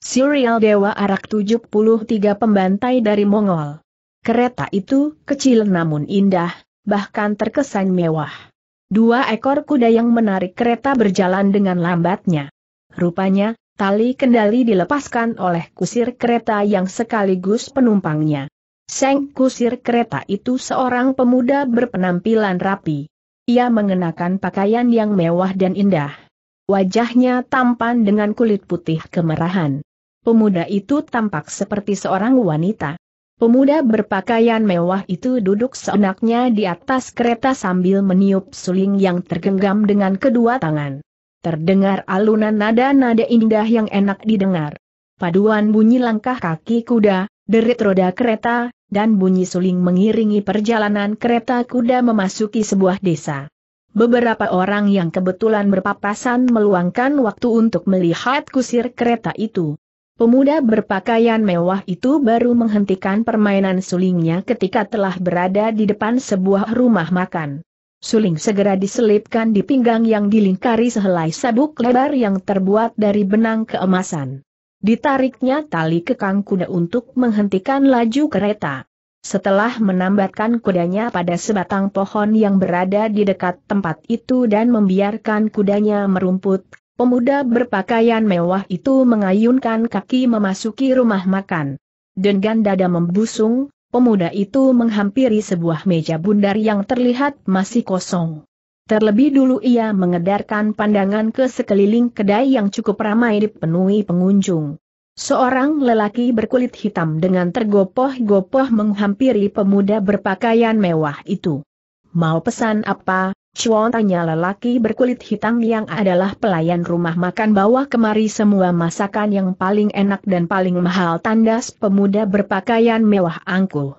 Serial Dewa Arak 73 pembantai dari Mongol. Kereta itu kecil namun indah, bahkan terkesan mewah. Dua ekor kuda yang menarik kereta berjalan dengan lambatnya. Rupanya, tali kendali dilepaskan oleh kusir kereta yang sekaligus penumpangnya. Sang kusir kereta itu seorang pemuda berpenampilan rapi. Ia mengenakan pakaian yang mewah dan indah. Wajahnya tampan dengan kulit putih kemerahan. Pemuda itu tampak seperti seorang wanita. Pemuda berpakaian mewah itu duduk seenaknya di atas kereta sambil meniup suling yang tergenggam dengan kedua tangan. Terdengar alunan nada-nada indah yang enak didengar. Paduan bunyi langkah kaki kuda, derit roda kereta, dan bunyi suling mengiringi perjalanan kereta kuda memasuki sebuah desa. Beberapa orang yang kebetulan berpapasan meluangkan waktu untuk melihat kusir kereta itu. Pemuda berpakaian mewah itu baru menghentikan permainan sulingnya ketika telah berada di depan sebuah rumah makan. Suling segera diselipkan di pinggang yang dilingkari sehelai sabuk lebar yang terbuat dari benang keemasan. Ditariknya tali kekang kuda untuk menghentikan laju kereta. Setelah menambatkan kudanya pada sebatang pohon yang berada di dekat tempat itu dan membiarkan kudanya merumput, pemuda berpakaian mewah itu mengayunkan kaki memasuki rumah makan. Dengan dada membusung, pemuda itu menghampiri sebuah meja bundar yang terlihat masih kosong. Terlebih dulu ia mengedarkan pandangan ke sekeliling kedai yang cukup ramai dipenuhi pengunjung. Seorang lelaki berkulit hitam dengan tergopoh-gopoh menghampiri pemuda berpakaian mewah itu. "Mau pesan apa, Chuan?" tanya lelaki berkulit hitam yang adalah pelayan rumah makan. "Bawa kemari semua masakan yang paling enak dan paling mahal," tandas pemuda berpakaian mewah angkuh.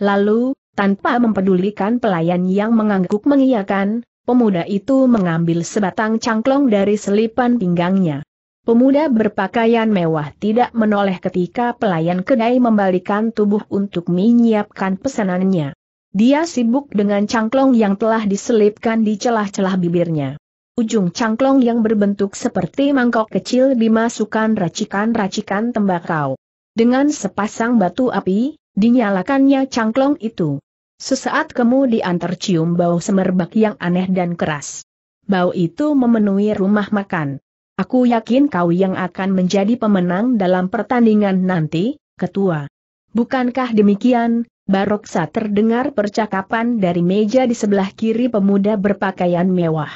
Lalu, tanpa mempedulikan pelayan yang mengangguk mengiyakan, pemuda itu mengambil sebatang cangklong dari selipan pinggangnya. Pemuda berpakaian mewah tidak menoleh ketika pelayan kedai membalikan tubuh untuk menyiapkan pesanannya. Dia sibuk dengan cangklong yang telah diselipkan di celah-celah bibirnya. Ujung cangklong yang berbentuk seperti mangkok kecil dimasukkan racikan-racikan tembakau. Dengan sepasang batu api, dinyalakannya cangklong itu. Sesaat kemudian tercium bau semerbak yang aneh dan keras. Bau itu memenuhi rumah makan. "Aku yakin kau yang akan menjadi pemenang dalam pertandingan nanti, ketua. Bukankah demikian, Baroksa?" terdengar percakapan dari meja di sebelah kiri pemuda berpakaian mewah.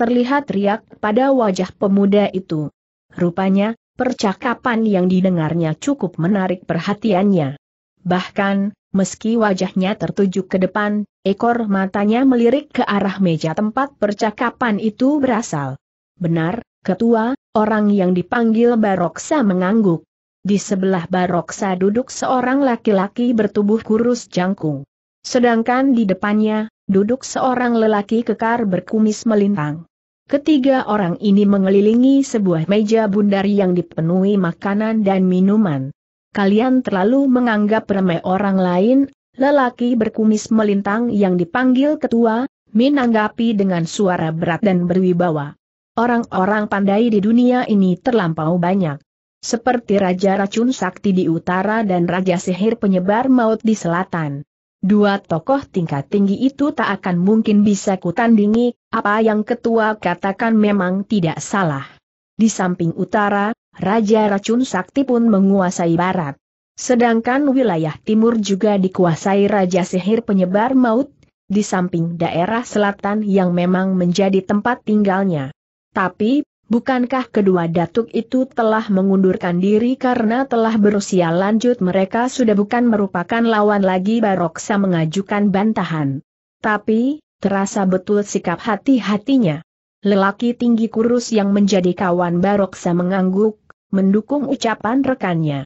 Terlihat riak pada wajah pemuda itu. Rupanya, percakapan yang didengarnya cukup menarik perhatiannya. Bahkan, meski wajahnya tertuju ke depan, ekor matanya melirik ke arah meja tempat percakapan itu berasal. "Benar, ketua," orang yang dipanggil Baroksa mengangguk. Di sebelah Baroksa duduk seorang laki-laki bertubuh kurus jangkung. Sedangkan di depannya, duduk seorang lelaki kekar berkumis melintang. Ketiga orang ini mengelilingi sebuah meja bundar yang dipenuhi makanan dan minuman. "Kalian terlalu menganggap remeh orang lain," lelaki berkumis melintang yang dipanggil ketua, menanggapi dengan suara berat dan berwibawa. "Orang-orang pandai di dunia ini terlampau banyak. Seperti Raja Racun Sakti di utara dan Raja Sihir Penyebar Maut di selatan. Dua tokoh tingkat tinggi itu tak akan mungkin bisa kutandingi." Apa yang ketua katakan memang tidak salah. Di samping utara, Raja Racun Sakti pun menguasai barat. Sedangkan wilayah timur juga dikuasai Raja Sihir Penyebar Maut, di samping daerah selatan yang memang menjadi tempat tinggalnya. Tapi, bukankah kedua datuk itu telah mengundurkan diri karena telah berusia lanjut? Mereka sudah bukan merupakan lawan lagi. Baroksa mengajukan bantahan. Tapi, terasa betul sikap hati-hatinya. Lelaki tinggi kurus yang menjadi kawan Baroksa mengangguk, mendukung ucapan rekannya.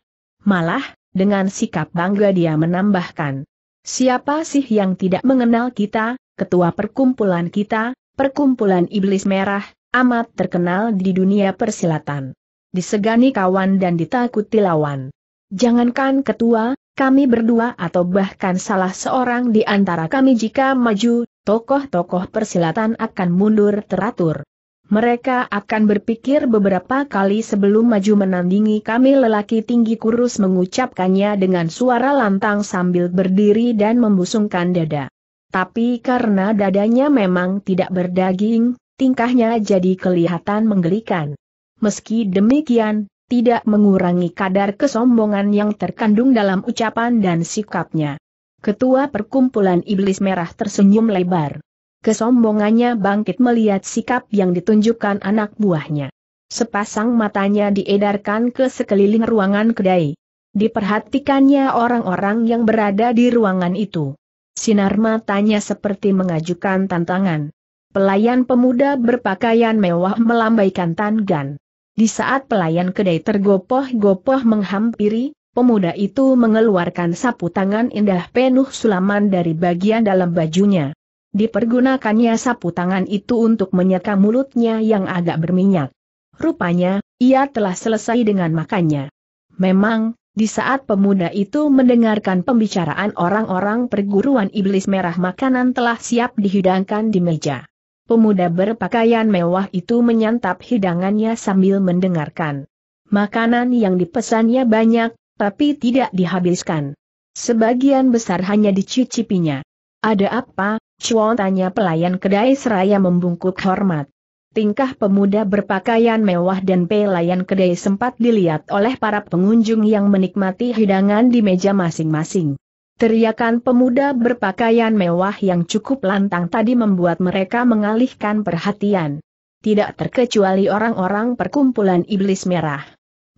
Malah, dengan sikap bangga dia menambahkan, "Siapa sih yang tidak mengenal kita, ketua perkumpulan kita, perkumpulan Iblis Merah? Amat terkenal di dunia persilatan. Disegani kawan dan ditakuti lawan. Jangankan ketua, kami berdua atau bahkan salah seorang di antara kami jika maju, tokoh-tokoh persilatan akan mundur teratur. Mereka akan berpikir beberapa kali sebelum maju menandingi kami." Lelaki tinggi kurus mengucapkannya dengan suara lantang sambil berdiri dan membusungkan dada. Tapi karena dadanya memang tidak berdaging, tingkahnya jadi kelihatan menggelikan. Meski demikian, tidak mengurangi kadar kesombongan yang terkandung dalam ucapan dan sikapnya. Ketua perkumpulan Iblis Merah tersenyum lebar. Kesombongannya bangkit melihat sikap yang ditunjukkan anak buahnya. Sepasang matanya diedarkan ke sekeliling ruangan kedai. Diperhatikannya orang-orang yang berada di ruangan itu. Sinar matanya seperti mengajukan tantangan. Pelayan pemuda berpakaian mewah melambaikan tangan. Di saat pelayan kedai tergopoh-gopoh menghampiri, pemuda itu mengeluarkan sapu tangan indah penuh sulaman dari bagian dalam bajunya. Dipergunakannya sapu tangan itu untuk menyeka mulutnya yang agak berminyak. Rupanya, ia telah selesai dengan makannya. Memang, di saat pemuda itu mendengarkan pembicaraan orang-orang perguruan Iblis Merah, makanan telah siap dihidangkan di meja. Pemuda berpakaian mewah itu menyantap hidangannya sambil mendengarkan. Makanan yang dipesannya banyak, tapi tidak dihabiskan. Sebagian besar hanya dicicipinya. "Ada apa, Chuan?" tanya pelayan kedai seraya membungkuk hormat. Tingkah pemuda berpakaian mewah dan pelayan kedai sempat dilihat oleh para pengunjung yang menikmati hidangan di meja masing-masing. Teriakan pemuda berpakaian mewah yang cukup lantang tadi membuat mereka mengalihkan perhatian. Tidak terkecuali orang-orang perkumpulan Iblis Merah.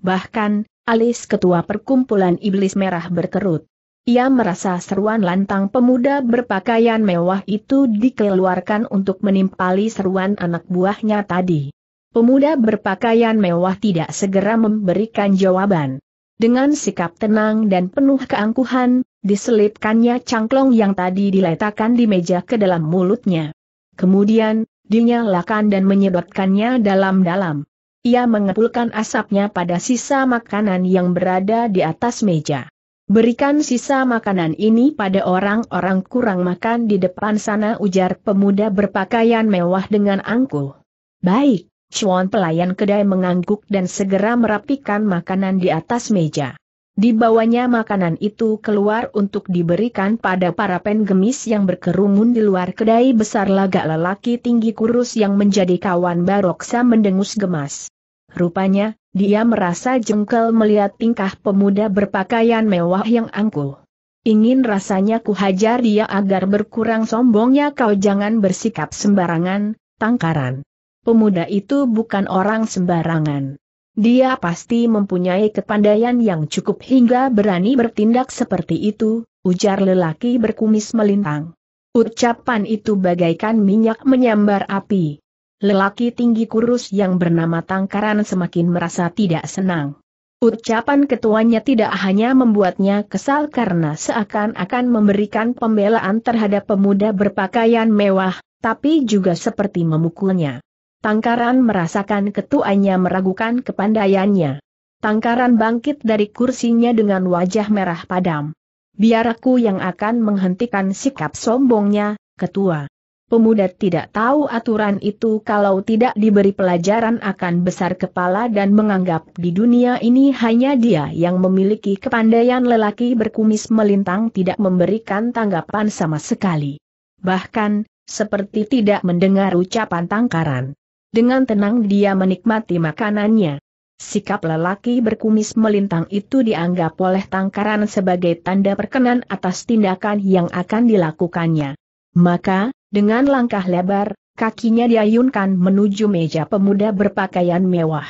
Bahkan, alis ketua perkumpulan Iblis Merah berkerut. Ia merasa seruan lantang pemuda berpakaian mewah itu dikeluarkan untuk menimpali seruan anak buahnya tadi. Pemuda berpakaian mewah tidak segera memberikan jawaban. Dengan sikap tenang dan penuh keangkuhan, diselipkannya cangklong yang tadi diletakkan di meja ke dalam mulutnya. Kemudian, dinyalakan dan menyedotkannya dalam-dalam. Ia mengepulkan asapnya pada sisa makanan yang berada di atas meja. "Berikan sisa makanan ini pada orang-orang kurang makan di depan sana," ujar pemuda berpakaian mewah dengan angkuh. "Baik, Chuan," pelayan kedai mengangguk dan segera merapikan makanan di atas meja. Dibawanya makanan itu keluar untuk diberikan pada para penggemis yang berkerumun di luar kedai besar. Lagak lelaki tinggi kurus yang menjadi kawan Baroksa mendengus gemas. Rupanya, dia merasa jengkel melihat tingkah pemuda berpakaian mewah yang angkuh. "Ingin rasanya kuhajar dia agar berkurang sombongnya." "Kau jangan bersikap sembarangan, Tangkaran. Pemuda itu bukan orang sembarangan. Dia pasti mempunyai kepandaian yang cukup hingga berani bertindak seperti itu," ujar lelaki berkumis melintang. Ucapan itu bagaikan minyak menyambar api. Lelaki tinggi kurus yang bernama Tangkaran semakin merasa tidak senang. Ucapan ketuanya tidak hanya membuatnya kesal karena seakan-akan memberikan pembelaan terhadap pemuda berpakaian mewah, tapi juga seperti memukulnya. Tangkaran merasakan ketuanya meragukan kepandaiannya. Tangkaran bangkit dari kursinya dengan wajah merah padam. "Biar aku yang akan menghentikan sikap sombongnya, Ketua." Pemuda tidak tahu aturan itu. Kalau tidak diberi pelajaran akan besar kepala dan menganggap di dunia ini hanya dia yang memiliki kepandaian. Lelaki berkumis melintang tidak memberikan tanggapan sama sekali. Bahkan, seperti tidak mendengar ucapan Tangkaran. Dengan tenang dia menikmati makanannya. Sikap lelaki berkumis melintang itu dianggap oleh Tangkaran sebagai tanda perkenan atas tindakan yang akan dilakukannya. Maka, dengan langkah lebar, kakinya diayunkan menuju meja pemuda berpakaian mewah.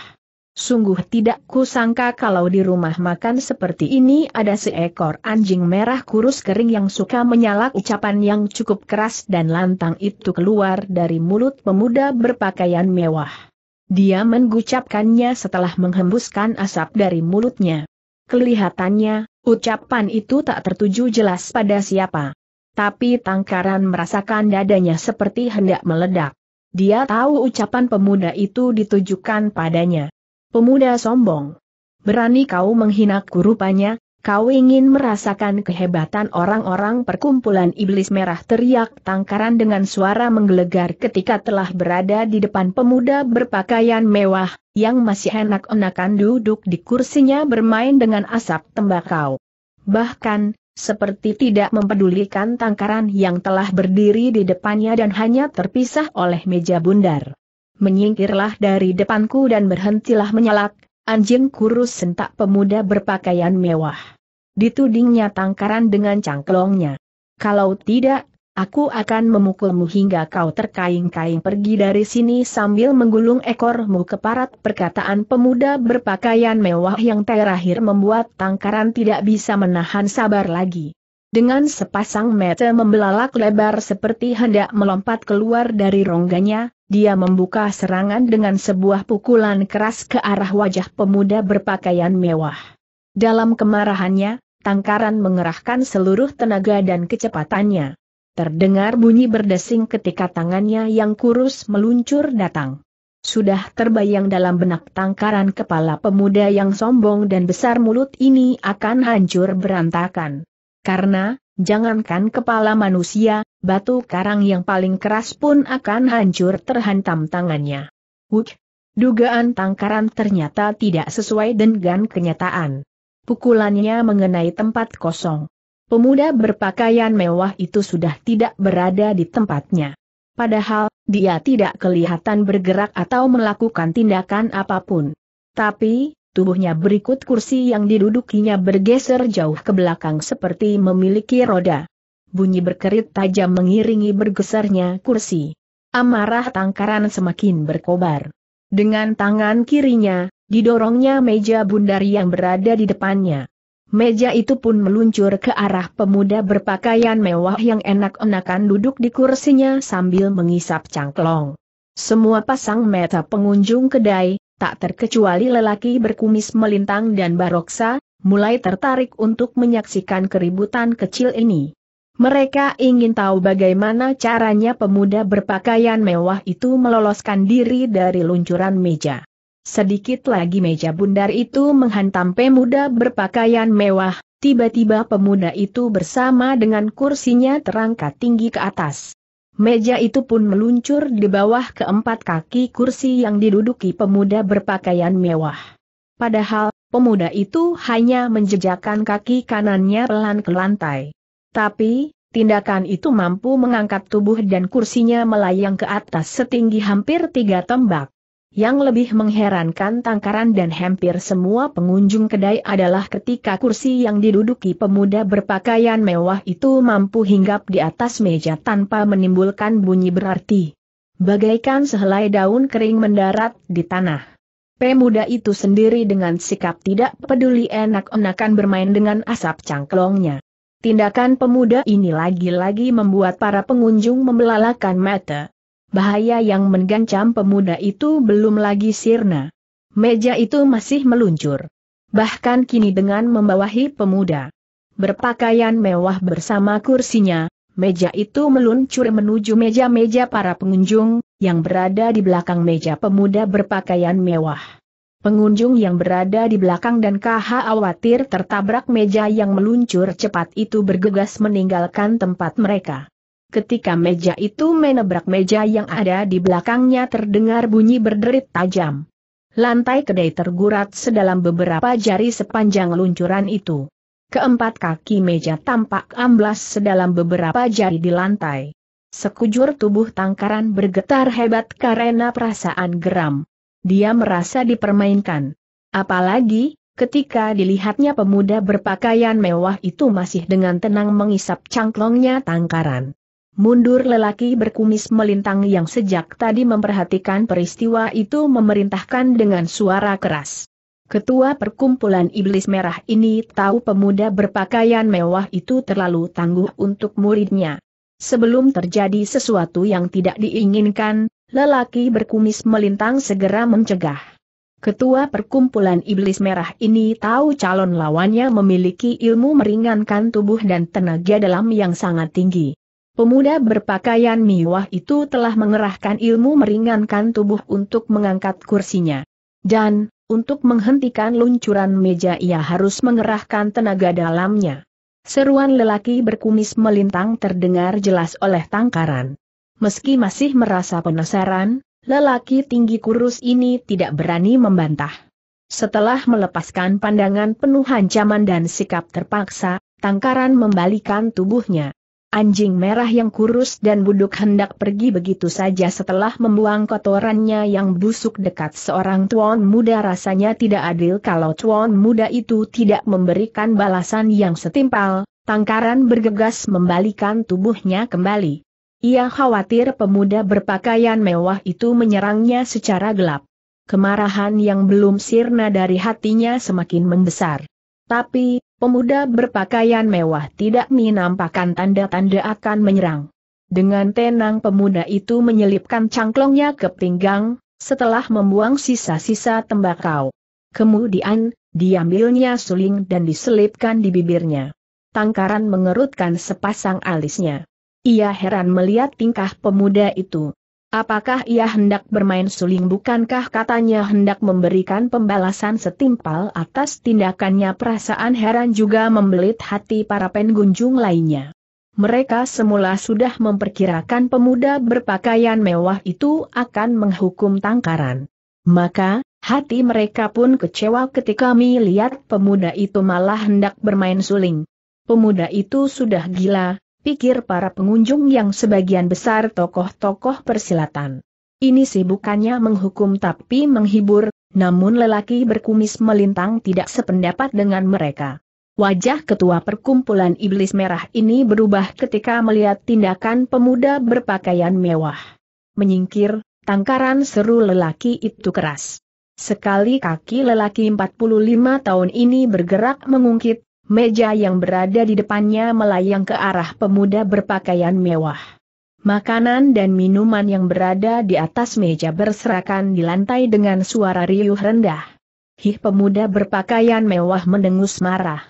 "Sungguh tidak kusangka kalau di rumah makan seperti ini ada seekor anjing merah kurus kering yang suka menyalak." Ucapan yang cukup keras dan lantang itu keluar dari mulut pemuda berpakaian mewah. Dia mengucapkannya setelah menghembuskan asap dari mulutnya. Kelihatannya, ucapan itu tak tertuju jelas pada siapa. Tapi Tangkaran merasakan dadanya seperti hendak meledak. Dia tahu ucapan pemuda itu ditujukan padanya. "Pemuda sombong. Berani kau menghinaku." Rupanya, Kau ingin merasakan kehebatan orang-orang perkumpulan iblis merah, teriak Tangkaran dengan suara menggelegar ketika telah berada di depan pemuda berpakaian mewah, yang masih enak-enakan duduk di kursinya bermain dengan asap tembakau. Bahkan, seperti tidak mempedulikan Tangkaran yang telah berdiri di depannya dan hanya terpisah oleh meja bundar. Menyingkirlah dari depanku dan berhentilah menyalak, anjing kurus, sentak pemuda berpakaian mewah. Ditudingnya Tangkaran dengan cangklongnya. Kalau tidak, aku akan memukulmu hingga kau terkaing-kaing pergi dari sini, sambil menggulung ekormu ke parat. Perkataan pemuda berpakaian mewah yang terakhir membuat Tangkaran tidak bisa menahan sabar lagi. Dengan sepasang mata membelalak lebar seperti hendak melompat keluar dari rongganya, dia membuka serangan dengan sebuah pukulan keras ke arah wajah pemuda berpakaian mewah. Dalam kemarahannya, Tangkaran mengerahkan seluruh tenaga dan kecepatannya. Terdengar bunyi berdesing ketika tangannya yang kurus meluncur datang. Sudah terbayang dalam benak Tangkaran kepala pemuda yang sombong dan besar mulut ini akan hancur berantakan. Karena, jangankan kepala manusia, batu karang yang paling keras pun akan hancur terhantam tangannya. Dugaan Tangkaran ternyata tidak sesuai dengan kenyataan. Pukulannya mengenai tempat kosong. Pemuda berpakaian mewah itu sudah tidak berada di tempatnya. Padahal, dia tidak kelihatan bergerak atau melakukan tindakan apapun. Tapi, tubuhnya berikut kursi yang didudukinya bergeser jauh ke belakang seperti memiliki roda. Bunyi berkerit tajam mengiringi bergesernya kursi. Amarah Tangkaran semakin berkobar. Dengan tangan kirinya, didorongnya meja bundar yang berada di depannya. Meja itu pun meluncur ke arah pemuda berpakaian mewah yang enak-enakan duduk di kursinya sambil mengisap cangklong. Semua pasang mata pengunjung kedai, tak terkecuali lelaki berkumis melintang dan baroksa, mulai tertarik untuk menyaksikan keributan kecil ini. Mereka ingin tahu bagaimana caranya pemuda berpakaian mewah itu meloloskan diri dari luncuran meja. Sedikit lagi meja bundar itu menghantam pemuda berpakaian mewah, tiba-tiba pemuda itu bersama dengan kursinya terangkat tinggi ke atas. Meja itu pun meluncur di bawah keempat kaki kursi yang diduduki pemuda berpakaian mewah. Padahal, pemuda itu hanya menjejakkan kaki kanannya pelan ke lantai. Tapi, tindakan itu mampu mengangkat tubuh dan kursinya melayang ke atas setinggi hampir 3 tombak. Yang lebih mengherankan Tangkaran dan hampir semua pengunjung kedai adalah ketika kursi yang diduduki pemuda berpakaian mewah itu mampu hinggap di atas meja tanpa menimbulkan bunyi berarti. Bagaikan sehelai daun kering mendarat di tanah. Pemuda itu sendiri dengan sikap tidak peduli enak-enakan bermain dengan asap cangklongnya. Tindakan pemuda ini lagi-lagi membuat para pengunjung membelalakan mata. Bahaya yang menggancam pemuda itu belum lagi sirna. Meja itu masih meluncur. Bahkan kini dengan membawahi pemuda berpakaian mewah bersama kursinya, meja itu meluncur menuju meja-meja para pengunjung, yang berada di belakang meja pemuda berpakaian mewah. Pengunjung yang berada di belakang dan khawatir tertabrak meja yang meluncur cepat itu bergegas meninggalkan tempat mereka. Ketika meja itu menabrak meja yang ada di belakangnya terdengar bunyi berderit tajam. Lantai kedai tergurat sedalam beberapa jari sepanjang luncuran itu. Keempat kaki meja tampak amblas sedalam beberapa jari di lantai. Sekujur tubuh Tangkaran bergetar hebat karena perasaan geram. Dia merasa dipermainkan. Apalagi, ketika dilihatnya pemuda berpakaian mewah itu masih dengan tenang mengisap cangklongnya Tangkaran. Mundur lelaki berkumis melintang yang sejak tadi memperhatikan peristiwa itu memerintahkan dengan suara keras. Ketua perkumpulan iblis merah ini tahu pemuda berpakaian mewah itu terlalu tangguh untuk muridnya. Sebelum terjadi sesuatu yang tidak diinginkan, lelaki berkumis melintang segera mencegah. Ketua perkumpulan iblis merah ini tahu calon lawannya memiliki ilmu meringankan tubuh dan tenaga dalam yang sangat tinggi. Pemuda berpakaian mewah itu telah mengerahkan ilmu meringankan tubuh untuk mengangkat kursinya. Dan, Untuk menghentikan luncuran meja ia harus mengerahkan tenaga dalamnya. Seruan lelaki berkumis melintang terdengar jelas oleh Tangkaran. Meski masih merasa penasaran, lelaki tinggi kurus ini tidak berani membantah. Setelah melepaskan pandangan penuh ancaman dan sikap terpaksa, Tangkaran membalikan tubuhnya. Anjing merah yang kurus dan buduk hendak pergi begitu saja setelah membuang kotorannya yang busuk dekat seorang tuan muda. Rasanya tidak adil kalau tuan muda itu tidak memberikan balasan yang setimpal. Tangkaran bergegas membalikan tubuhnya kembali. Ia khawatir pemuda berpakaian mewah itu menyerangnya secara gelap. Kemarahan yang belum sirna dari hatinya semakin membesar. Tapi pemuda berpakaian mewah tidak menampakkan tanda-tanda akan menyerang. Dengan tenang pemuda itu menyelipkan cangklongnya ke pinggang, setelah membuang sisa-sisa tembakau. Kemudian, diambilnya suling dan diselipkan di bibirnya. Tangkaran mengerutkan sepasang alisnya. Ia heran melihat tingkah pemuda itu. Apakah ia hendak bermain suling? Bukankah katanya hendak memberikan pembalasan setimpal atas tindakannya? Perasaan heran juga membelit hati para pengunjung lainnya. Mereka semula sudah memperkirakan pemuda berpakaian mewah itu akan menghukum Tangkaran. Maka, hati mereka pun kecewa ketika melihat pemuda itu malah hendak bermain suling. Pemuda itu sudah gila, pikir para pengunjung yang sebagian besar tokoh-tokoh persilatan. Ini sih bukannya menghukum tapi menghibur, namun lelaki berkumis melintang tidak sependapat dengan mereka. Wajah ketua perkumpulan iblis merah ini berubah ketika melihat tindakan pemuda berpakaian mewah. Menyingkir, Tangkaran, seru lelaki itu keras. Sekali kaki lelaki 45 tahun ini bergerak mengungkit. Meja yang berada di depannya melayang ke arah pemuda berpakaian mewah. Makanan dan minuman yang berada di atas meja berserakan di lantai dengan suara riuh rendah. Hih, pemuda berpakaian mewah mendengus marah.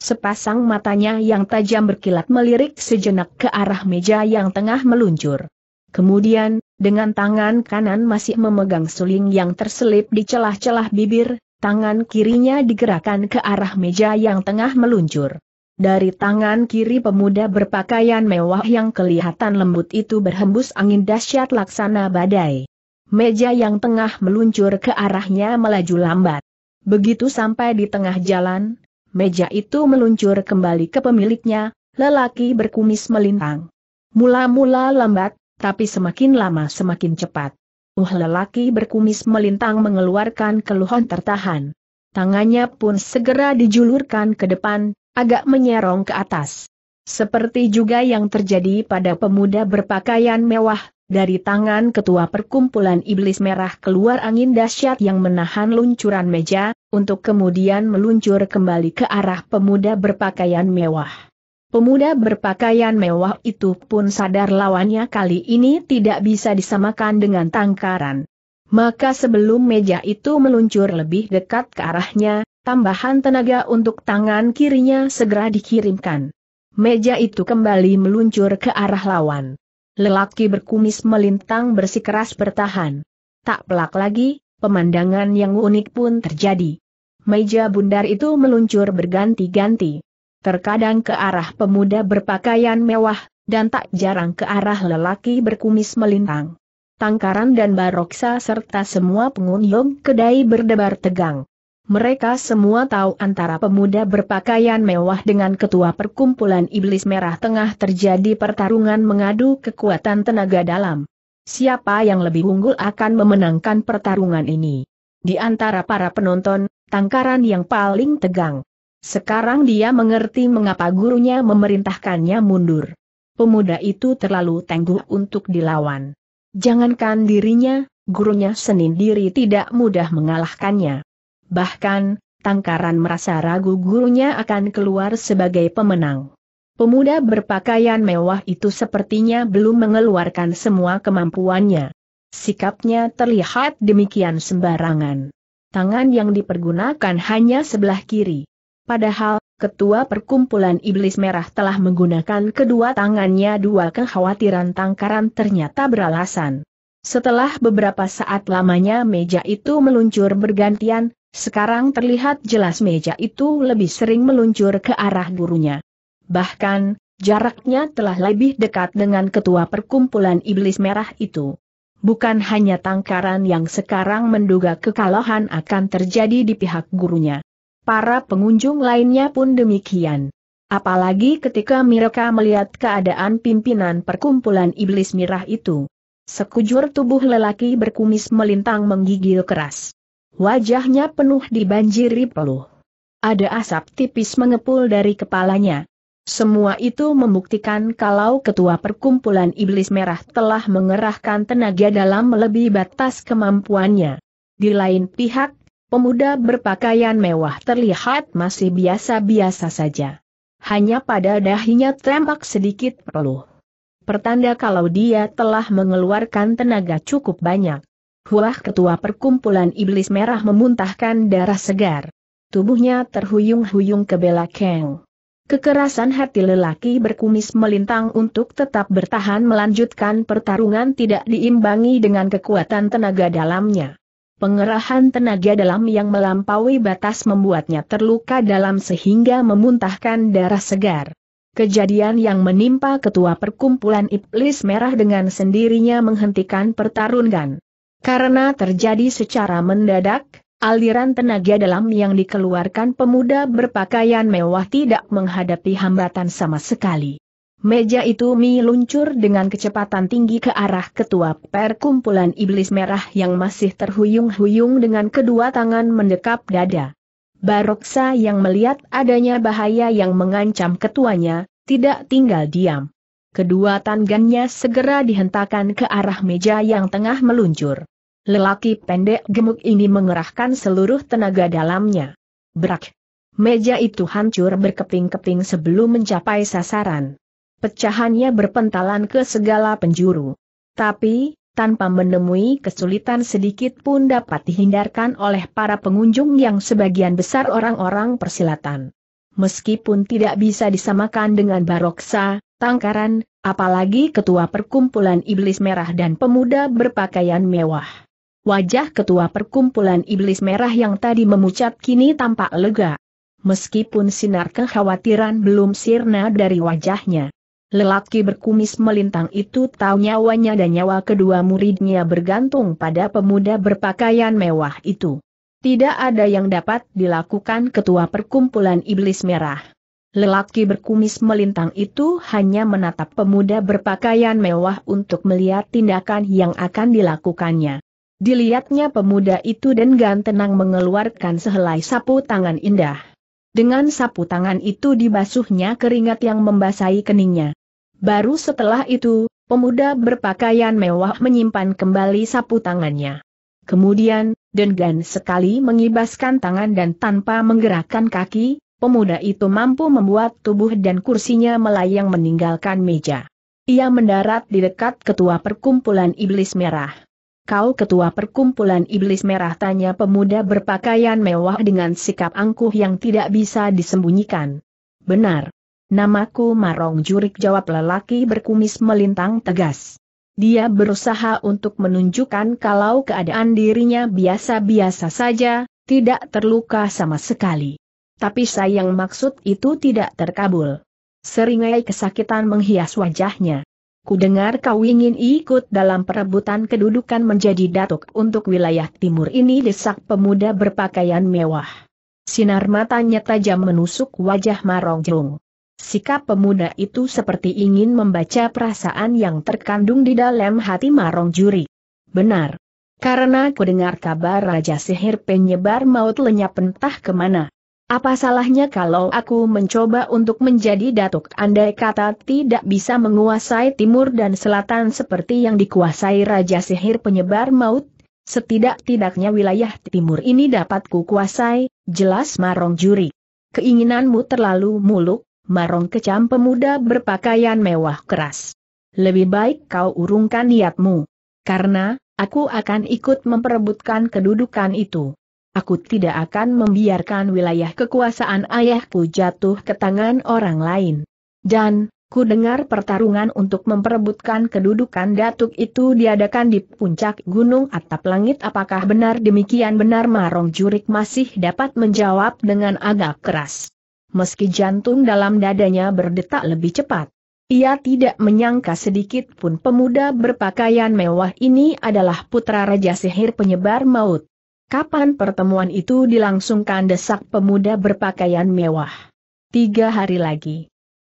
Sepasang matanya yang tajam berkilat melirik sejenak ke arah meja yang tengah meluncur. Kemudian, dengan tangan kanan masih memegang suling yang terselip di celah-celah bibir, tangan kirinya digerakkan ke arah meja yang tengah meluncur. Dari tangan kiri pemuda berpakaian mewah yang kelihatan lembut itu berhembus angin dahsyat laksana badai. Meja yang tengah meluncur ke arahnya melaju lambat. Begitu sampai di tengah jalan, meja itu meluncur kembali ke pemiliknya, lelaki berkumis melintang. Mula-mula lambat, tapi semakin lama semakin cepat. Lelaki berkumis melintang mengeluarkan keluhan tertahan. Tangannya pun segera dijulurkan ke depan, agak menyerong ke atas. Seperti juga yang terjadi pada pemuda berpakaian mewah, dari tangan ketua perkumpulan iblis merah keluar angin dahsyat yang menahan luncuran meja, untuk kemudian meluncur kembali ke arah pemuda berpakaian mewah. Pemuda berpakaian mewah itu pun sadar lawannya kali ini tidak bisa disamakan dengan Tangkaran. Maka sebelum meja itu meluncur lebih dekat ke arahnya, tambahan tenaga untuk tangan kirinya segera dikirimkan. Meja itu kembali meluncur ke arah lawan. Lelaki berkumis melintang bersikeras bertahan. Tak pelak lagi, pemandangan yang unik pun terjadi. Meja bundar itu meluncur berganti-ganti. Terkadang ke arah pemuda berpakaian mewah, dan tak jarang ke arah lelaki berkumis melintang. Tangkaran dan Baroksa serta semua pengunjung kedai berdebar tegang. Mereka semua tahu antara pemuda berpakaian mewah dengan ketua perkumpulan iblis merah tengah terjadi pertarungan mengadu kekuatan tenaga dalam. Siapa yang lebih unggul akan memenangkan pertarungan ini? Di antara para penonton, Tangkaran yang paling tegang. Sekarang dia mengerti mengapa gurunya memerintahkannya mundur. Pemuda itu terlalu tangguh untuk dilawan. Jangankan dirinya, gurunya sendiri tidak mudah mengalahkannya. Bahkan, Tangkaran merasa ragu gurunya akan keluar sebagai pemenang. Pemuda berpakaian mewah itu sepertinya belum mengeluarkan semua kemampuannya. Sikapnya terlihat demikian sembarangan. Tangan yang dipergunakan hanya sebelah kiri. Padahal, ketua perkumpulan iblis merah telah menggunakan kedua tangannya. Dua kekhawatiran Tangkaran ternyata beralasan. Setelah beberapa saat lamanya meja itu meluncur bergantian, Sekarang terlihat jelas meja itu lebih sering meluncur ke arah gurunya. Bahkan, jaraknya telah lebih dekat dengan ketua perkumpulan iblis merah itu. Bukan hanya Tangkaran yang sekarang menduga kekalahan akan terjadi di pihak gurunya. Para pengunjung lainnya pun demikian. Apalagi ketika mereka melihat keadaan pimpinan perkumpulan iblis merah itu. Sekujur tubuh lelaki berkumis melintang menggigil keras. Wajahnya penuh dibanjiri peluh. Ada asap tipis mengepul dari kepalanya. Semua itu membuktikan kalau ketua perkumpulan iblis merah telah mengerahkan tenaga dalam melebihi batas kemampuannya. Di lain pihak, pemuda berpakaian mewah terlihat masih biasa-biasa saja. Hanya pada dahinya tampak sedikit peluh. Pertanda kalau dia telah mengeluarkan tenaga cukup banyak. Huah, ketua perkumpulan iblis merah memuntahkan darah segar. Tubuhnya terhuyung-huyung ke belakang. Kekerasan hati lelaki berkumis melintang untuk tetap bertahan melanjutkan pertarungan tidak diimbangi dengan kekuatan tenaga dalamnya. Pengerahan tenaga dalam yang melampaui batas membuatnya terluka dalam sehingga memuntahkan darah segar. Kejadian yang menimpa ketua perkumpulan iblis merah dengan sendirinya menghentikan pertarungan. Karena terjadi secara mendadak, aliran tenaga dalam yang dikeluarkan pemuda berpakaian mewah tidak menghadapi hambatan sama sekali. Meja itu meluncur dengan kecepatan tinggi ke arah ketua perkumpulan iblis merah yang masih terhuyung-huyung dengan kedua tangan mendekap dada. Baroksa yang melihat adanya bahaya yang mengancam ketuanya, tidak tinggal diam. Kedua tangannya segera dihentakkan ke arah meja yang tengah meluncur. Lelaki pendek gemuk ini mengerahkan seluruh tenaga dalamnya. Brak! Meja itu hancur berkeping-keping sebelum mencapai sasaran. Pecahannya berpentalan ke segala penjuru. Tapi, tanpa menemui kesulitan sedikit pun dapat dihindarkan oleh para pengunjung yang sebagian besar orang-orang persilatan. Meskipun tidak bisa disamakan dengan Baroksa, Tangkaran, apalagi ketua perkumpulan iblis merah dan pemuda berpakaian mewah. Wajah ketua perkumpulan iblis merah yang tadi memucat kini tampak lega. Meskipun sinar kekhawatiran belum sirna dari wajahnya. Lelaki berkumis melintang itu tahu nyawanya dan nyawa kedua muridnya bergantung pada pemuda berpakaian mewah itu. Tidak ada yang dapat dilakukan ketua perkumpulan iblis merah. Lelaki berkumis melintang itu hanya menatap pemuda berpakaian mewah untuk melihat tindakan yang akan dilakukannya. Dilihatnya pemuda itu dengan tenang mengeluarkan sehelai sapu tangan indah. Dengan sapu tangan itu dibasuhnya keringat yang membasahi keningnya. Baru setelah itu, pemuda berpakaian mewah menyimpan kembali sapu tangannya. Kemudian, dengan sekali mengibaskan tangan dan tanpa menggerakkan kaki, pemuda itu mampu membuat tubuh dan kursinya melayang meninggalkan meja. Ia mendarat di dekat ketua perkumpulan iblis merah. "Kau ketua perkumpulan iblis merah?" tanya pemuda berpakaian mewah dengan sikap angkuh yang tidak bisa disembunyikan. "Benar. Namaku Marong Jurik," jawab lelaki berkumis melintang tegas. Dia berusaha untuk menunjukkan kalau keadaan dirinya biasa-biasa saja, tidak terluka sama sekali. Tapi sayang maksud itu tidak terkabul. Seringai kesakitan menghias wajahnya. "Kudengar kau ingin ikut dalam perebutan kedudukan menjadi datuk untuk wilayah timur ini," desak pemuda berpakaian mewah. Sinar matanya tajam menusuk wajah Marong Jurik. Sikap pemuda itu seperti ingin membaca perasaan yang terkandung di dalam hati Marong Jurik. "Benar. Karena kudengar kabar Raja Sihir Penyebar Maut lenyap entah kemana. Apa salahnya kalau aku mencoba untuk menjadi datuk andai kata tidak bisa menguasai timur dan selatan seperti yang dikuasai Raja Sihir Penyebar Maut? Setidak-tidaknya wilayah timur ini dapat kukuasai," jelas Marong Jurik. "Keinginanmu terlalu muluk, Marong," kecam pemuda berpakaian mewah keras. "Lebih baik kau urungkan niatmu. Karena, aku akan ikut memperebutkan kedudukan itu. Aku tidak akan membiarkan wilayah kekuasaan ayahku jatuh ke tangan orang lain. Dan, Ku dengar pertarungan untuk memperebutkan kedudukan datuk itu diadakan di puncak gunung atap langit. Apakah benar demikian? Benar, Marong Jurik masih dapat menjawab dengan agak keras. Meski jantung dalam dadanya berdetak lebih cepat, ia tidak menyangka sedikit pun pemuda berpakaian mewah ini adalah putra Raja Sihir Penyebar Maut. Kapan pertemuan itu dilangsungkan? Desak pemuda berpakaian mewah. 3 hari lagi.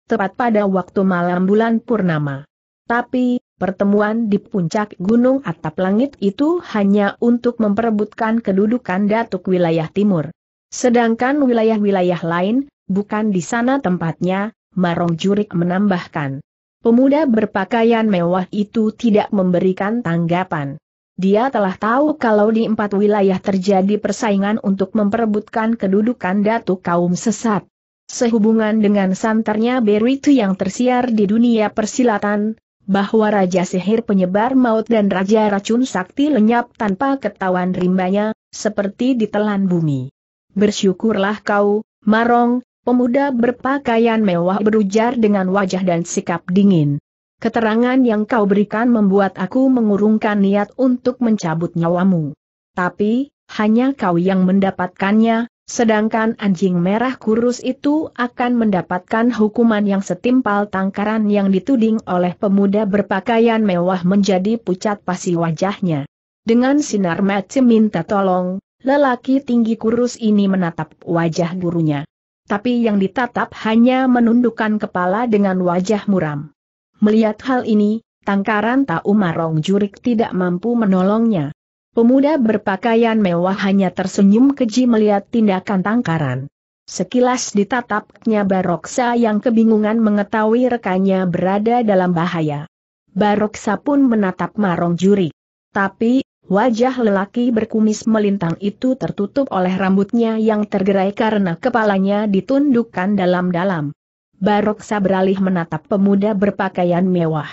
Tepat pada waktu malam bulan purnama. Tapi, pertemuan di puncak gunung atap langit itu hanya untuk memperebutkan kedudukan datuk wilayah timur. Sedangkan wilayah-wilayah lain, bukan di sana tempatnya, Marong Jurik menambahkan. Pemuda berpakaian mewah itu tidak memberikan tanggapan. Dia telah tahu kalau di 4 wilayah terjadi persaingan untuk memperebutkan kedudukan datuk kaum sesat. Sehubungan dengan santarnya berita yang tersiar di dunia persilatan, bahwa Raja Sihir Penyebar Maut dan Raja Racun Sakti lenyap tanpa ketahuan rimbanya, seperti ditelan bumi. Bersyukurlah kau, Marong, pemuda berpakaian mewah berujar dengan wajah dan sikap dingin. Keterangan yang kau berikan membuat aku mengurungkan niat untuk mencabut nyawamu. Tapi, hanya kau yang mendapatkannya. Sedangkan anjing merah kurus itu akan mendapatkan hukuman yang setimpal. Tangkaran yang dituding oleh pemuda berpakaian mewah menjadi pucat pasi wajahnya. Dengan sinar mata minta tolong, lelaki tinggi kurus ini menatap wajah gurunya. Tapi yang ditatap hanya menundukkan kepala dengan wajah muram. Melihat hal ini, Tangkaran tahu Marong Jurik tidak mampu menolongnya. Pemuda berpakaian mewah hanya tersenyum keji melihat tindakan Tangkaran. Sekilas ditatapnya Baroksa yang kebingungan mengetahui rekannya berada dalam bahaya. Baroksa pun menatap Marong Jurik. Tapi, wajah lelaki berkumis melintang itu tertutup oleh rambutnya yang tergerai karena kepalanya ditundukkan dalam-dalam. Baroksa beralih menatap pemuda berpakaian mewah.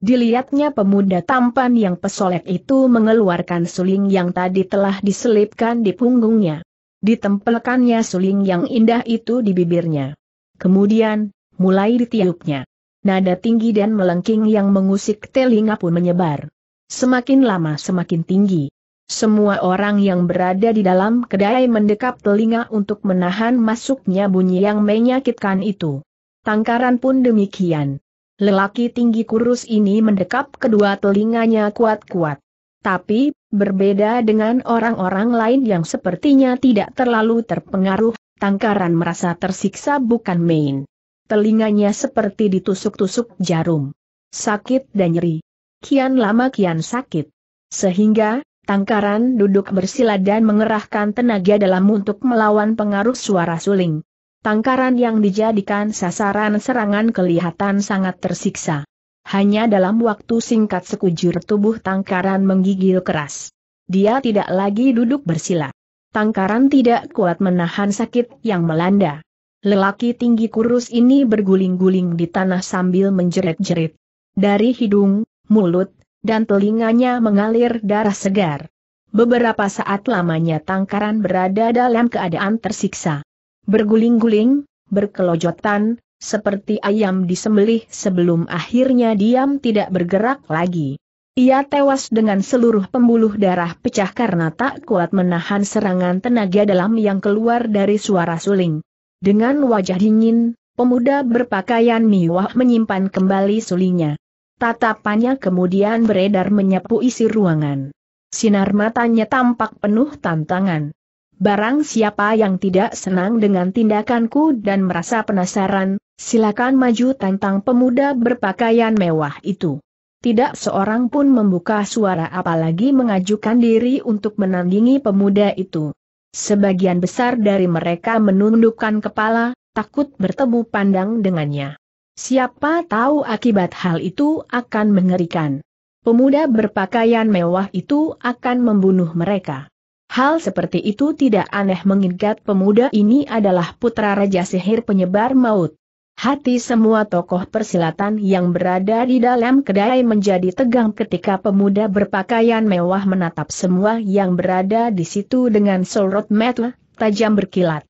Dilihatnya pemuda tampan yang pesolek itu mengeluarkan suling yang tadi telah diselipkan di punggungnya. Ditempelkannya suling yang indah itu di bibirnya. Kemudian, mulai ditiupnya. Nada tinggi dan melengking yang mengusik telinga pun menyebar. Semakin lama semakin tinggi. Semua orang yang berada di dalam kedai mendekap telinga untuk menahan masuknya bunyi yang menyakitkan itu. Tangkaran pun demikian. Lelaki tinggi kurus ini mendekap kedua telinganya kuat-kuat. Tapi, berbeda dengan orang-orang lain yang sepertinya tidak terlalu terpengaruh, Tangkaran merasa tersiksa bukan main. Telinganya seperti ditusuk-tusuk jarum. Sakit dan nyeri. Kian lama kian sakit. Sehingga, Tangkaran duduk bersila dan mengerahkan tenaga dalam untuk melawan pengaruh suara suling. Tangkaran yang dijadikan sasaran serangan kelihatan sangat tersiksa. Hanya dalam waktu singkat sekujur tubuh Tangkaran menggigil keras. Dia tidak lagi duduk bersila. Tangkaran tidak kuat menahan sakit yang melanda. Lelaki tinggi kurus ini berguling-guling di tanah sambil menjerit-jerit. Dari hidung, mulut, dan telinganya mengalir darah segar. Beberapa saat lamanya Tangkaran berada dalam keadaan tersiksa. Berguling-guling, berkelojotan, seperti ayam disembelih sebelum akhirnya diam tidak bergerak lagi. Ia tewas dengan seluruh pembuluh darah pecah karena tak kuat menahan serangan tenaga dalam yang keluar dari suara suling. Dengan wajah dingin, pemuda berpakaian mewah menyimpan kembali sulingnya. Tatapannya kemudian beredar menyapu isi ruangan. Sinar matanya tampak penuh tantangan. Barang siapa yang tidak senang dengan tindakanku dan merasa penasaran, silakan maju, tantang pemuda berpakaian mewah itu. Tidak seorang pun membuka suara apalagi mengajukan diri untuk menandingi pemuda itu. Sebagian besar dari mereka menundukkan kepala, takut bertemu pandang dengannya. Siapa tahu akibat hal itu akan mengerikan. Pemuda berpakaian mewah itu akan membunuh mereka. Hal seperti itu tidak aneh mengingat pemuda ini adalah putra Raja Sihir Penyebar Maut. Hati semua tokoh persilatan yang berada di dalam kedai menjadi tegang ketika pemuda berpakaian mewah menatap semua yang berada di situ dengan sorot mata tajam berkilat.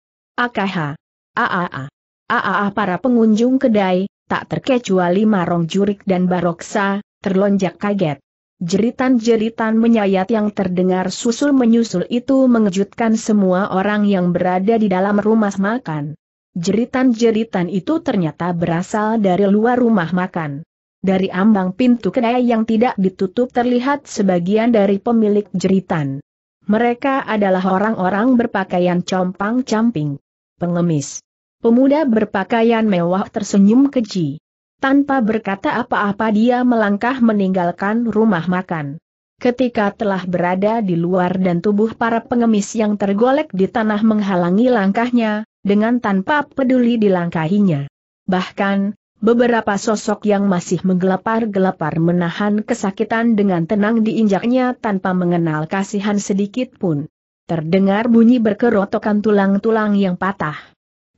Para pengunjung kedai, tak terkecuali Marong Jurik dan Baroksa, terlonjak kaget. Jeritan-jeritan menyayat yang terdengar susul-menyusul itu mengejutkan semua orang yang berada di dalam rumah makan. Jeritan-jeritan itu ternyata berasal dari luar rumah makan. Dari ambang pintu kedai yang tidak ditutup terlihat sebagian dari pemilik jeritan. Mereka adalah orang-orang berpakaian compang-camping. Pengemis. Pemuda berpakaian mewah tersenyum keji. Tanpa berkata apa-apa dia melangkah meninggalkan rumah makan. Ketika telah berada di luar dan tubuh para pengemis yang tergolek di tanah menghalangi langkahnya, dengan tanpa peduli dilangkahinya. Bahkan, beberapa sosok yang masih menggelepar-gelepar menahan kesakitan dengan tenang diinjaknya tanpa mengenal kasihan sedikit pun. Terdengar bunyi berkerotokan tulang-tulang yang patah.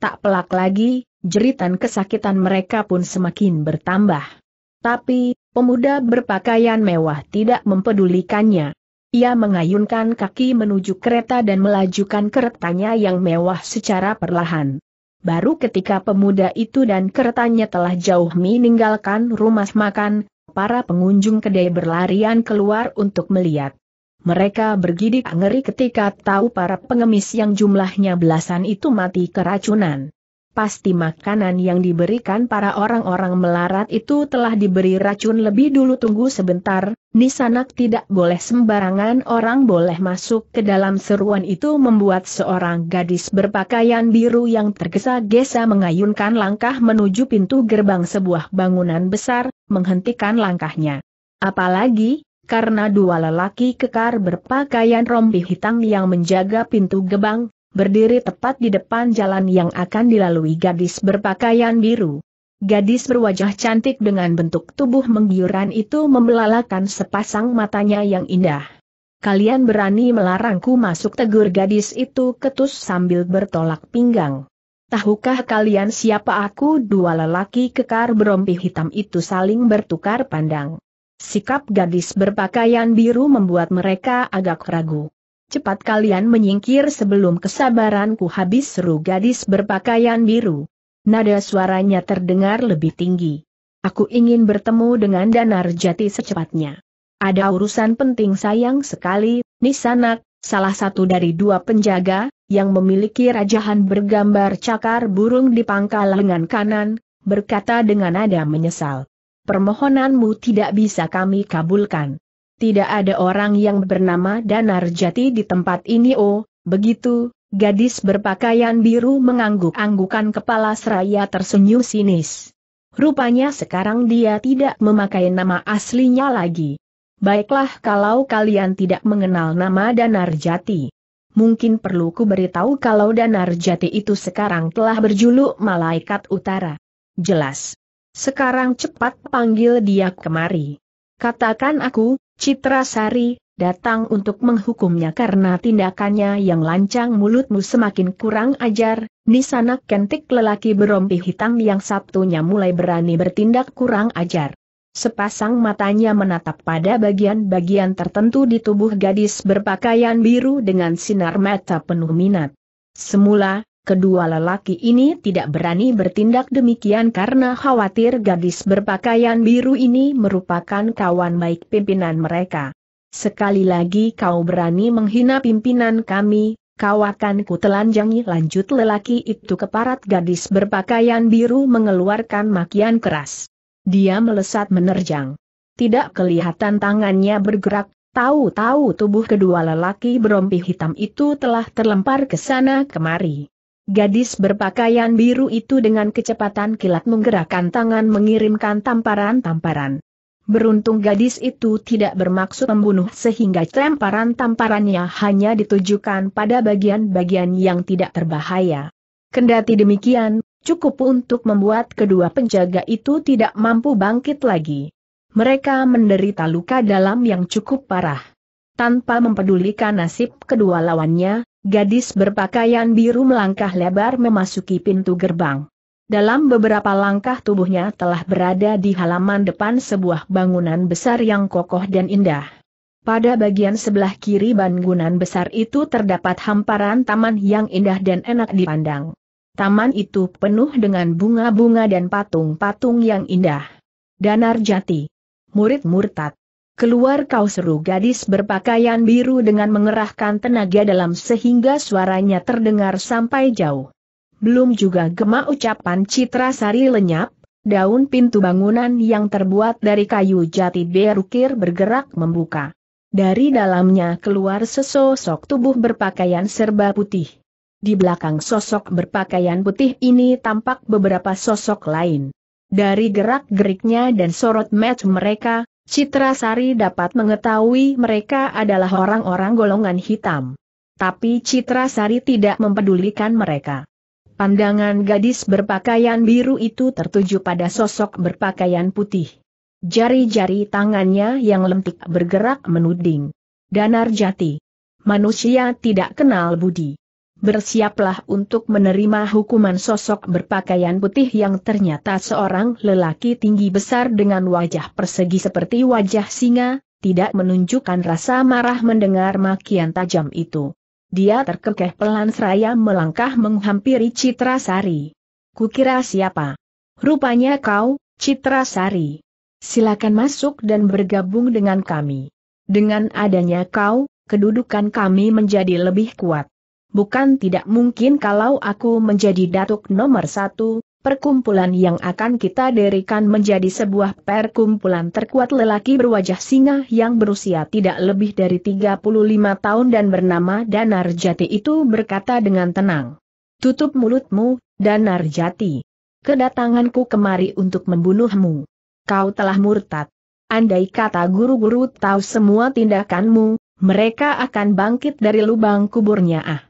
Tak pelak lagi, jeritan kesakitan mereka pun semakin bertambah. Tapi, pemuda berpakaian mewah tidak mempedulikannya. Ia mengayunkan kaki menuju kereta dan melajukan keretanya yang mewah secara perlahan. Baru ketika pemuda itu dan keretanya telah jauh meninggalkan rumah makan, para pengunjung kedai berlarian keluar untuk melihat. Mereka bergidik ngeri ketika tahu para pengemis yang jumlahnya belasan itu mati keracunan. Pasti makanan yang diberikan para orang-orang melarat itu telah diberi racun lebih dulu. Tunggu sebentar, Nisanak, tidak boleh sembarangan orang boleh masuk ke dalam. Seruan itu membuat seorang gadis berpakaian biru yang tergesa-gesa mengayunkan langkah menuju pintu gerbang sebuah bangunan besar, menghentikan langkahnya. Apalagi, karena dua lelaki kekar berpakaian rompi hitam yang menjaga pintu gerbang, berdiri tepat di depan jalan yang akan dilalui gadis berpakaian biru. Gadis berwajah cantik dengan bentuk tubuh menggiurkan itu membelalakan sepasang matanya yang indah. "Kalian berani melarangku masuk?" tegur gadis itu ketus sambil bertolak pinggang. "Tahukah kalian siapa aku?" Dua lelaki kekar berompi hitam itu saling bertukar pandang. Sikap gadis berpakaian biru membuat mereka agak ragu. "Cepat kalian menyingkir sebelum kesabaranku habis," seru gadis berpakaian biru. Nada suaranya terdengar lebih tinggi. "Aku ingin bertemu dengan Danarjati secepatnya. Ada urusan penting." "Sayang sekali, Nisanak," salah satu dari dua penjaga, yang memiliki rajahan bergambar cakar burung di pangkal lengan kanan, berkata dengan nada menyesal. "Permohonanmu tidak bisa kami kabulkan. Tidak ada orang yang bernama Danarjati di tempat ini." "Oh, begitu?" Gadis berpakaian biru mengangguk-anggukan kepala seraya tersenyum sinis. Rupanya sekarang dia tidak memakai nama aslinya lagi. "Baiklah, kalau kalian tidak mengenal nama Danarjati, mungkin perlu ku beritahu kalau Danarjati itu sekarang telah berjuluk Malaikat Utara." "Jelas. Sekarang cepat panggil dia kemari. Katakan aku, Citra Sari, datang untuk menghukumnya karena tindakannya yang lancang." "Mulutmu semakin kurang ajar, Nisanak," kentik lelaki berompi hitam yang satunya mulai berani bertindak kurang ajar. Sepasang matanya menatap pada bagian-bagian tertentu di tubuh gadis berpakaian biru dengan sinar mata penuh minat. Semula, kedua lelaki ini tidak berani bertindak demikian karena khawatir gadis berpakaian biru ini merupakan kawan baik pimpinan mereka. "Sekali lagi kau berani menghina pimpinan kami, kau akan kutelanjangi," lanjut lelaki itu. Keparat gadis berpakaian biru mengeluarkan makian keras. Dia melesat menerjang. Tidak kelihatan tangannya bergerak. Tahu-tahu tubuh kedua lelaki berompi hitam itu telah terlempar ke sana kemari. Gadis berpakaian biru itu dengan kecepatan kilat menggerakkan tangan mengirimkan tamparan-tamparan. Beruntung gadis itu tidak bermaksud membunuh sehingga tamparan-tamparannya hanya ditujukan pada bagian-bagian yang tidak terbahaya. Kendati demikian, cukup untuk membuat kedua penjaga itu tidak mampu bangkit lagi. Mereka menderita luka dalam yang cukup parah. Tanpa mempedulikan nasib kedua lawannya, gadis berpakaian biru melangkah lebar memasuki pintu gerbang. Dalam beberapa langkah tubuhnya telah berada di halaman depan sebuah bangunan besar yang kokoh dan indah. Pada bagian sebelah kiri bangunan besar itu terdapat hamparan taman yang indah dan enak dipandang. Taman itu penuh dengan bunga-bunga dan patung-patung yang indah. Danarjati, murid murtad, keluar kau, seru gadis berpakaian biru dengan mengerahkan tenaga dalam sehingga suaranya terdengar sampai jauh. Belum juga gema ucapan Citra Sari lenyap, daun pintu bangunan yang terbuat dari kayu jati berukir bergerak membuka. Dari dalamnya keluar sesosok tubuh berpakaian serba putih. Di belakang sosok berpakaian putih ini tampak beberapa sosok lain. Dari gerak-geriknya dan sorot mata mereka, Citra Sari dapat mengetahui mereka adalah orang-orang golongan hitam. Tapi Citra Sari tidak mempedulikan mereka. Pandangan gadis berpakaian biru itu tertuju pada sosok berpakaian putih. Jari-jari tangannya yang lentik bergerak menuding. Danarjati, manusia tidak kenal budi. Bersiaplah untuk menerima hukuman. Sosok berpakaian putih yang ternyata seorang lelaki tinggi besar dengan wajah persegi seperti wajah singa, tidak menunjukkan rasa marah mendengar makian tajam itu. Dia terkekeh pelan seraya melangkah menghampiri Citra Sari. "Kukira siapa? Rupanya kau, Citra Sari. Silakan masuk dan bergabung dengan kami. Dengan adanya kau, kedudukan kami menjadi lebih kuat. Bukan tidak mungkin kalau aku menjadi datuk nomor 1, perkumpulan yang akan kita dirikan menjadi sebuah perkumpulan terkuat." Lelaki berwajah singa yang berusia tidak lebih dari 35 tahun dan bernama Danarjati itu berkata dengan tenang. "Tutup mulutmu, Danarjati. Kedatanganku kemari untuk membunuhmu. Kau telah murtad. Andai kata guru-guru tahu semua tindakanmu, mereka akan bangkit dari lubang kuburnya." "Ah,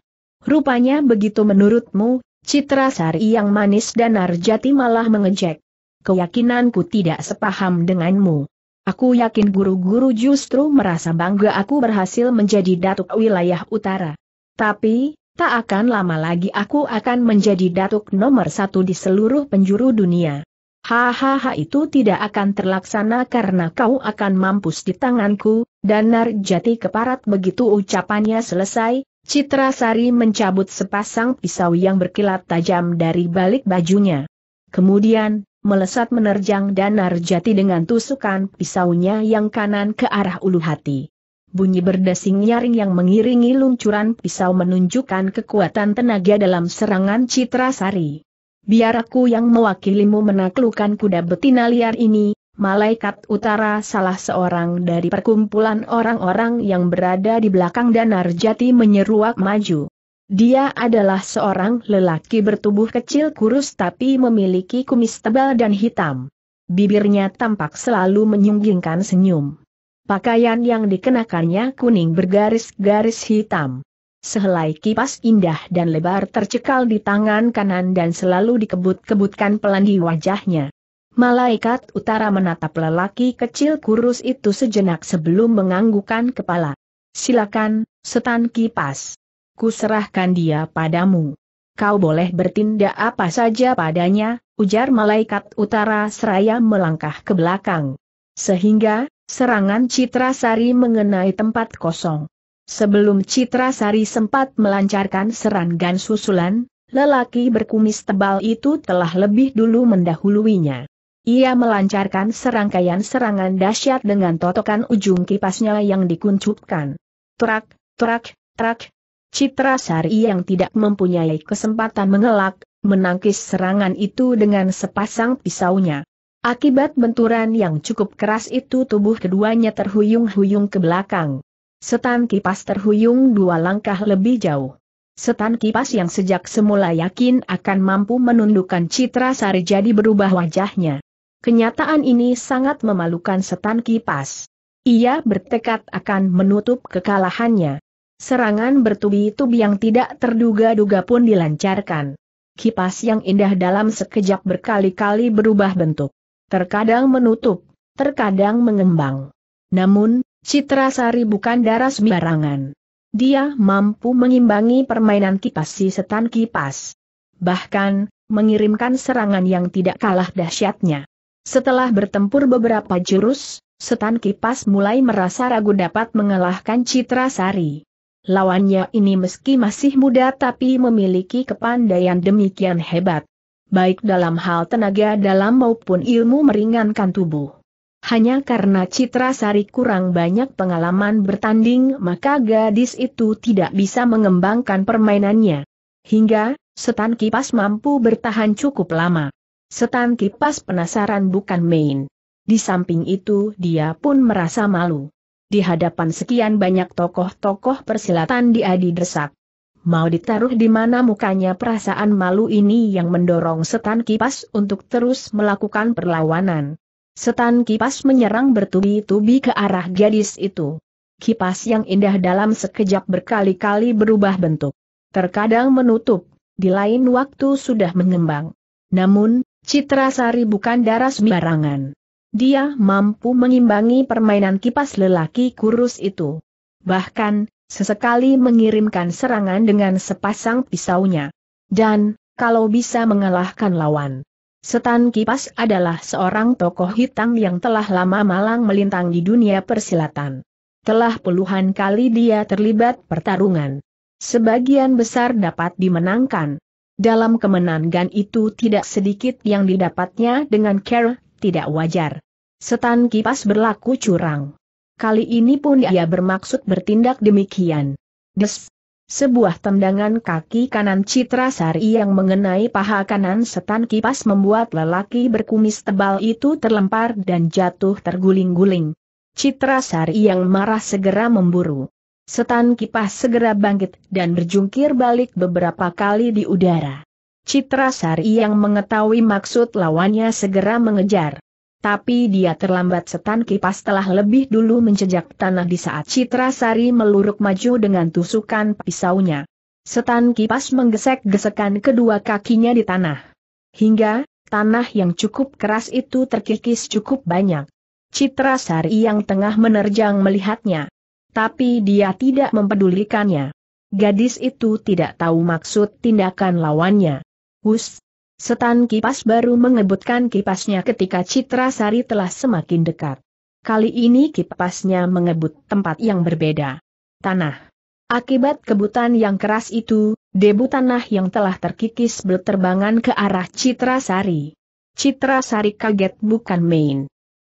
rupanya begitu menurutmu, Citra Sari yang manis?" Danarjati malah mengejek. "Keyakinanku tidak sepaham denganmu. Aku yakin guru-guru justru merasa bangga aku berhasil menjadi datuk wilayah utara. Tapi, tak akan lama lagi aku akan menjadi datuk nomor 1 di seluruh penjuru dunia. Hahaha, itu tidak akan terlaksana karena kau akan mampus di tanganku." Danarjati keparat begitu ucapannya selesai. Citra Sari mencabut sepasang pisau yang berkilat tajam dari balik bajunya. Kemudian, melesat menerjang Danarjati dengan tusukan pisaunya yang kanan ke arah ulu hati. Bunyi berdesing nyaring yang mengiringi luncuran pisau menunjukkan kekuatan tenaga dalam serangan Citra Sari. "Biar aku yang mewakilimu menaklukkan kuda betina liar ini, Malaikat Utara." Salah seorang dari perkumpulan orang-orang yang berada di belakang Danarjati menyeruak maju. Dia adalah seorang lelaki bertubuh kecil kurus tapi memiliki kumis tebal dan hitam. Bibirnya tampak selalu menyunggingkan senyum. Pakaian yang dikenakannya kuning bergaris-garis hitam. Sehelai kipas indah dan lebar tercekal di tangan kanan dan selalu dikebut-kebutkan pelan di wajahnya. Malaikat Utara menatap lelaki kecil kurus itu sejenak sebelum menganggukkan kepala. "Silakan, Setan Kipas. Kuserahkan dia padamu. Kau boleh bertindak apa saja padanya," ujar Malaikat Utara seraya melangkah ke belakang. Sehingga, serangan Citra Sari mengenai tempat kosong. Sebelum Citra Sari sempat melancarkan serangan susulan, lelaki berkumis tebal itu telah lebih dulu mendahuluinya. Ia melancarkan serangkaian serangan dahsyat dengan totokan ujung kipasnya yang dikuncupkan. Trak, trak, trak. Citra Sari yang tidak mempunyai kesempatan mengelak, menangkis serangan itu dengan sepasang pisaunya. Akibat benturan yang cukup keras itu tubuh keduanya terhuyung-huyung ke belakang. Setan Kipas terhuyung 2 langkah lebih jauh. Setan Kipas yang sejak semula yakin akan mampu menundukkan Citra Sari jadi berubah wajahnya. Kenyataan ini sangat memalukan Setan Kipas. Ia bertekad akan menutup kekalahannya. Serangan bertubi-tubi yang tidak terduga-duga pun dilancarkan. Kipas yang indah dalam sekejap berkali-kali berubah bentuk. Terkadang menutup, terkadang mengembang. Namun, Citra Sari bukan darah sembarangan. Dia mampu mengimbangi permainan kipas si Setan Kipas. Bahkan, mengirimkan serangan yang tidak kalah dahsyatnya. Setelah bertempur beberapa jurus, Setan Kipas mulai merasa ragu dapat mengalahkan Citra Sari. Lawannya ini meski masih muda tapi memiliki kepandaian demikian hebat, baik dalam hal tenaga dalam maupun ilmu meringankan tubuh. Hanya karena Citra Sari kurang banyak pengalaman bertanding maka gadis itu tidak bisa mengembangkan permainannya. Hingga Setan Kipas mampu bertahan cukup lama. Setan Kipas penasaran bukan main. Di samping itu dia pun merasa malu. Di hadapan sekian banyak tokoh-tokoh persilatan dia didesak. Mau ditaruh di mana mukanya? Perasaan malu ini yang mendorong Setan Kipas untuk terus melakukan perlawanan. Setan Kipas menyerang bertubi-tubi ke arah gadis itu. Kipas yang indah dalam sekejap berkali-kali berubah bentuk. Terkadang menutup, di lain waktu sudah mengembang. Namun, Citra Sari bukan darah sembarangan. Dia mampu mengimbangi permainan kipas lelaki kurus itu. Bahkan, sesekali mengirimkan serangan dengan sepasang pisaunya. Dan, kalau bisa mengalahkan lawan. Setan Kipas adalah seorang tokoh hitam yang telah lama malang melintang di dunia persilatan. Telah puluhan kali dia terlibat pertarungan. Sebagian besar dapat dimenangkan. Dalam kemenangan itu tidak sedikit yang didapatnya dengan cara tidak wajar. Setan Kipas berlaku curang. Kali ini pun dia bermaksud bertindak demikian. Des! Sebuah tendangan kaki kanan Citra Sari yang mengenai paha kanan Setan Kipas membuat lelaki berkumis tebal itu terlempar dan jatuh terguling-guling. Citra Sari yang marah segera memburu. Setan Kipas segera bangkit dan berjungkir balik beberapa kali di udara. Citra Sari yang mengetahui maksud lawannya segera mengejar. Tapi dia terlambat. Setan Kipas telah lebih dulu menjejak tanah di saat Citra Sari meluruk maju dengan tusukan pisaunya. Setan Kipas menggesek-gesekan kedua kakinya di tanah. Hingga tanah yang cukup keras itu terkikis cukup banyak. Citra Sari yang tengah menerjang melihatnya. Tapi dia tidak mempedulikannya. Gadis itu tidak tahu maksud tindakan lawannya. Hus! Setan Kipas baru mengebutkan kipasnya ketika Citra Sari telah semakin dekat. Kali ini kipasnya mengebut tempat yang berbeda. Tanah. Akibat kebutan yang keras itu, debu tanah yang telah terkikis berterbangan ke arah Citra Sari. Citra Sari kaget bukan main.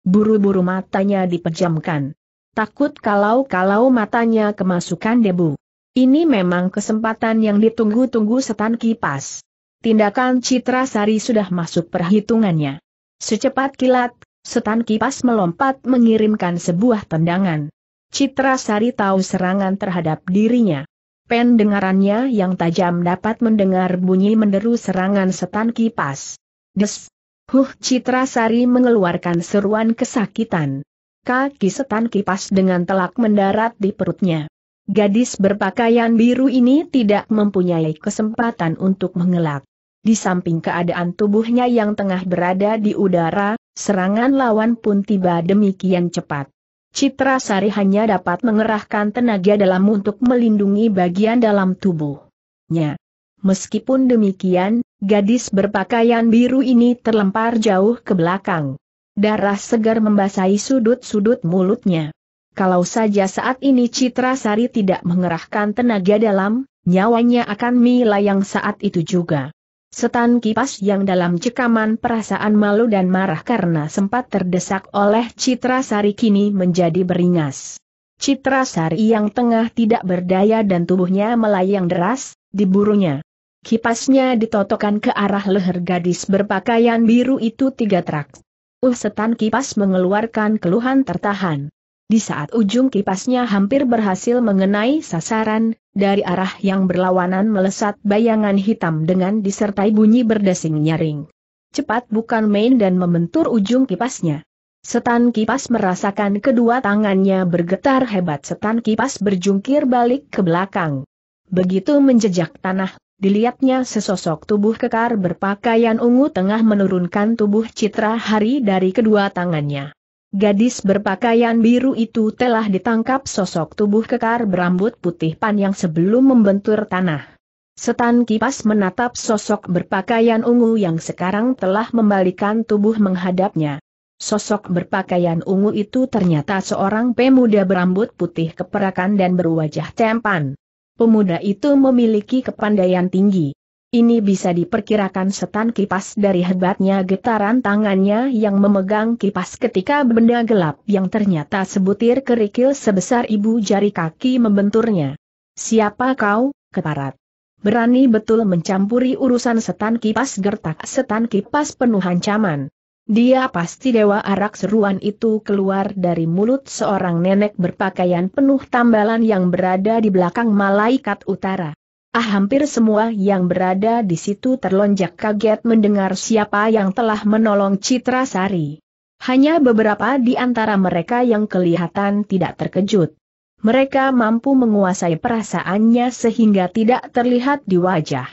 Buru-buru matanya dipejamkan. Takut kalau-kalau matanya kemasukan debu. Ini memang kesempatan yang ditunggu-tunggu Setan Kipas. Tindakan Citra Sari sudah masuk perhitungannya. Secepat kilat, Setan Kipas melompat mengirimkan sebuah tendangan. Citra Sari tahu serangan terhadap dirinya. Pendengarannya yang tajam dapat mendengar bunyi menderu serangan Setan Kipas. Des! Huh! Citra Sari mengeluarkan seruan kesakitan. Kaki Setan Kipas dengan telak mendarat di perutnya. Gadis berpakaian biru ini tidak mempunyai kesempatan untuk mengelak. Di samping keadaan tubuhnya yang tengah berada di udara, serangan lawan pun tiba demikian cepat. Citra Sari hanya dapat mengerahkan tenaga dalam untuk melindungi bagian dalam tubuhnya. Meskipun demikian, gadis berpakaian biru ini terlempar jauh ke belakang. Darah segar membasahi sudut-sudut mulutnya. Kalau saja saat ini Citra Sari tidak mengerahkan tenaga dalam, nyawanya akan melayang saat itu juga. Setan Kipas yang dalam cekaman perasaan malu dan marah karena sempat terdesak oleh Citra Sari kini menjadi beringas. Citra Sari yang tengah tidak berdaya dan tubuhnya melayang deras, diburunya. Kipasnya ditotokkan ke arah leher gadis berpakaian biru itu 3 trak. Setan Kipas mengeluarkan keluhan tertahan. Di saat ujung kipasnya hampir berhasil mengenai sasaran, dari arah yang berlawanan melesat bayangan hitam dengan disertai bunyi berdesing nyaring. Cepat bukan main dan membentur ujung kipasnya. Setan Kipas merasakan kedua tangannya bergetar hebat. Setan Kipas berjungkir balik ke belakang. Begitu menjejak tanah, dilihatnya sesosok tubuh kekar berpakaian ungu tengah menurunkan tubuh Citra Sari dari kedua tangannya. Gadis berpakaian biru itu telah ditangkap sosok tubuh kekar berambut putih pan yang sebelum membentur tanah. Setan Kipas menatap sosok berpakaian ungu yang sekarang telah membalikan tubuh menghadapnya. Sosok berpakaian ungu itu ternyata seorang pemuda berambut putih keperakan dan berwajah tampan. Pemuda itu memiliki kepandaian tinggi. Ini bisa diperkirakan setan kipas dari hebatnya getaran tangannya yang memegang kipas ketika benda gelap yang ternyata sebutir kerikil sebesar ibu jari kaki membenturnya. "Siapa kau, keparat? Berani betul mencampuri urusan setan kipas!" Gertak setan kipas penuh ancaman. "Dia pasti dewa arak!" Seruan itu keluar dari mulut seorang nenek berpakaian penuh tambalan yang berada di belakang Malaikat Utara. Ah, hampir semua yang berada di situ terlonjak kaget mendengar siapa yang telah menolong Citra Sari. Hanya beberapa di antara mereka yang kelihatan tidak terkejut. Mereka mampu menguasai perasaannya sehingga tidak terlihat di wajah.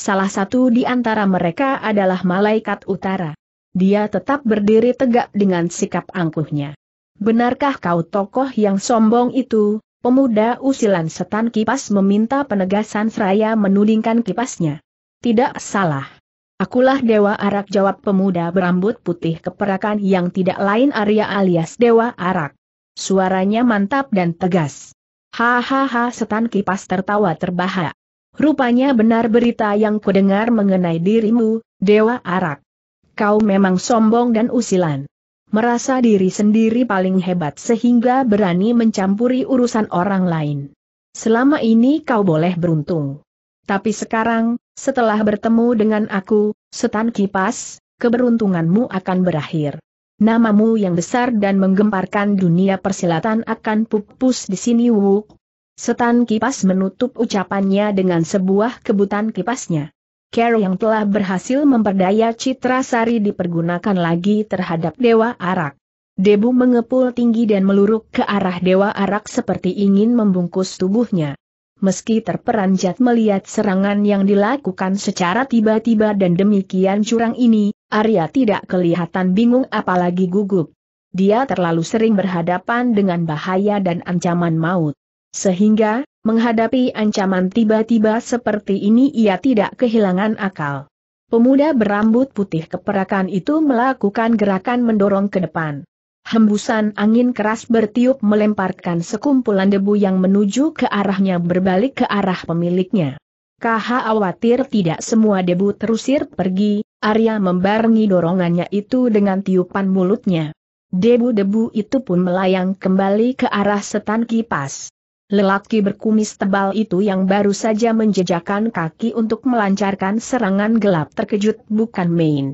Salah satu di antara mereka adalah Malaikat Utara. Dia tetap berdiri tegak dengan sikap angkuhnya. "Benarkah kau tokoh yang sombong itu?" Pemuda usilan setan kipas meminta penegasan seraya menudingkan kipasnya. "Tidak salah. Akulah Dewa Arak," jawab pemuda berambut putih keperakan yang tidak lain Arya alias Dewa Arak. Suaranya mantap dan tegas. "Hahaha," setan kipas tertawa terbahak. "Rupanya benar berita yang kudengar mengenai dirimu, Dewa Arak. Kau memang sombong dan usilan. Merasa diri sendiri paling hebat sehingga berani mencampuri urusan orang lain. Selama ini kau boleh beruntung. Tapi sekarang, setelah bertemu dengan aku, setan kipas, keberuntunganmu akan berakhir. Namamu yang besar dan menggemparkan dunia persilatan akan pupus di sini." "Wuk!" Setan kipas menutup ucapannya dengan sebuah kebutan kipasnya. Cara yang telah berhasil memperdaya Citra Sari dipergunakan lagi terhadap Dewa Arak. Debu mengepul tinggi dan meluruk ke arah Dewa Arak seperti ingin membungkus tubuhnya. Meski terperanjat melihat serangan yang dilakukan secara tiba-tiba dan demikian curang ini, Arya tidak kelihatan bingung apalagi gugup. Dia terlalu sering berhadapan dengan bahaya dan ancaman maut. Sehingga, menghadapi ancaman tiba-tiba seperti ini ia tidak kehilangan akal. Pemuda berambut putih keperakan itu melakukan gerakan mendorong ke depan. Hembusan angin keras bertiup melemparkan sekumpulan debu yang menuju ke arahnya berbalik ke arah pemiliknya. Khawatir tidak semua debu terusir pergi, Arya membarengi dorongannya itu dengan tiupan mulutnya. Debu-debu itu pun melayang kembali ke arah setan kipas. Lelaki berkumis tebal itu yang baru saja menjejakkan kaki untuk melancarkan serangan gelap terkejut bukan main.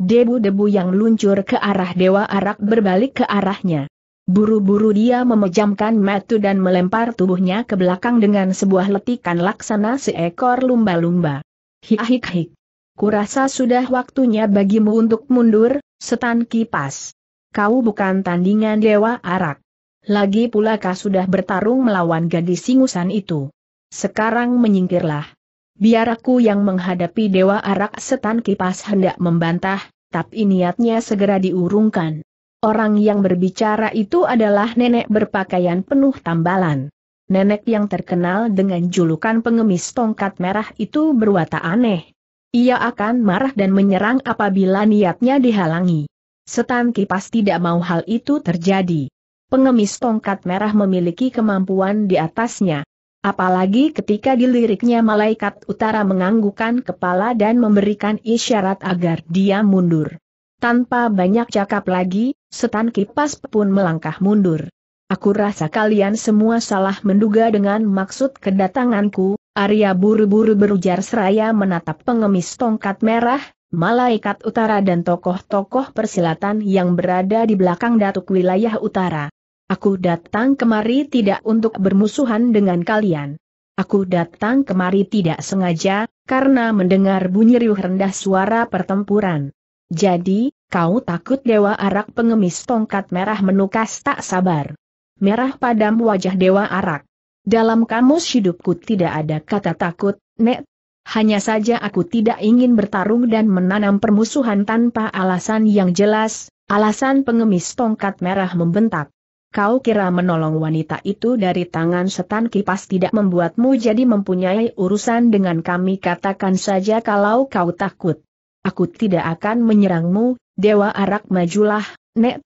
Debu-debu yang luncur ke arah Dewa Arak berbalik ke arahnya. Buru-buru dia memejamkan mata dan melempar tubuhnya ke belakang dengan sebuah letikan laksana seekor lumba-lumba. "Hik-hik-hik. Kurasa sudah waktunya bagimu untuk mundur, setan kipas. Kau bukan tandingan Dewa Arak. Lagi pula kau sudah bertarung melawan gadis singusan itu. Sekarang menyingkirlah. Biar aku yang menghadapi Dewa Arak." Setan kipas hendak membantah, tapi niatnya segera diurungkan. Orang yang berbicara itu adalah nenek berpakaian penuh tambalan. Nenek yang terkenal dengan julukan Pengemis Tongkat Merah itu berwatak aneh. Ia akan marah dan menyerang apabila niatnya dihalangi. Setan kipas tidak mau hal itu terjadi. Pengemis tongkat merah memiliki kemampuan di atasnya. Apalagi ketika diliriknya Malaikat Utara menganggukkan kepala dan memberikan isyarat agar dia mundur. Tanpa banyak cakap lagi, setan kipas pun melangkah mundur. "Aku rasa kalian semua salah menduga dengan maksud kedatanganku," Arya buru-buru berujar seraya menatap pengemis tongkat merah, Malaikat Utara dan tokoh-tokoh persilatan yang berada di belakang datuk wilayah utara. "Aku datang kemari tidak untuk bermusuhan dengan kalian. Aku datang kemari tidak sengaja, karena mendengar bunyi riuh rendah suara pertempuran." "Jadi, kau takut Dewa Arak?" Pengemis tongkat merah menukas tak sabar. Merah padam wajah Dewa Arak. "Dalam kamus hidupku tidak ada kata takut, Nek. Hanya saja aku tidak ingin bertarung dan menanam permusuhan tanpa alasan yang jelas." "Alasan?" Pengemis tongkat merah membentak. "Kau kira menolong wanita itu dari tangan setan kipas tidak membuatmu jadi mempunyai urusan dengan kami? Katakan saja kalau kau takut. Aku tidak akan menyerangmu." "Dewa Arak, majulah, Nek.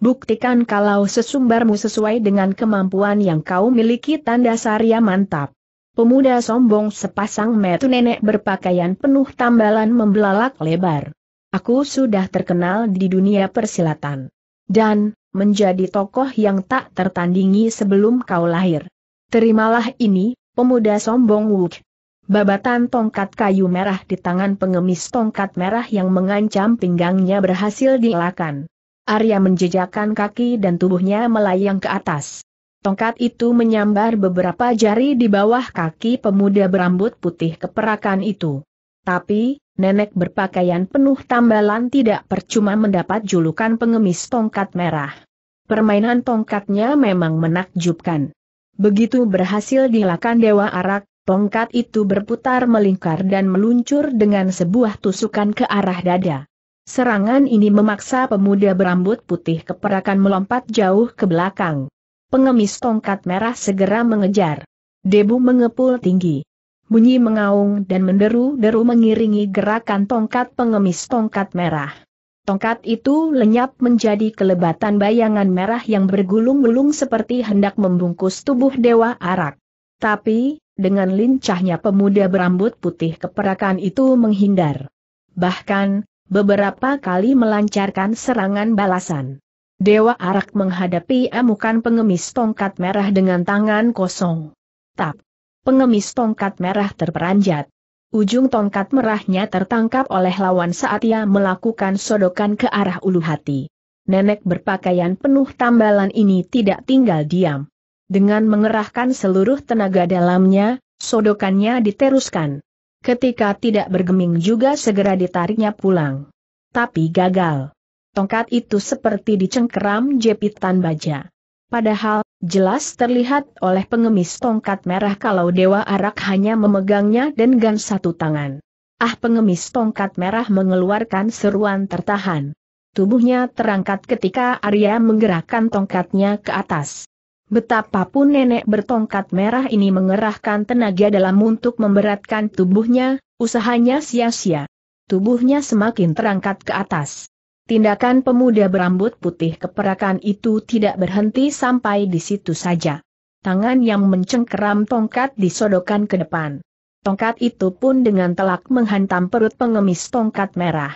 Buktikan kalau sesumbarmu sesuai dengan kemampuan yang kau miliki." Tanda Sarya mantap. Pemuda sombong sepasang metu nenek berpakaian penuh tambalan membelalak lebar. Aku sudah terkenal di dunia persilatan. Dan, menjadi tokoh yang tak tertandingi sebelum kau lahir. Terimalah ini, pemuda sombong Wuk. Babatan tongkat kayu merah di tangan pengemis tongkat merah yang mengancam pinggangnya berhasil dielakkan. Arya menjejakkan kaki dan tubuhnya melayang ke atas. Tongkat itu menyambar beberapa jari di bawah kaki pemuda berambut putih keperakan itu. Tapi, nenek berpakaian penuh tambalan tidak percuma mendapat julukan pengemis tongkat merah. Permainan tongkatnya memang menakjubkan. Begitu berhasil dilakukan Dewa Arak, tongkat itu berputar melingkar dan meluncur dengan sebuah tusukan ke arah dada. Serangan ini memaksa pemuda berambut putih keperakan melompat jauh ke belakang. Pengemis tongkat merah segera mengejar. Debu mengepul tinggi. Bunyi mengaung dan menderu-deru mengiringi gerakan tongkat pengemis tongkat merah. Tongkat itu lenyap menjadi kelebatan bayangan merah yang bergulung-gulung seperti hendak membungkus tubuh Dewa Arak. Tapi, dengan lincahnya pemuda berambut putih keperakan itu menghindar. Bahkan, beberapa kali melancarkan serangan balasan. Dewa Arak menghadapi amukan pengemis tongkat merah dengan tangan kosong. Tap! Pengemis tongkat merah terperanjat. Ujung tongkat merahnya tertangkap oleh lawan saat ia melakukan sodokan ke arah ulu hati. Nenek berpakaian penuh tambalan ini tidak tinggal diam. Dengan mengerahkan seluruh tenaga dalamnya, sodokannya diteruskan. Ketika tidak bergeming juga segera ditariknya pulang. Tapi gagal. Tongkat itu seperti dicengkeram jepitan baja. Padahal, jelas terlihat oleh pengemis tongkat merah kalau Dewa Arak hanya memegangnya dengan satu tangan. Ah, pengemis tongkat merah mengeluarkan seruan tertahan. Tubuhnya terangkat ketika Arya menggerakkan tongkatnya ke atas. Betapapun nenek bertongkat merah ini mengerahkan tenaga dalam untuk memberatkan tubuhnya, usahanya sia-sia. Tubuhnya semakin terangkat ke atas. Tindakan pemuda berambut putih keperakan itu tidak berhenti sampai di situ saja. Tangan yang mencengkeram tongkat disodokkan ke depan. Tongkat itu pun dengan telak menghantam perut pengemis tongkat merah.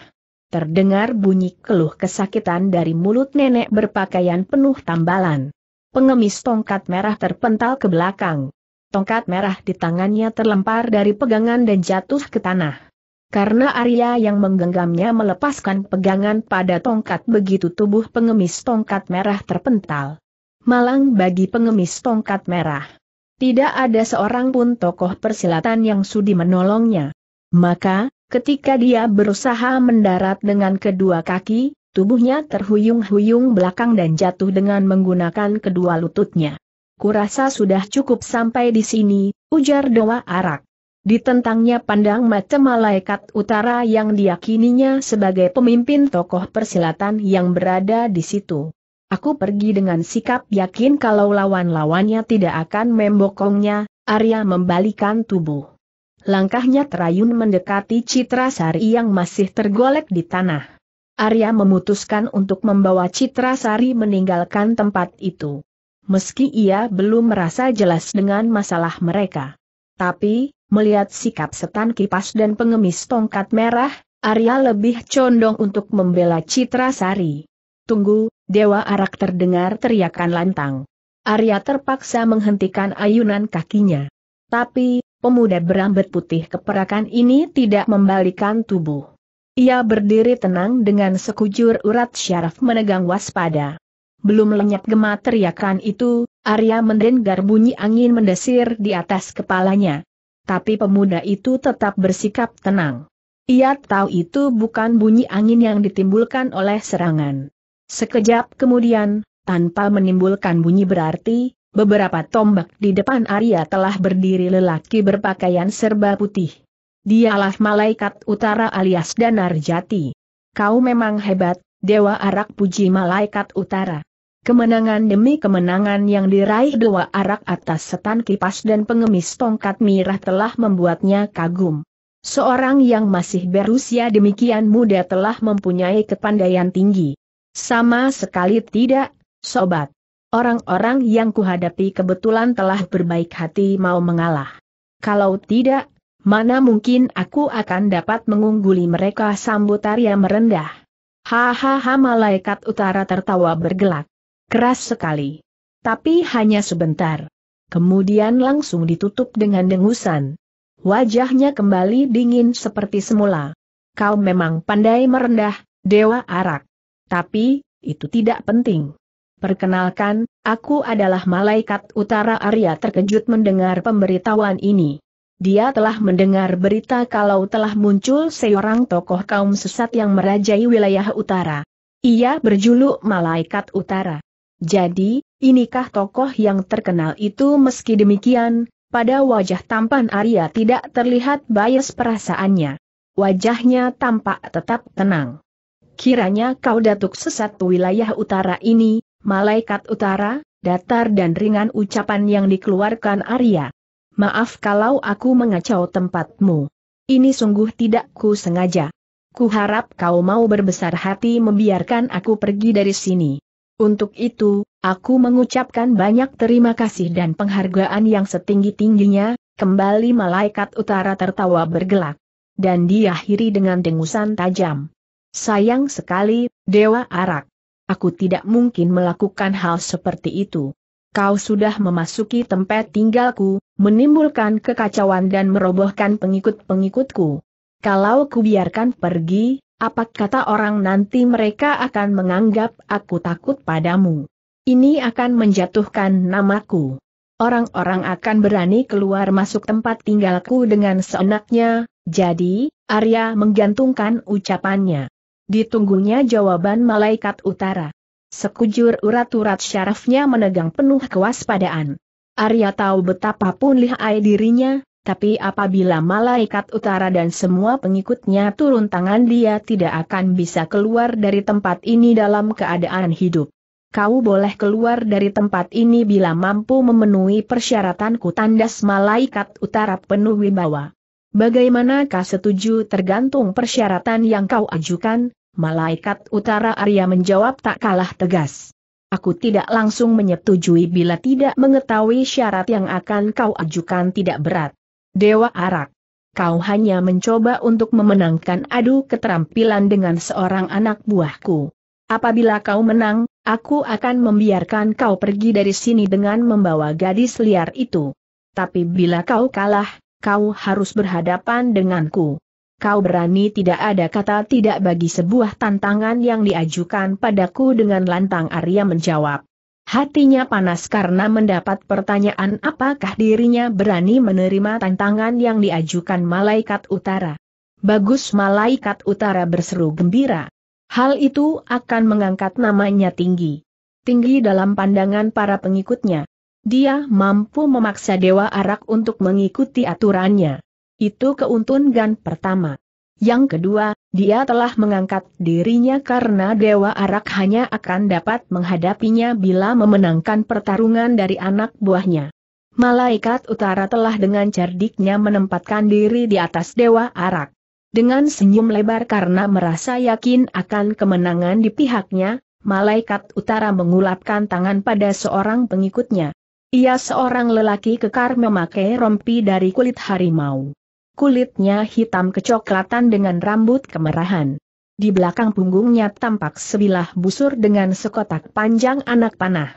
Terdengar bunyi keluh kesakitan dari mulut nenek berpakaian penuh tambalan. Pengemis tongkat merah terpental ke belakang. Tongkat merah di tangannya terlempar dari pegangan dan jatuh ke tanah. Karena Arya yang menggenggamnya melepaskan pegangan pada tongkat begitu tubuh pengemis tongkat merah terpental. Malang bagi pengemis tongkat merah. Tidak ada seorang pun tokoh persilatan yang sudi menolongnya. Maka, ketika dia berusaha mendarat dengan kedua kaki, tubuhnya terhuyung-huyung belakang dan jatuh dengan menggunakan kedua lututnya. Kurasa sudah cukup sampai di sini, ujar Dewa Arak. Ditentangnya pandang mata malaikat utara yang diyakininya sebagai pemimpin tokoh persilatan yang berada di situ. Aku pergi dengan sikap yakin kalau lawan-lawannya tidak akan membokongnya. Arya membalikan tubuh. Langkahnya terayun mendekati Citra Sari yang masih tergolek di tanah. Arya memutuskan untuk membawa Citra Sari meninggalkan tempat itu. Meski ia belum merasa jelas dengan masalah mereka. Tapi, melihat sikap setan kipas dan pengemis tongkat merah, Arya lebih condong untuk membela Citra Sari. Tunggu, Dewa Arak, terdengar teriakan lantang. Arya terpaksa menghentikan ayunan kakinya. Tapi, pemuda berambut putih keperakan ini tidak membalikan tubuh. Ia berdiri tenang dengan sekujur urat syaraf menegang waspada. Belum lenyap gema teriakan itu, Arya mendengar bunyi angin mendesir di atas kepalanya. Tapi pemuda itu tetap bersikap tenang. Ia tahu itu bukan bunyi angin yang ditimbulkan oleh serangan. Sekejap kemudian, tanpa menimbulkan bunyi berarti, beberapa tombak di depan Arya telah berdiri lelaki berpakaian serba putih. Dialah malaikat utara alias Danarjati. Kau memang hebat, Dewa Arak, puji malaikat utara. Kemenangan demi kemenangan yang diraih Dewa Arak atas setan kipas dan pengemis tongkat merah telah membuatnya kagum. Seorang yang masih berusia demikian muda telah mempunyai kepandaian tinggi. Sama sekali tidak, sobat. Orang-orang yang kuhadapi kebetulan telah berbaik hati mau mengalah. Kalau tidak, mana mungkin aku akan dapat mengungguli mereka, sambut Arya merendah. Hahaha, Malaikat Utara tertawa bergelak. Keras sekali. Tapi hanya sebentar. Kemudian langsung ditutup dengan dengusan. Wajahnya kembali dingin seperti semula. Kau memang pandai merendah, Dewa Arak. Tapi, itu tidak penting. Perkenalkan, aku adalah Malaikat Utara. Arya terkejut mendengar pemberitahuan ini. Dia telah mendengar berita kalau telah muncul seorang tokoh kaum sesat yang merajai wilayah utara. Ia berjuluk Malaikat Utara. Jadi, inikah tokoh yang terkenal itu? Meski demikian, pada wajah tampan Arya tidak terlihat bias perasaannya. Wajahnya tampak tetap tenang. Kiranya kau datuk sesat wilayah utara ini, Malaikat Utara. Datar dan ringan ucapan yang dikeluarkan Arya. Maaf kalau aku mengacau tempatmu. Ini sungguh tidak ku sengaja. Ku harap kau mau berbesar hati membiarkan aku pergi dari sini. Untuk itu, aku mengucapkan banyak terima kasih dan penghargaan yang setinggi-tingginya. Kembali Malaikat Utara tertawa bergelak. Dan diakhiri dengan dengusan tajam. Sayang sekali, Dewa Arak. Aku tidak mungkin melakukan hal seperti itu. Kau sudah memasuki tempat tinggalku, menimbulkan kekacauan dan merobohkan pengikut-pengikutku. Kalau ku biarkan pergi, apa kata orang nanti? Mereka akan menganggap aku takut padamu. Ini akan menjatuhkan namaku. Orang-orang akan berani keluar masuk tempat tinggalku dengan seenaknya. Jadi, Arya menggantungkan ucapannya. Ditunggunya jawaban Malaikat Utara. Sekujur urat-urat syarafnya menegang penuh kewaspadaan. Arya tahu betapapun lihai dirinya, tapi apabila Malaikat Utara dan semua pengikutnya turun tangan, dia tidak akan bisa keluar dari tempat ini dalam keadaan hidup. Kau boleh keluar dari tempat ini bila mampu memenuhi persyaratanku, tandas Malaikat Utara penuh wibawa. Bagaimanakah? Setuju, tergantung persyaratan yang kau ajukan, Malaikat Utara, Arya menjawab tak kalah tegas. Aku tidak langsung menyetujui bila tidak mengetahui syarat yang akan kau ajukan. Tidak berat, Dewa Arak. Kau hanya mencoba untuk memenangkan adu keterampilan dengan seorang anak buahku. Apabila kau menang, aku akan membiarkan kau pergi dari sini dengan membawa gadis liar itu. Tapi bila kau kalah, kau harus berhadapan denganku. Kau berani? Tidak ada kata tidak bagi sebuah tantangan yang diajukan padaku dengan lantang, Arya menjawab. Hatinya panas karena mendapat pertanyaan apakah dirinya berani menerima tantangan yang diajukan Malaikat Utara. Bagus, Malaikat Utara berseru gembira. Hal itu akan mengangkat namanya tinggi. Tinggi dalam pandangan para pengikutnya. Dia mampu memaksa Dewa Arak untuk mengikuti aturannya. Itu keuntungan pertama. Yang kedua, dia telah mengangkat dirinya karena Dewa Arak hanya akan dapat menghadapinya bila memenangkan pertarungan dari anak buahnya. Malaikat Utara telah dengan cerdiknya menempatkan diri di atas Dewa Arak. Dengan senyum lebar karena merasa yakin akan kemenangan di pihaknya, Malaikat Utara mengulapkan tangan pada seorang pengikutnya. Ia seorang lelaki kekar memakai rompi dari kulit harimau. Kulitnya hitam kecoklatan dengan rambut kemerahan. Di belakang punggungnya tampak sebilah busur dengan sekotak panjang anak panah.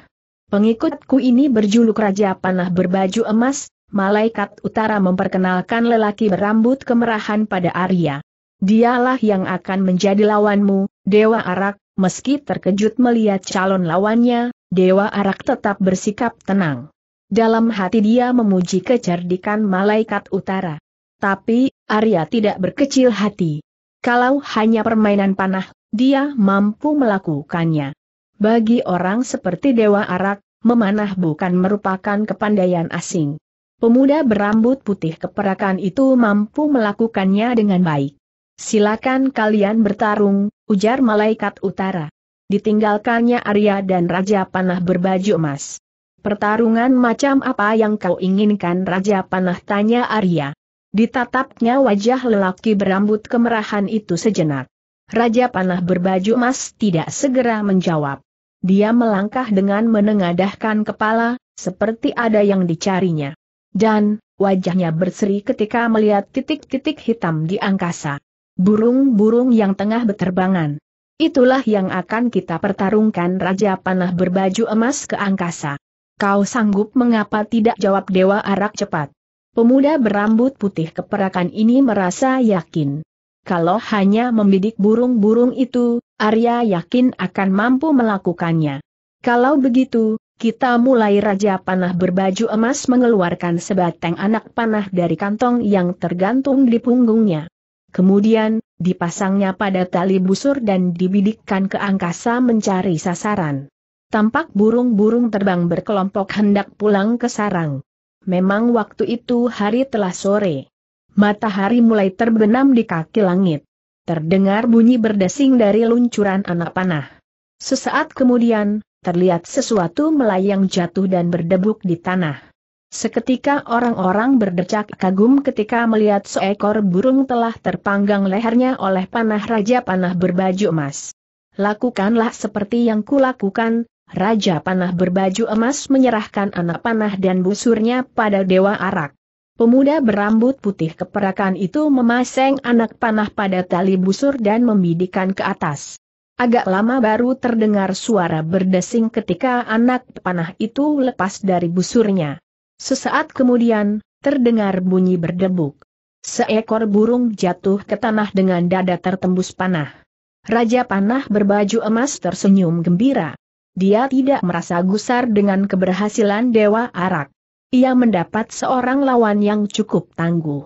Pengikutku ini berjuluk Raja Panah berbaju emas. Malaikat Utara memperkenalkan lelaki berambut kemerahan pada Arya. Dialah yang akan menjadi lawanmu, Dewa Arak. Meski terkejut melihat calon lawannya, Dewa Arak tetap bersikap tenang. Dalam hati dia memuji kecerdikan Malaikat Utara. Tapi, Arya tidak berkecil hati. Kalau hanya permainan panah, dia mampu melakukannya. Bagi orang seperti Dewa Arak, memanah bukan merupakan kepandaian asing. Pemuda berambut putih keperakan itu mampu melakukannya dengan baik. Silakan kalian bertarung, ujar Malaikat Utara. Ditinggalkannya Arya dan Raja Panah berbaju emas. Pertarungan macam apa yang kau inginkan, Raja Panah, tanya Arya. Ditatapnya wajah lelaki berambut kemerahan itu sejenak. Raja Panah berbaju emas tidak segera menjawab. Dia melangkah dengan menengadahkan kepala, seperti ada yang dicarinya. Dan, wajahnya berseri ketika melihat titik-titik hitam di angkasa. Burung-burung yang tengah beterbangan. Itulah yang akan kita pertarungkan, Raja Panah berbaju emas ke angkasa. Kau sanggup, mengapa tidak, jawab Dewa Arak cepat. Pemuda berambut putih keperakan ini merasa yakin. Kalau hanya membidik burung-burung itu, Arya yakin akan mampu melakukannya. Kalau begitu, kita mulai. Raja Panah berbaju emas mengeluarkan sebatang anak panah dari kantong yang tergantung di punggungnya. Kemudian, dipasangnya pada tali busur dan dibidikkan ke angkasa mencari sasaran. Tampak burung-burung terbang berkelompok hendak pulang ke sarang. Memang waktu itu hari telah sore. Matahari mulai terbenam di kaki langit. Terdengar bunyi berdesing dari luncuran anak panah. Sesaat kemudian, terlihat sesuatu melayang jatuh dan berdebuk di tanah. Seketika orang-orang berdecak kagum ketika melihat seekor burung telah terpanggang lehernya oleh panah Raja Panah berbaju emas. Lakukanlah seperti yang kulakukan. Raja Panah berbaju emas menyerahkan anak panah dan busurnya pada Dewa Arak. Pemuda berambut putih keperakan itu memasang anak panah pada tali busur dan membidikkan ke atas. Agak lama baru terdengar suara berdesing ketika anak panah itu lepas dari busurnya. Sesaat kemudian, terdengar bunyi berdebuk. Seekor burung jatuh ke tanah dengan dada tertembus panah. Raja Panah berbaju emas tersenyum gembira. Dia tidak merasa gusar dengan keberhasilan Dewa Arak. Ia mendapat seorang lawan yang cukup tangguh.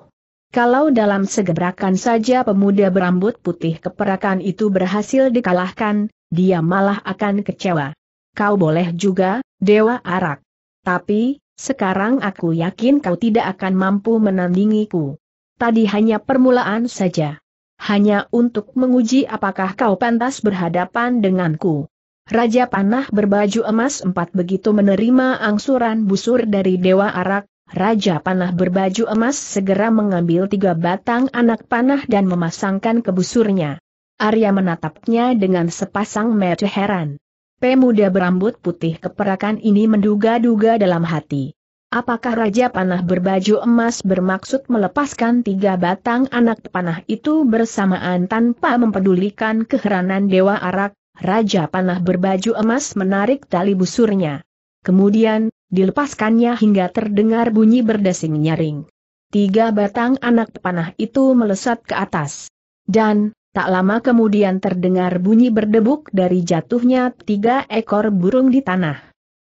Kalau dalam segebrakan saja pemuda berambut putih keperakan itu berhasil dikalahkan, dia malah akan kecewa. Kau boleh juga, Dewa Arak. Tapi, sekarang aku yakin kau tidak akan mampu menandingiku. Tadi hanya permulaan saja. Hanya untuk menguji apakah kau pantas berhadapan denganku. Raja Panah berbaju emas empat begitu menerima angsuran busur dari Dewa Arak, Raja Panah berbaju emas segera mengambil tiga batang anak panah dan memasangkan ke busurnya. Arya menatapnya dengan sepasang mata heran. Pemuda berambut putih keperakan ini menduga-duga dalam hati. Apakah Raja Panah berbaju emas bermaksud melepaskan tiga batang anak panah itu bersamaan tanpa mempedulikan keheranan Dewa Arak? Raja Panah berbaju emas menarik tali busurnya. Kemudian, dilepaskannya hingga terdengar bunyi berdesing nyaring. Tiga batang anak panah itu melesat ke atas. Dan, tak lama kemudian terdengar bunyi berdebuk dari jatuhnya tiga ekor burung di tanah.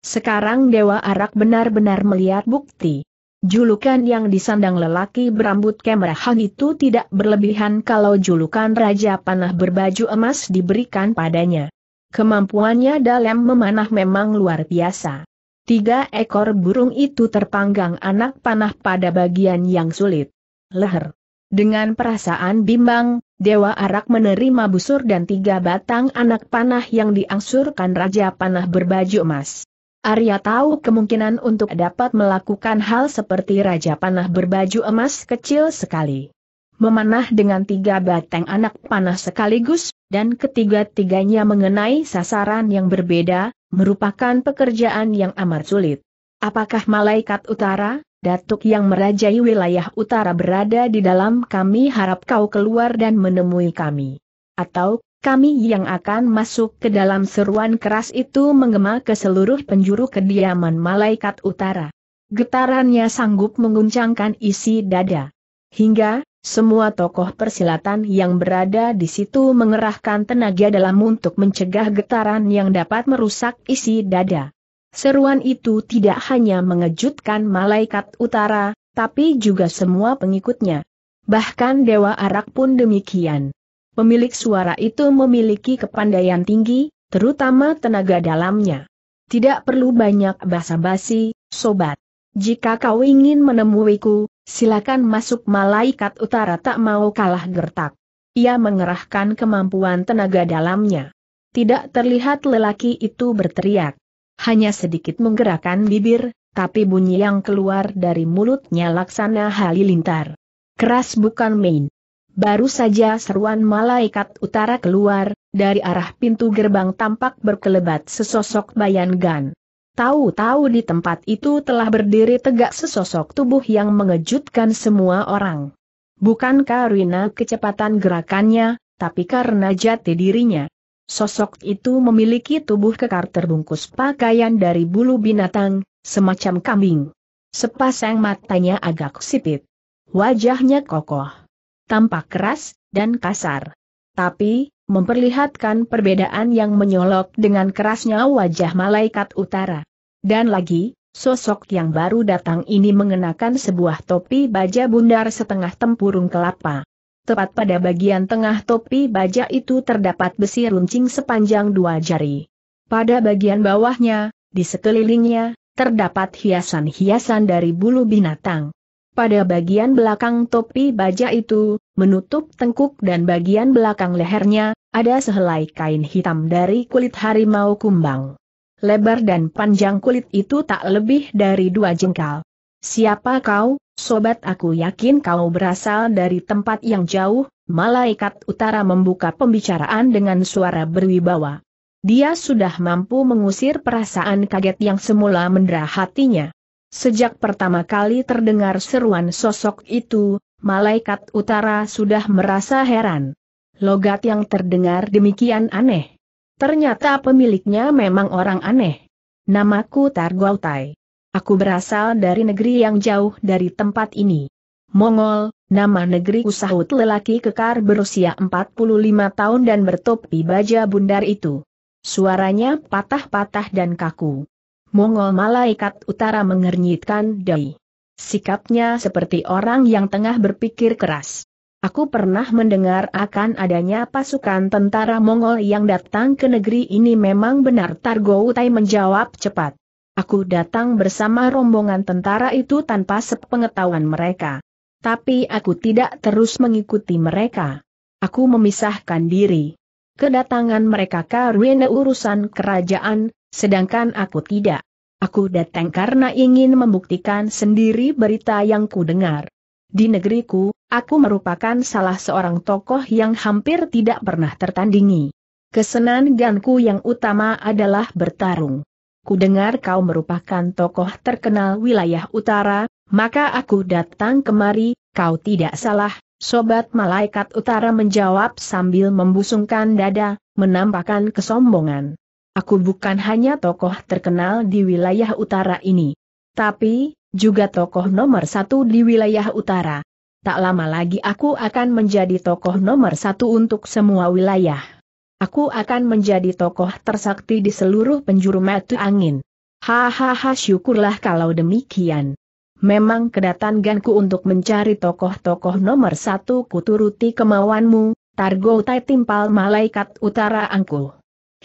Sekarang Dewa Arak benar-benar melihat bukti. Julukan yang disandang lelaki berambut kemerahan itu tidak berlebihan kalau julukan Raja Panah berbaju emas diberikan padanya. Kemampuannya dalam memanah memang luar biasa. Tiga ekor burung itu terpanggang anak panah pada bagian yang sulit. Leher. Dengan perasaan bimbang, Dewa Arak menerima busur dan tiga batang anak panah yang diangsurkan Raja Panah berbaju emas. Arya tahu kemungkinan untuk dapat melakukan hal seperti Raja Panah berbaju emas kecil sekali. Memanah dengan tiga batang anak panah sekaligus, dan ketiga-tiganya mengenai sasaran yang berbeda, merupakan pekerjaan yang amat sulit. Apakah Malaikat Utara, datuk yang merajai wilayah utara berada di dalam kami? Harap kau keluar dan menemui kami. Atau kami yang akan masuk ke dalam. Seruan keras itu menggema ke seluruh penjuru kediaman Malaikat Utara. Getarannya sanggup mengguncangkan isi dada. Hingga, semua tokoh persilatan yang berada di situ mengerahkan tenaga dalam untuk mencegah getaran yang dapat merusak isi dada. Seruan itu tidak hanya mengejutkan Malaikat Utara, tapi juga semua pengikutnya. Bahkan Dewa Arak pun demikian. Pemilik suara itu memiliki kepandaian tinggi, terutama tenaga dalamnya. Tidak perlu banyak basa-basi, sobat. Jika kau ingin menemuiku, silakan masuk. Malaikat Utara tak mau kalah gertak. Ia mengerahkan kemampuan tenaga dalamnya. Tidak terlihat lelaki itu berteriak. Hanya sedikit menggerakkan bibir, tapi bunyi yang keluar dari mulutnya laksana halilintar. Keras bukan main. Baru saja seruan Malaikat Utara keluar, dari arah pintu gerbang tampak berkelebat sesosok bayangan. Tahu-tahu di tempat itu telah berdiri tegak sesosok tubuh yang mengejutkan semua orang. Bukan karena kecepatan gerakannya, tapi karena jati dirinya. Sosok itu memiliki tubuh kekar terbungkus pakaian dari bulu binatang, semacam kambing. Sepasang matanya agak sipit. Wajahnya kokoh. Tampak keras dan kasar. Tapi memperlihatkan perbedaan yang menyolok dengan kerasnya wajah malaikat utara. Dan lagi, sosok yang baru datang ini mengenakan sebuah topi baja bundar setengah tempurung kelapa. Tepat pada bagian tengah topi baja itu terdapat besi runcing sepanjang 2 jari. Pada bagian bawahnya, di sekelilingnya, terdapat hiasan-hiasan dari bulu binatang. Pada bagian belakang topi baja itu, menutup tengkuk dan bagian belakang lehernya, ada sehelai kain hitam dari kulit harimau kumbang. Lebar dan panjang kulit itu tak lebih dari 2 jengkal. Siapa kau, sobat? Aku yakin kau berasal dari tempat yang jauh. Malaikat Utara membuka pembicaraan dengan suara berwibawa. Dia sudah mampu mengusir perasaan kaget yang semula mendera hatinya. Sejak pertama kali terdengar seruan sosok itu, malaikat utara sudah merasa heran. Logat yang terdengar demikian aneh. Ternyata pemiliknya memang orang aneh. Namaku Targautai. Aku berasal dari negeri yang jauh dari tempat ini. Mongol, nama negeri, usahut lelaki kekar berusia 45 tahun dan bertopi baja bundar itu. Suaranya patah-patah dan kaku. Mongol, malaikat utara mengernyitkan dahi. Sikapnya seperti orang yang tengah berpikir keras. Aku pernah mendengar akan adanya pasukan tentara Mongol yang datang ke negeri ini. Memang benar? Targautai menjawab cepat. Aku datang bersama rombongan tentara itu tanpa sepengetahuan mereka. Tapi aku tidak terus mengikuti mereka. Aku memisahkan diri. Kedatangan mereka karena urusan kerajaan, sedangkan aku tidak. Aku datang karena ingin membuktikan sendiri berita yang kudengar. Di negeriku, aku merupakan salah seorang tokoh yang hampir tidak pernah tertandingi. Kesenanganku yang utama adalah bertarung. Kudengar kau merupakan tokoh terkenal wilayah utara, maka aku datang kemari. Kau tidak salah, sobat. Malaikat utara menjawab sambil membusungkan dada, menampakkan kesombongan. Aku bukan hanya tokoh terkenal di wilayah utara ini, tapi juga tokoh nomor 1 di wilayah utara. Tak lama lagi aku akan menjadi tokoh nomor 1 untuk semua wilayah. Aku akan menjadi tokoh tersakti di seluruh penjuru mata angin. Hahaha, syukurlah kalau demikian. Memang kedatanganku untuk mencari tokoh-tokoh nomor 1. Kuturuti kemauanmu, Targautai, timpal malaikat utara angkuh.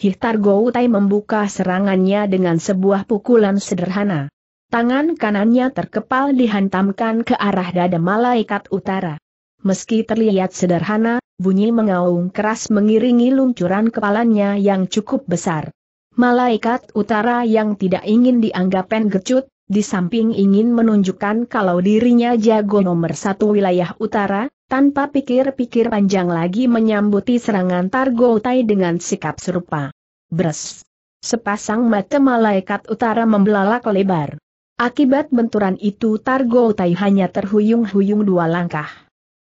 Targautai membuka serangannya dengan sebuah pukulan sederhana. Tangan kanannya terkepal dihantamkan ke arah dada malaikat utara. Meski terlihat sederhana, bunyi mengaung keras mengiringi luncuran kepalanya yang cukup besar. Malaikat utara yang tidak ingin dianggap pengecut, di samping ingin menunjukkan kalau dirinya jago nomor 1 wilayah utara, tanpa pikir-pikir panjang lagi menyambuti serangan Targautai dengan sikap serupa. Bres! Sepasang mata malaikat utara membelalak lebar. Akibat benturan itu Targautai hanya terhuyung-huyung 2 langkah.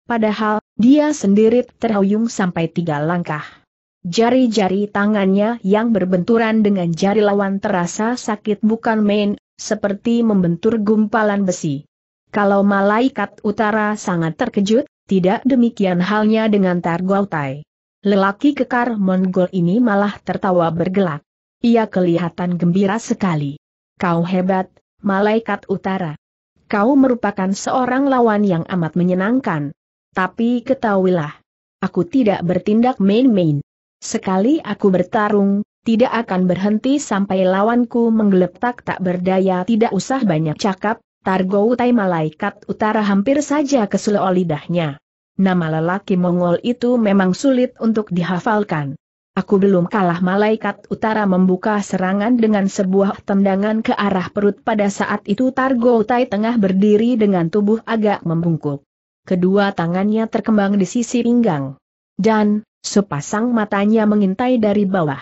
Padahal, dia sendiri terhuyung sampai 3 langkah. Jari-jari tangannya yang berbenturan dengan jari lawan terasa sakit bukan main, seperti membentur gumpalan besi. Kalau malaikat utara sangat terkejut, tidak demikian halnya dengan Targautai. Lelaki kekar Mongol ini malah tertawa bergelak. Ia kelihatan gembira sekali. Kau hebat, malaikat utara. Kau merupakan seorang lawan yang amat menyenangkan. Tapi ketahuilah, aku tidak bertindak main-main. Sekali aku bertarung, tidak akan berhenti sampai lawanku menggeletak tak berdaya. Tidak usah banyak cakap, Targautai. Malaikat utara hampir saja keseleo lidahnya. Nama lelaki Mongol itu memang sulit untuk dihafalkan. Aku belum kalah. Malaikat utara membuka serangan dengan sebuah tendangan ke arah perut. Pada saat itu Targautai tengah berdiri dengan tubuh agak membungkuk. Kedua tangannya terkembang di sisi pinggang. Dan sepasang matanya mengintai dari bawah.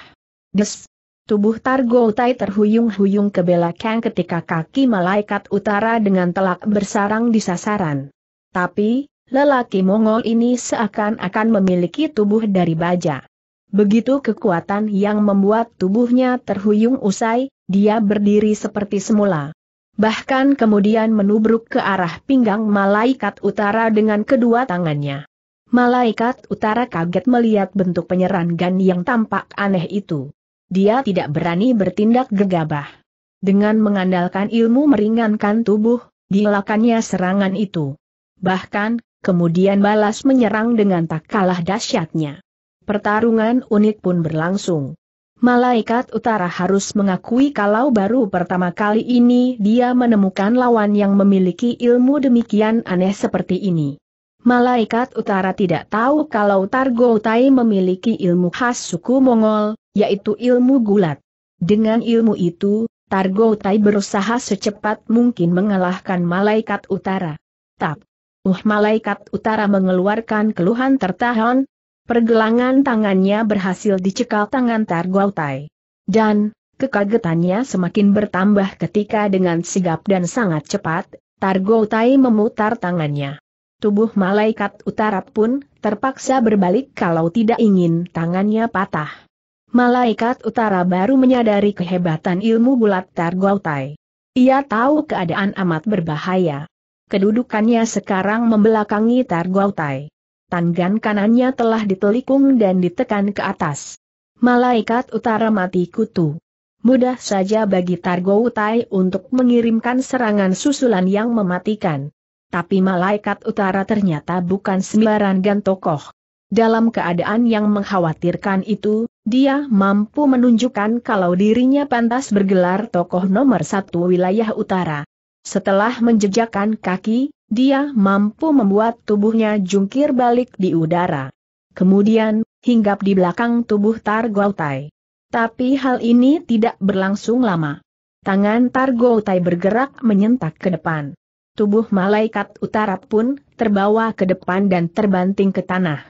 Des! Tubuh Targautai terhuyung-huyung ke belakang ketika kaki malaikat utara dengan telak bersarang di sasaran. Tapi, lelaki Mongol ini seakan-akan memiliki tubuh dari baja. Begitu kekuatan yang membuat tubuhnya terhuyung usai, dia berdiri seperti semula. Bahkan kemudian menubruk ke arah pinggang malaikat utara dengan kedua tangannya. Malaikat utara kaget melihat bentuk penyerangan yang tampak aneh itu. Dia tidak berani bertindak gegabah. Dengan mengandalkan ilmu meringankan tubuh, dielakkannya serangan itu. Bahkan, kemudian balas menyerang dengan tak kalah dahsyatnya. Pertarungan unik pun berlangsung. Malaikat Utara harus mengakui kalau baru pertama kali ini dia menemukan lawan yang memiliki ilmu demikian aneh seperti ini. Malaikat Utara tidak tahu kalau Targautai memiliki ilmu khas suku Mongol, yaitu ilmu gulat. Dengan ilmu itu, Targautai berusaha secepat mungkin mengalahkan Malaikat Utara. Tap! Malaikat Utara mengeluarkan keluhan tertahan, pergelangan tangannya berhasil dicekal tangan Targautai. Dan, kekagetannya semakin bertambah ketika dengan sigap dan sangat cepat, Targautai memutar tangannya. Tubuh Malaikat Utara pun terpaksa berbalik kalau tidak ingin tangannya patah. Malaikat Utara baru menyadari kehebatan ilmu gulat Targautai. Ia tahu keadaan amat berbahaya. Kedudukannya sekarang membelakangi Targautai. Tangan kanannya telah ditelikung dan ditekan ke atas. Malaikat Utara mati kutu. Mudah saja bagi Targautai untuk mengirimkan serangan susulan yang mematikan. Tapi Malaikat Utara ternyata bukan sembarangan tokoh. Dalam keadaan yang mengkhawatirkan itu, dia mampu menunjukkan kalau dirinya pantas bergelar tokoh nomor 1 wilayah utara. Setelah menjejakkan kaki, dia mampu membuat tubuhnya jungkir balik di udara. Kemudian, hinggap di belakang tubuh Targautai. Tapi hal ini tidak berlangsung lama. Tangan Targautai bergerak menyentak ke depan. Tubuh Malaikat Utara pun terbawa ke depan dan terbanting ke tanah.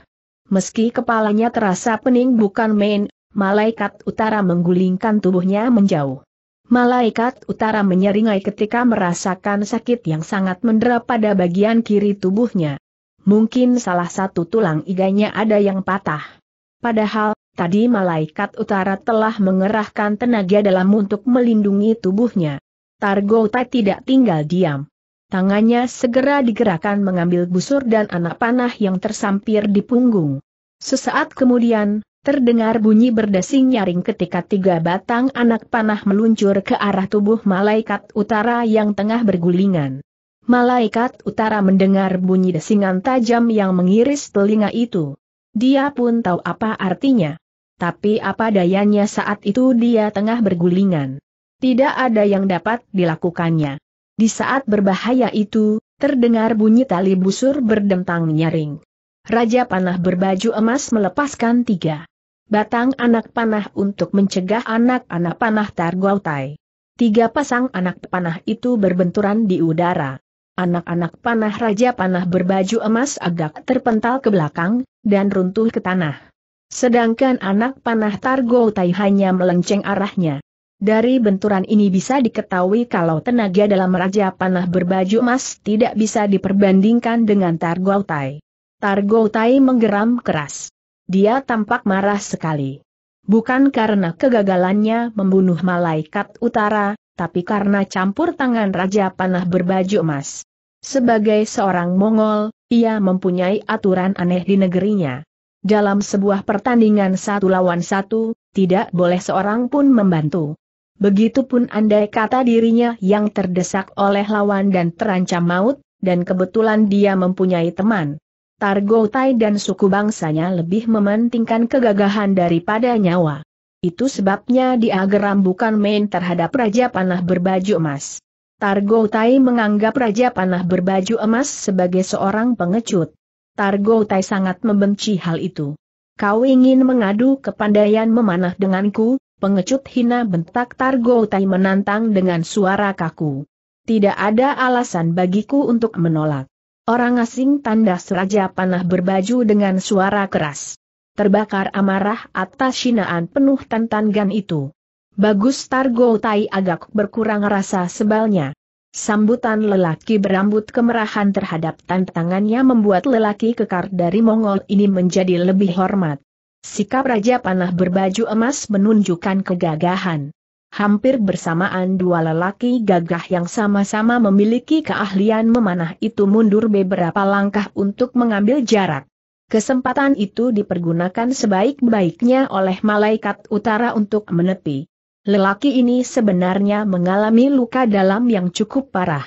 Meski kepalanya terasa pening bukan main, Malaikat Utara menggulingkan tubuhnya menjauh. Malaikat Utara menyeringai ketika merasakan sakit yang sangat mendera pada bagian kiri tubuhnya. Mungkin salah satu tulang iganya ada yang patah. Padahal, tadi Malaikat Utara telah mengerahkan tenaga dalam untuk melindungi tubuhnya. Targautai tidak tinggal diam. Tangannya segera digerakkan mengambil busur dan anak panah yang tersampir di punggung. Sesaat kemudian, terdengar bunyi berdesing nyaring ketika 3 batang anak panah meluncur ke arah tubuh Malaikat Utara yang tengah bergulingan. Malaikat Utara mendengar bunyi desingan tajam yang mengiris telinga itu. Dia pun tahu apa artinya. Tapi apa dayanya saat itu dia tengah bergulingan. Tidak ada yang dapat dilakukannya. Di saat berbahaya itu, terdengar bunyi tali busur berdentang nyaring. Raja Panah berbaju emas melepaskan 3. Batang anak panah untuk mencegah anak-anak panah Targautai. 3 pasang anak panah itu berbenturan di udara. Anak-anak panah Raja Panah berbaju emas agak terpental ke belakang, dan runtuh ke tanah. Sedangkan anak panah Targautai hanya melenceng arahnya. Dari benturan ini bisa diketahui kalau tenaga dalam Raja Panah berbaju emas tidak bisa diperbandingkan dengan Targautai. Targautai menggeram keras. Dia tampak marah sekali. Bukan karena kegagalannya membunuh Malaikat Utara, tapi karena campur tangan Raja Panah berbaju emas. Sebagai seorang Mongol, ia mempunyai aturan aneh di negerinya. Dalam sebuah pertandingan 1 lawan 1, tidak boleh seorang pun membantu. Begitupun andai kata dirinya yang terdesak oleh lawan dan terancam maut, dan kebetulan dia mempunyai teman. Targautai dan suku bangsanya lebih mementingkan kegagahan daripada nyawa. Itu sebabnya dia geram bukan main terhadap Raja Panah berbaju emas. Targautai menganggap Raja Panah berbaju emas sebagai seorang pengecut. Targautai sangat membenci hal itu. "Kau ingin mengadu kepandaian memanah denganku, pengecut hina," bentak Targautai menantang dengan suara kaku. "Tidak ada alasan bagiku untuk menolak." "Orang asing," tandas Raja Panah berbaju dengan suara keras. Terbakar amarah atas hinaan penuh tantangan itu. Bagus. Targautai agak berkurang rasa sebalnya. Sambutan lelaki berambut kemerahan terhadap tantangannya membuat lelaki kekar dari Mongol ini menjadi lebih hormat. Sikap Raja Panah berbaju emas menunjukkan kegagahan. Hampir bersamaan dua lelaki gagah yang sama-sama memiliki keahlian memanah itu mundur beberapa langkah untuk mengambil jarak. Kesempatan itu dipergunakan sebaik-baiknya oleh Malaikat Utara untuk menepi. Lelaki ini sebenarnya mengalami luka dalam yang cukup parah.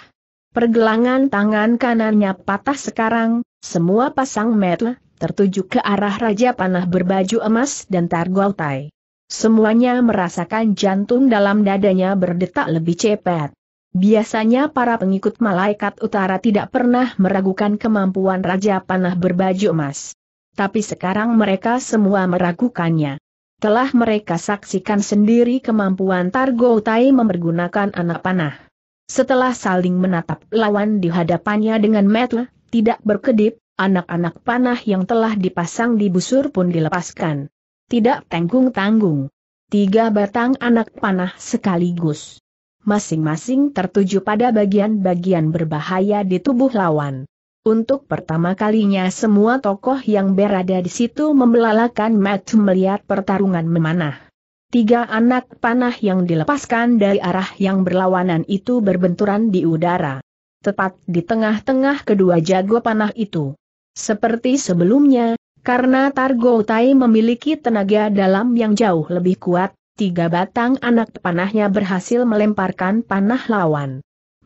Pergelangan tangan kanannya patah sekarang, semua pasang mata tertuju ke arah Raja Panah berbaju emas dan Targautai. Semuanya merasakan jantung dalam dadanya berdetak lebih cepat. Biasanya para pengikut Malaikat Utara tidak pernah meragukan kemampuan Raja Panah berbaju emas. Tapi sekarang mereka semua meragukannya. Telah mereka saksikan sendiri kemampuan Targautai mempergunakan anak panah. Setelah saling menatap lawan di hadapannya dengan mata tidak berkedip, anak-anak panah yang telah dipasang di busur pun dilepaskan. Tidak tanggung-tanggung. Tiga batang anak panah sekaligus. Masing-masing tertuju pada bagian-bagian berbahaya di tubuh lawan. Untuk pertama kalinya semua tokoh yang berada di situ membelalakan mata melihat pertarungan memanah. Tiga anak panah yang dilepaskan dari arah yang berlawanan itu berbenturan di udara. Tepat di tengah-tengah kedua jago panah itu. Seperti sebelumnya, karena Targautai memiliki tenaga dalam yang jauh lebih kuat, tiga batang anak panahnya berhasil melemparkan panah lawan.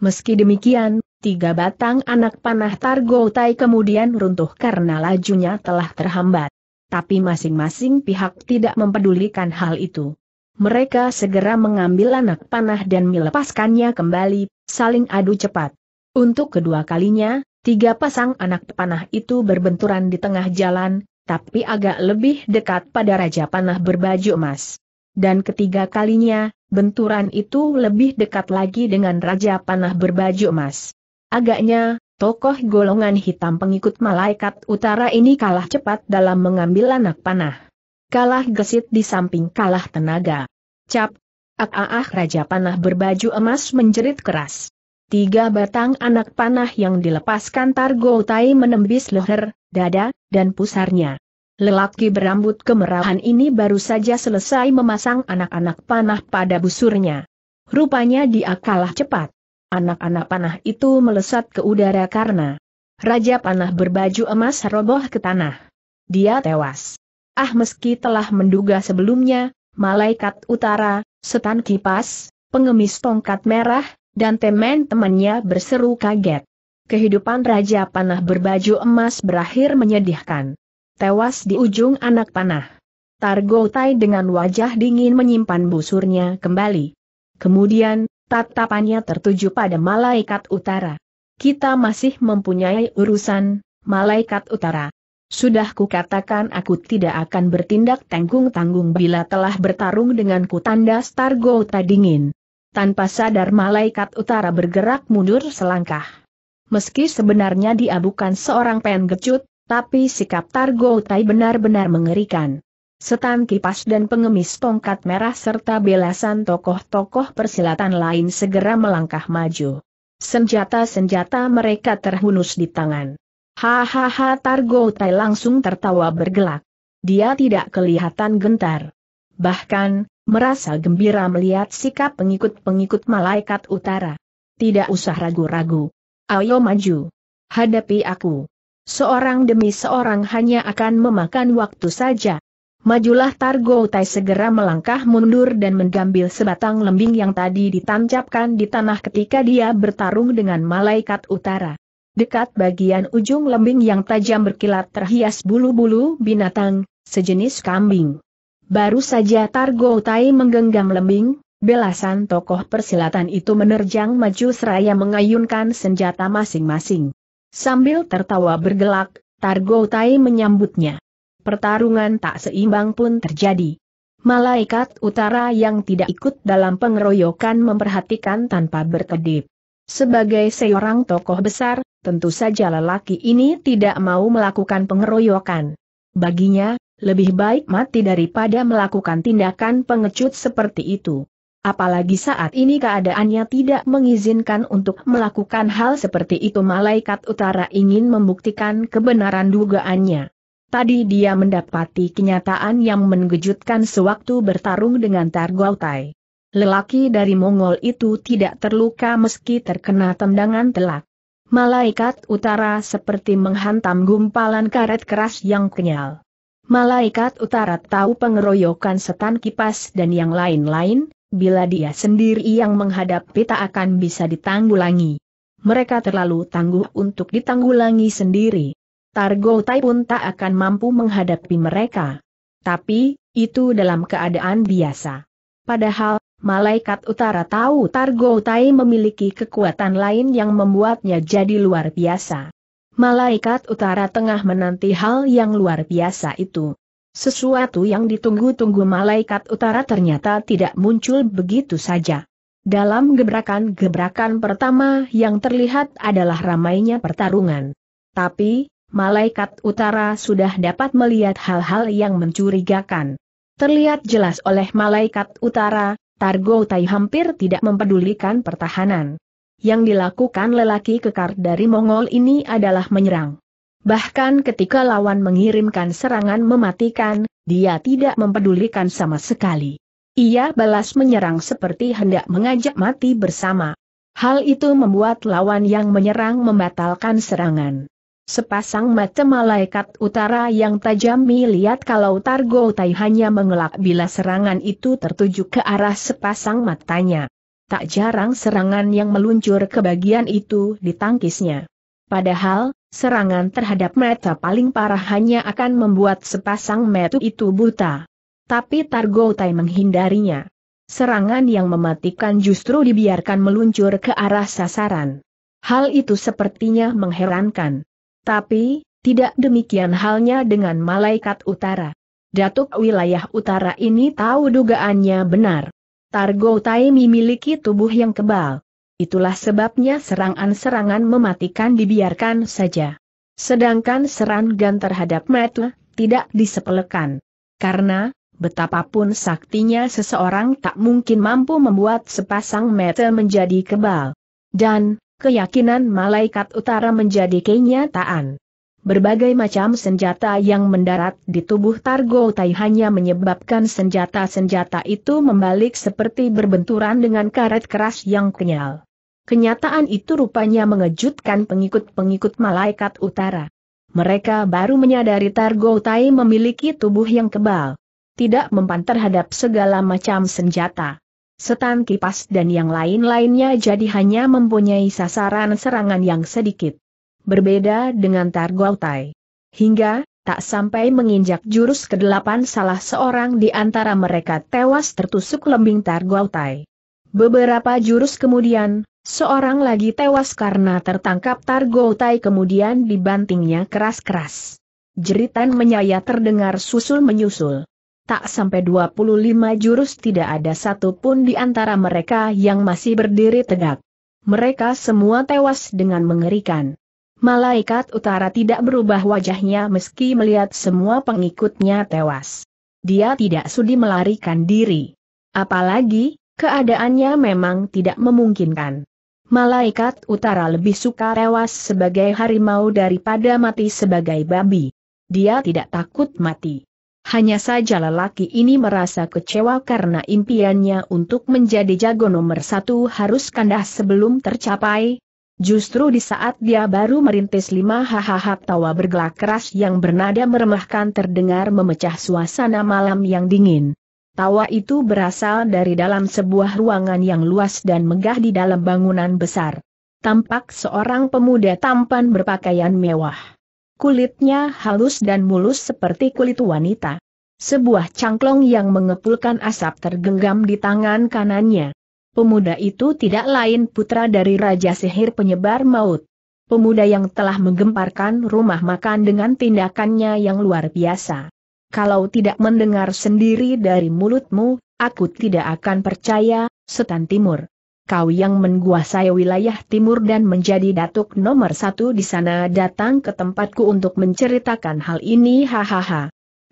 Meski demikian, tiga batang anak panah Targautai kemudian runtuh karena lajunya telah terhambat. Tapi masing-masing pihak tidak mempedulikan hal itu. Mereka segera mengambil anak panah dan melepaskannya kembali, saling adu cepat. Untuk kedua kalinya, tiga pasang anak panah itu berbenturan di tengah jalan, tapi agak lebih dekat pada Raja Panah berbaju emas. Dan ketiga kalinya, benturan itu lebih dekat lagi dengan Raja Panah berbaju emas. Agaknya, tokoh golongan hitam pengikut Malaikat Utara ini kalah cepat dalam mengambil anak panah. Kalah gesit di samping kalah tenaga. Cap! Ah, Raja Panah berbaju emas menjerit keras. Tiga batang anak panah yang dilepaskan Targautai menembus leher, dada, dan pusarnya. Lelaki berambut kemerahan ini baru saja selesai memasang anak-anak panah pada busurnya. Rupanya dia kalah cepat. Anak-anak panah itu melesat ke udara karena Raja Panah berbaju emas roboh ke tanah. Dia tewas. Ah, meski telah menduga sebelumnya, Malaikat Utara, Setan Kipas, Pengemis Tongkat Merah, dan teman-temannya berseru kaget. Kehidupan Raja Panah berbaju emas berakhir menyedihkan. Tewas di ujung anak panah. Targautai dengan wajah dingin menyimpan busurnya kembali. Kemudian, tatapannya tertuju pada Malaikat Utara. Kita masih mempunyai urusan, Malaikat Utara. Sudah kukatakan aku tidak akan bertindak tanggung-tanggung bila telah bertarung denganku, tandas Targautai dingin. Tanpa sadar Malaikat Utara bergerak mundur selangkah. Meski sebenarnya dia bukan seorang penggecut, tapi sikap Targautai benar-benar mengerikan. Setan Kipas dan Pengemis Tongkat Merah serta belasan tokoh-tokoh persilatan lain segera melangkah maju. Senjata-senjata mereka terhunus di tangan. Hahaha, Targautai langsung tertawa bergelak. Dia tidak kelihatan gentar. Bahkan, merasa gembira melihat sikap pengikut-pengikut Malaikat Utara. Tidak usah ragu-ragu. Ayo maju. Hadapi aku. Seorang demi seorang hanya akan memakan waktu saja. Majulah. Targautai segera melangkah mundur dan mengambil sebatang lembing yang tadi ditancapkan di tanah ketika dia bertarung dengan Malaikat Utara. Dekat bagian ujung lembing yang tajam berkilat terhias bulu-bulu binatang, sejenis kambing. Baru saja Targautai menggenggam lembing, belasan tokoh persilatan itu menerjang maju seraya mengayunkan senjata masing-masing. Sambil tertawa bergelak, Targautai menyambutnya. Pertarungan tak seimbang pun terjadi. Malaikat Utara yang tidak ikut dalam pengeroyokan memperhatikan tanpa berkedip. Sebagai seorang tokoh besar, tentu saja lelaki ini tidak mau melakukan pengeroyokan. Baginya, lebih baik mati daripada melakukan tindakan pengecut seperti itu. Apalagi saat ini keadaannya tidak mengizinkan untuk melakukan hal seperti itu. Malaikat Utara ingin membuktikan kebenaran dugaannya. Tadi dia mendapati kenyataan yang mengejutkan sewaktu bertarung dengan Targautai. Lelaki dari Mongol itu tidak terluka meski terkena tendangan telak. Malaikat Utara seperti menghantam gumpalan karet keras yang kenyal. Malaikat Utara tahu pengeroyokan Setan Kipas dan yang lain-lain, bila dia sendiri yang menghadapi tak akan bisa ditanggulangi. Mereka terlalu tangguh untuk ditanggulangi sendiri. Targautai pun tak akan mampu menghadapi mereka. Tapi, itu dalam keadaan biasa. Padahal, Malaikat Utara tahu Targautai memiliki kekuatan lain yang membuatnya jadi luar biasa. Malaikat Utara tengah menanti hal yang luar biasa itu. Sesuatu yang ditunggu-tunggu Malaikat Utara ternyata tidak muncul begitu saja. Dalam gebrakan-gebrakan pertama yang terlihat adalah ramainya pertarungan. Tapi, Malaikat Utara sudah dapat melihat hal-hal yang mencurigakan. Terlihat jelas oleh Malaikat Utara, Targautai hampir tidak mempedulikan pertahanan. Yang dilakukan lelaki kekar dari Mongol ini adalah menyerang. Bahkan ketika lawan mengirimkan serangan mematikan, dia tidak mempedulikan sama sekali. Ia balas menyerang seperti hendak mengajak mati bersama. Hal itu membuat lawan yang menyerang membatalkan serangan. Sepasang mata Malaikat Utara yang tajam melihat kalau Targautai hanya mengelak bila serangan itu tertuju ke arah sepasang matanya. Tak jarang serangan yang meluncur ke bagian itu ditangkisnya. Padahal, serangan terhadap mata paling parah hanya akan membuat sepasang mata itu buta. Tapi Targautai menghindarinya. Serangan yang mematikan justru dibiarkan meluncur ke arah sasaran. Hal itu sepertinya mengherankan. Tapi, tidak demikian halnya dengan Malaikat Utara. Datuk wilayah utara ini tahu dugaannya benar. Targautai memiliki tubuh yang kebal. Itulah sebabnya serangan-serangan mematikan dibiarkan saja. Sedangkan serangan terhadap mata tidak disepelekan. Karena, betapapun saktinya seseorang tak mungkin mampu membuat sepasang mata menjadi kebal. Dan, keyakinan Malaikat Utara menjadi kenyataan. Berbagai macam senjata yang mendarat di tubuh Targautai hanya menyebabkan senjata-senjata itu membalik seperti berbenturan dengan karet keras yang kenyal. Kenyataan itu rupanya mengejutkan pengikut-pengikut Malaikat Utara. Mereka baru menyadari Targautai memiliki tubuh yang kebal. Tidak mempan terhadap segala macam senjata. Setan Kipas dan yang lain-lainnya jadi hanya mempunyai sasaran serangan yang sedikit. Berbeda dengan Targautai. Hingga, tak sampai menginjak jurus ke-8 salah seorang di antara mereka tewas tertusuk lembing Targautai. Beberapa jurus kemudian, seorang lagi tewas karena tertangkap Targautai kemudian dibantingnya keras-keras. Jeritan menyayat terdengar susul-menyusul. Tak sampai 25 jurus tidak ada satupun di antara mereka yang masih berdiri tegak. Mereka semua tewas dengan mengerikan. Malaikat Utara tidak berubah wajahnya meski melihat semua pengikutnya tewas. Dia tidak sudi melarikan diri. Apalagi, keadaannya memang tidak memungkinkan. Malaikat Utara lebih suka tewas sebagai harimau daripada mati sebagai babi. Dia tidak takut mati. Hanya saja lelaki ini merasa kecewa karena impiannya untuk menjadi jago nomor 1 harus kandas sebelum tercapai. Justru di saat dia baru merintis tawa bergelak keras yang bernada meremahkan terdengar memecah suasana malam yang dingin. Tawa itu berasal dari dalam sebuah ruangan yang luas dan megah di dalam bangunan besar. Tampak seorang pemuda tampan berpakaian mewah. Kulitnya halus dan mulus seperti kulit wanita. Sebuah cangklong yang mengepulkan asap tergenggam di tangan kanannya. Pemuda itu tidak lain putra dari Raja Sihir Penyebar Maut. Pemuda yang telah menggemparkan rumah makan dengan tindakannya yang luar biasa. Kalau tidak mendengar sendiri dari mulutmu, aku tidak akan percaya, Setan Timur. Kau yang menguasai wilayah timur dan menjadi datuk nomor 1 di sana datang ke tempatku untuk menceritakan hal ini. Hahaha.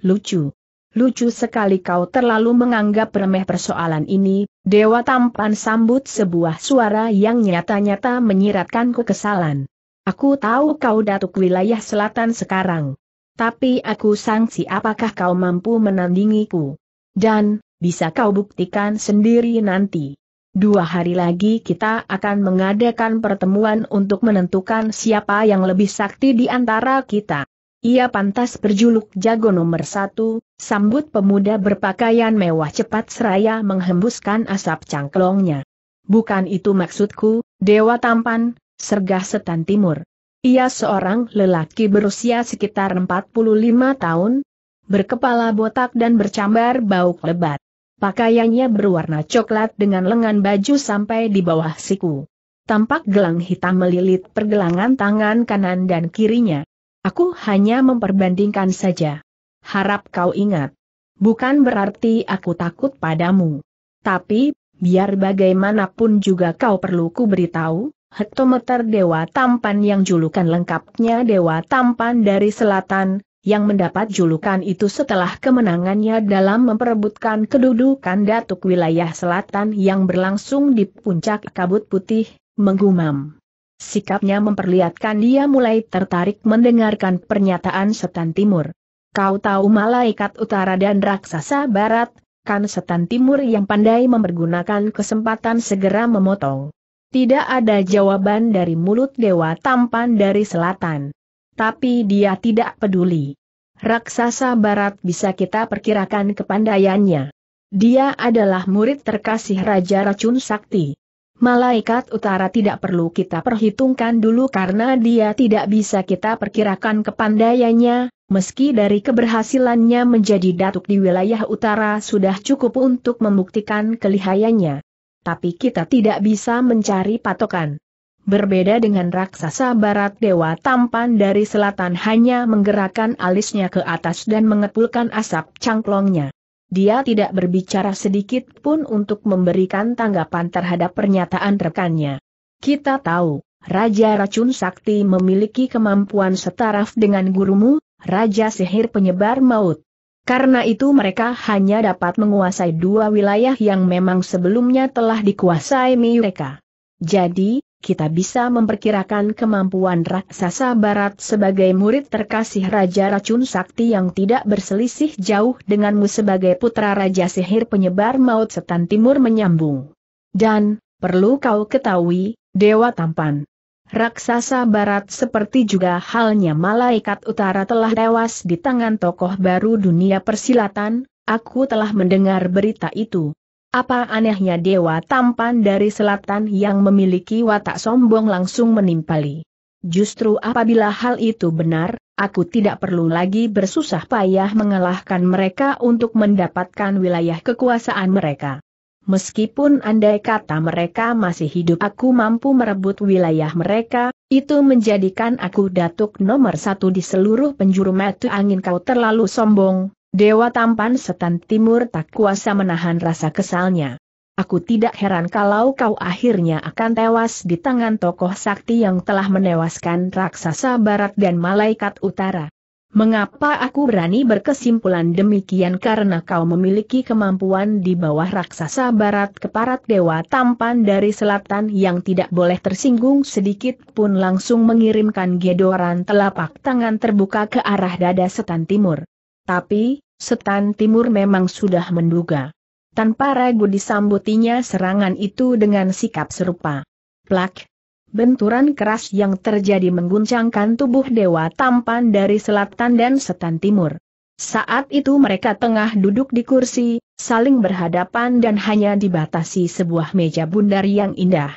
Lucu. Lucu sekali kau terlalu menganggap remeh persoalan ini, Dewa Tampan sambut sebuah suara yang nyata-nyata menyiratkan kekesalan. Aku tahu kau datuk wilayah selatan sekarang. Tapi aku sangsi apakah kau mampu menandingiku. Dan, bisa kau buktikan sendiri nanti. 2 hari lagi kita akan mengadakan pertemuan untuk menentukan siapa yang lebih sakti di antara kita. Ia pantas berjuluk jago nomor 1, sambut pemuda berpakaian mewah cepat seraya menghembuskan asap cangklongnya. Bukan itu maksudku, Dewa Tampan, sergah Setan Timur. Ia seorang lelaki berusia sekitar 45 tahun, berkepala botak dan bercambar bauk lebat. Pakaiannya berwarna coklat dengan lengan baju sampai di bawah siku. Tampak gelang hitam melilit pergelangan tangan kanan dan kirinya. Aku hanya memperbandingkan saja. Harap kau ingat. Bukan berarti aku takut padamu. Tapi, biar bagaimanapun juga kau perlu ku beritahu, hektometer Dewa Tampan yang julukan lengkapnya Dewa Tampan dari Selatan, yang mendapat julukan itu setelah kemenangannya dalam memperebutkan kedudukan Datuk Wilayah Selatan yang berlangsung di puncak kabut putih, menggumam. Sikapnya memperlihatkan dia mulai tertarik mendengarkan pernyataan Setan Timur. Kau tahu Malaikat Utara dan Raksasa Barat, kan Setan Timur yang pandai mempergunakan kesempatan segera memotong. Tidak ada jawaban dari mulut Dewa Tampan dari Selatan. Tapi dia tidak peduli. Raksasa Barat bisa kita perkirakan kepandaiannya. Dia adalah murid terkasih Raja Racun Sakti. Malaikat Utara tidak perlu kita perhitungkan dulu karena dia tidak bisa kita perkirakan kepandaiannya, meski dari keberhasilannya menjadi datuk di wilayah utara sudah cukup untuk membuktikan kelihayannya. Tapi kita tidak bisa mencari patokan. Berbeda dengan raksasa barat, Dewa Tampan dari selatan hanya menggerakkan alisnya ke atas dan mengepulkan asap cangklongnya. Dia tidak berbicara sedikit pun untuk memberikan tanggapan terhadap pernyataan rekannya. Kita tahu, Raja Racun Sakti memiliki kemampuan setaraf dengan gurumu, Raja Sihir Penyebar Maut. Karena itu mereka hanya dapat menguasai 2 wilayah yang memang sebelumnya telah dikuasai mereka. Jadi, kita bisa memperkirakan kemampuan raksasa barat sebagai murid terkasih Raja Racun Sakti yang tidak berselisih jauh denganmu sebagai putra Raja Sihir Penyebar Maut, Setan Timur menyambung. Dan, perlu kau ketahui, Dewa Tampan, raksasa barat seperti juga halnya Malaikat Utara telah tewas di tangan tokoh baru dunia persilatan, aku telah mendengar berita itu. Apa anehnya Dewa Tampan dari Selatan yang memiliki watak sombong langsung menimpali. Justru apabila hal itu benar, aku tidak perlu lagi bersusah payah mengalahkan mereka untuk mendapatkan wilayah kekuasaan mereka. Meskipun andai kata mereka masih hidup aku mampu merebut wilayah mereka, itu menjadikan aku datuk nomor 1 di seluruh penjuru mata angin. Kau terlalu sombong, Dewa Tampan, Setan Timur tak kuasa menahan rasa kesalnya. Aku tidak heran kalau kau akhirnya akan tewas di tangan tokoh sakti yang telah menewaskan raksasa barat dan malaikat utara. Mengapa aku berani berkesimpulan demikian? Karena kau memiliki kemampuan di bawah raksasa barat keparat. Dewa Tampan dari selatan yang tidak boleh tersinggung sedikit pun langsung mengirimkan gedoran telapak tangan terbuka ke arah dada Setan Timur. Tapi, Setan Timur memang sudah menduga. Tanpa ragu disambutinya serangan itu dengan sikap serupa. Plak! Benturan keras yang terjadi mengguncangkan tubuh Dewa Tampan dari Selatan dan Setan Timur. Saat itu mereka tengah duduk di kursi, saling berhadapan dan hanya dibatasi sebuah meja bundar yang indah.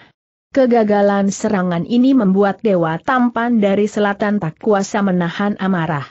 Kegagalan serangan ini membuat Dewa Tampan dari Selatan tak kuasa menahan amarah.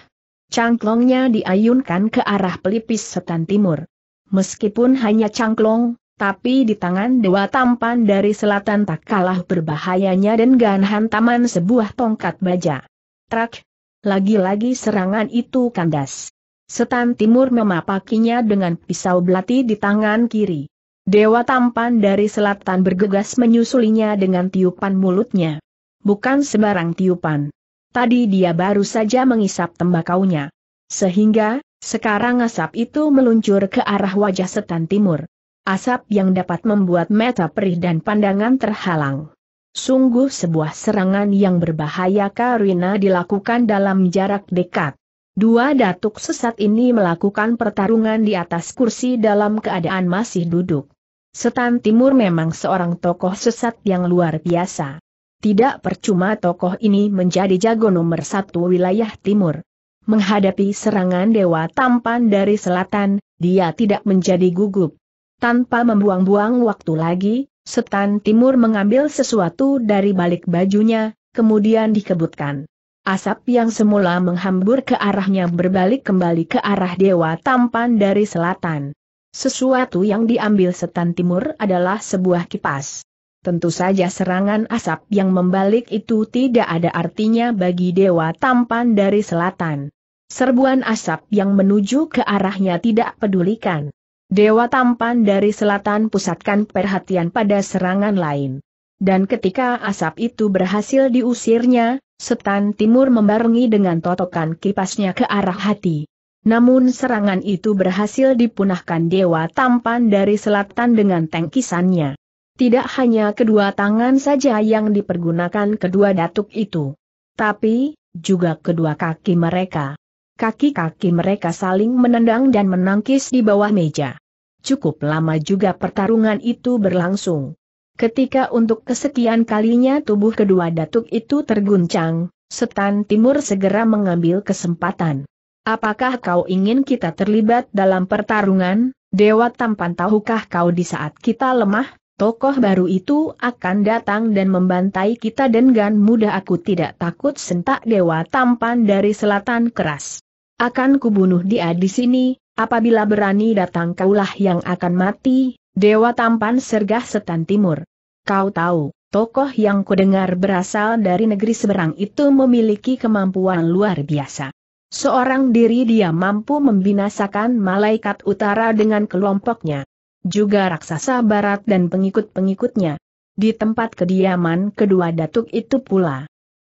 Cangklongnya diayunkan ke arah pelipis Setan Timur. Meskipun hanya cangklong, tapi di tangan Dewa Tampan dari Selatan tak kalah berbahayanya dengan hantaman sebuah tongkat baja. Trak! Lagi-lagi serangan itu kandas. Setan Timur memapakinya dengan pisau belati di tangan kiri. Dewa Tampan dari Selatan bergegas menyusulinya dengan tiupan mulutnya. Bukan sembarang tiupan. Tadi dia baru saja mengisap tembakaunya. Sehingga, Sekarang asap itu meluncur ke arah wajah Setan Timur. Asap yang dapat membuat mata perih dan pandangan terhalang. Sungguh sebuah serangan yang berbahaya karena dilakukan dalam jarak dekat. Dua datuk sesat ini melakukan pertarungan di atas kursi dalam keadaan masih duduk. Setan Timur memang seorang tokoh sesat yang luar biasa. Tidak percuma tokoh ini menjadi jago nomor satu wilayah timur. Menghadapi serangan Dewa Tampan dari selatan, dia tidak menjadi gugup. Tanpa membuang-buang waktu lagi, Setan Timur mengambil sesuatu dari balik bajunya, kemudian dikebutkan. Asap yang semula menghambur ke arahnya berbalik kembali ke arah Dewa Tampan dari selatan. Sesuatu yang diambil Setan Timur adalah sebuah kipas. Tentu saja serangan asap yang membalik itu tidak ada artinya bagi Dewa Tampan dari selatan. Serbuan asap yang menuju ke arahnya tidak pedulikan. Dewa Tampan dari selatan pusatkan perhatian pada serangan lain. Dan ketika asap itu berhasil diusirnya, Setan Timur membarengi dengan totokan kipasnya ke arah hati. Namun serangan itu berhasil dipunahkan Dewa Tampan dari selatan dengan tangkisannya. Tidak hanya kedua tangan saja yang dipergunakan kedua datuk itu, tapi juga kedua kaki mereka. Kaki-kaki mereka saling menendang dan menangkis di bawah meja. Cukup lama juga pertarungan itu berlangsung. Ketika untuk kesekian kalinya tubuh kedua datuk itu terguncang, Setan Timur segera mengambil kesempatan. "Apakah kau ingin kita terlibat dalam pertarungan, Dewa Tampan? Tahukah kau di saat kita lemah, tokoh baru itu akan datang dan membantai kita dengan mudah?" "Aku tidak takut," sentak Dewa Tampan dari selatan keras. "Akan kubunuh dia di sini, apabila berani datang kaulah yang akan mati, Dewa Tampan," sergah Setan Timur. "Kau tahu, tokoh yang kudengar berasal dari negeri seberang itu memiliki kemampuan luar biasa. Seorang diri dia mampu membinasakan Malaikat Utara dengan kelompoknya. Juga raksasa barat dan pengikut-pengikutnya." Di tempat kediaman kedua datuk itu pula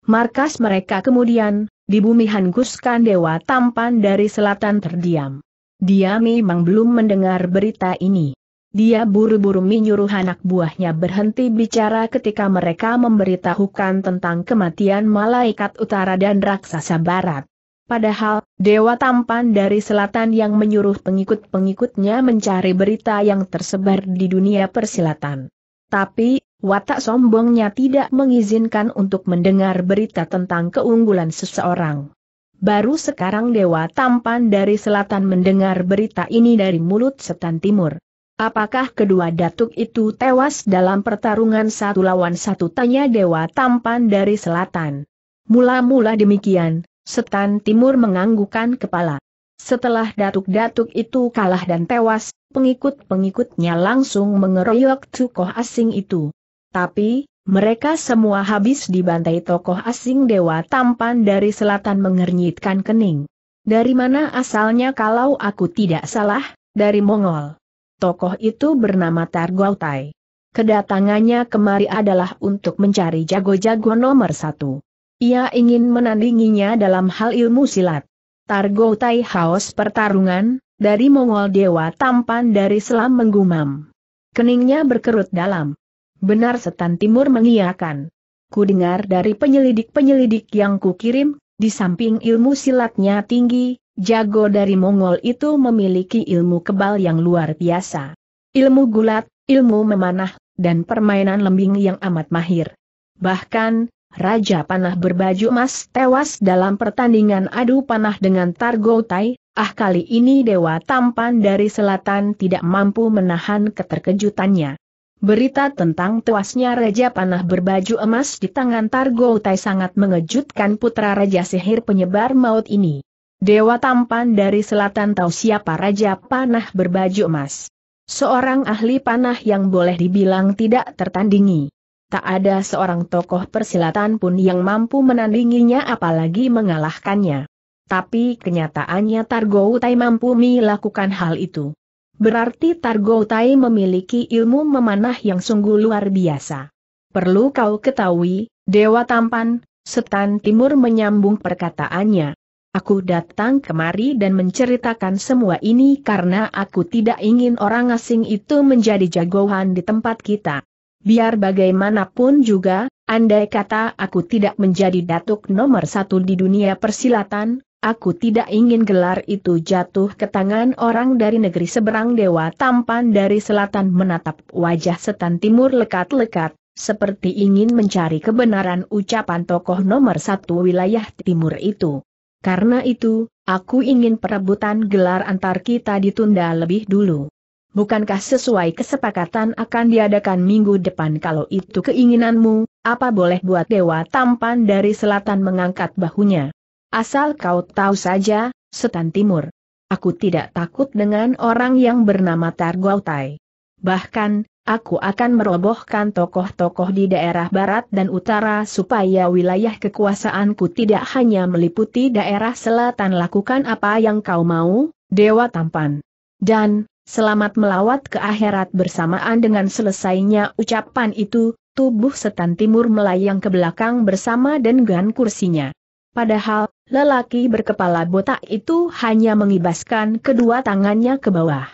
markas mereka. Kemudian, di bumi hanguskan Dewa Tampan dari selatan terdiam. Dia memang belum mendengar berita ini. Dia buru-buru menyuruh anak buahnya berhenti bicara ketika mereka memberitahukan tentang kematian Malaikat Utara dan raksasa barat. Padahal, Dewa Tampan dari selatan yang menyuruh pengikut-pengikutnya mencari berita yang tersebar di dunia persilatan. Tapi, watak sombongnya tidak mengizinkan untuk mendengar berita tentang keunggulan seseorang. Baru sekarang Dewa Tampan dari selatan mendengar berita ini dari mulut Setan Timur. "Apakah kedua datuk itu tewas dalam pertarungan satu lawan satu?" tanya Dewa Tampan dari selatan. Mula-mula demikian, Setan Timur menganggukkan kepala. Setelah datuk-datuk itu kalah dan tewas, pengikut-pengikutnya langsung mengeroyok tokoh asing itu. Tapi, mereka semua habis dibantai tokoh asing. Dewa Tampan dari selatan mengernyitkan kening. "Dari mana asalnya? Kalau aku tidak salah, dari Mongol. Tokoh itu bernama Targautai. Kedatangannya kemari adalah untuk mencari jago-jago nomor satu. Ia ingin menandinginya dalam hal ilmu silat." "Targautai haus pertarungan, dari Mongol?" Dewa Tampan dari selam menggumam. Keningnya berkerut dalam. "Benar," Setan Timur mengiyakan. "Kudengar dari penyelidik-penyelidik yang kukirim, di samping ilmu silatnya tinggi, jago dari Mongol itu memiliki ilmu kebal yang luar biasa. Ilmu gulat, ilmu memanah, dan permainan lembing yang amat mahir. Bahkan, Raja Panah berbaju emas tewas dalam pertandingan adu panah dengan Targautai." "Ah, kali ini Dewa Tampan dari selatan tidak mampu menahan keterkejutannya. Berita tentang tewasnya Raja Panah berbaju emas di tangan Targautai sangat mengejutkan putra Raja Sihir Penyebar Maut ini. Dewa Tampan dari selatan tahu siapa Raja Panah berbaju emas. Seorang ahli panah yang boleh dibilang tidak tertandingi. Tak ada seorang tokoh persilatan pun yang mampu menandinginya apalagi mengalahkannya. Tapi kenyataannya Targautai mampu melakukan hal itu. Berarti Targautai memiliki ilmu memanah yang sungguh luar biasa. Perlu kau ketahui, Dewa Tampan," Setan Timur menyambung perkataannya, Aku datang kemari dan menceritakan semua ini karena aku tidak ingin orang asing itu menjadi jagoan di tempat kita. Biar bagaimanapun juga, andai kata aku tidak menjadi datuk nomor satu di dunia persilatan, aku tidak ingin gelar itu jatuh ke tangan orang dari negeri seberang. Dewa Tampan dari selatan menatap wajah Setan Timur lekat-lekat, seperti ingin mencari kebenaran ucapan tokoh nomor satu wilayah timur itu. Karena itu, aku ingin perebutan gelar antar kita ditunda lebih dulu. Bukankah sesuai kesepakatan akan diadakan minggu depan? Kalau itu keinginanmu, apa boleh buat? Dewa Tampan dari selatan mengangkat bahunya. Asal kau tahu saja, Setan Timur, aku tidak takut dengan orang yang bernama Targautai. Bahkan, aku akan merobohkan tokoh-tokoh di daerah barat dan utara supaya wilayah kekuasaanku tidak hanya meliputi daerah selatan. Lakukan apa yang kau mau, Dewa Tampan. Dan, selamat melawat ke akhirat. Bersamaan dengan selesainya ucapan itu, tubuh Setan Timur melayang ke belakang bersama dengan kursinya. Padahal, lelaki berkepala botak itu hanya mengibaskan kedua tangannya ke bawah.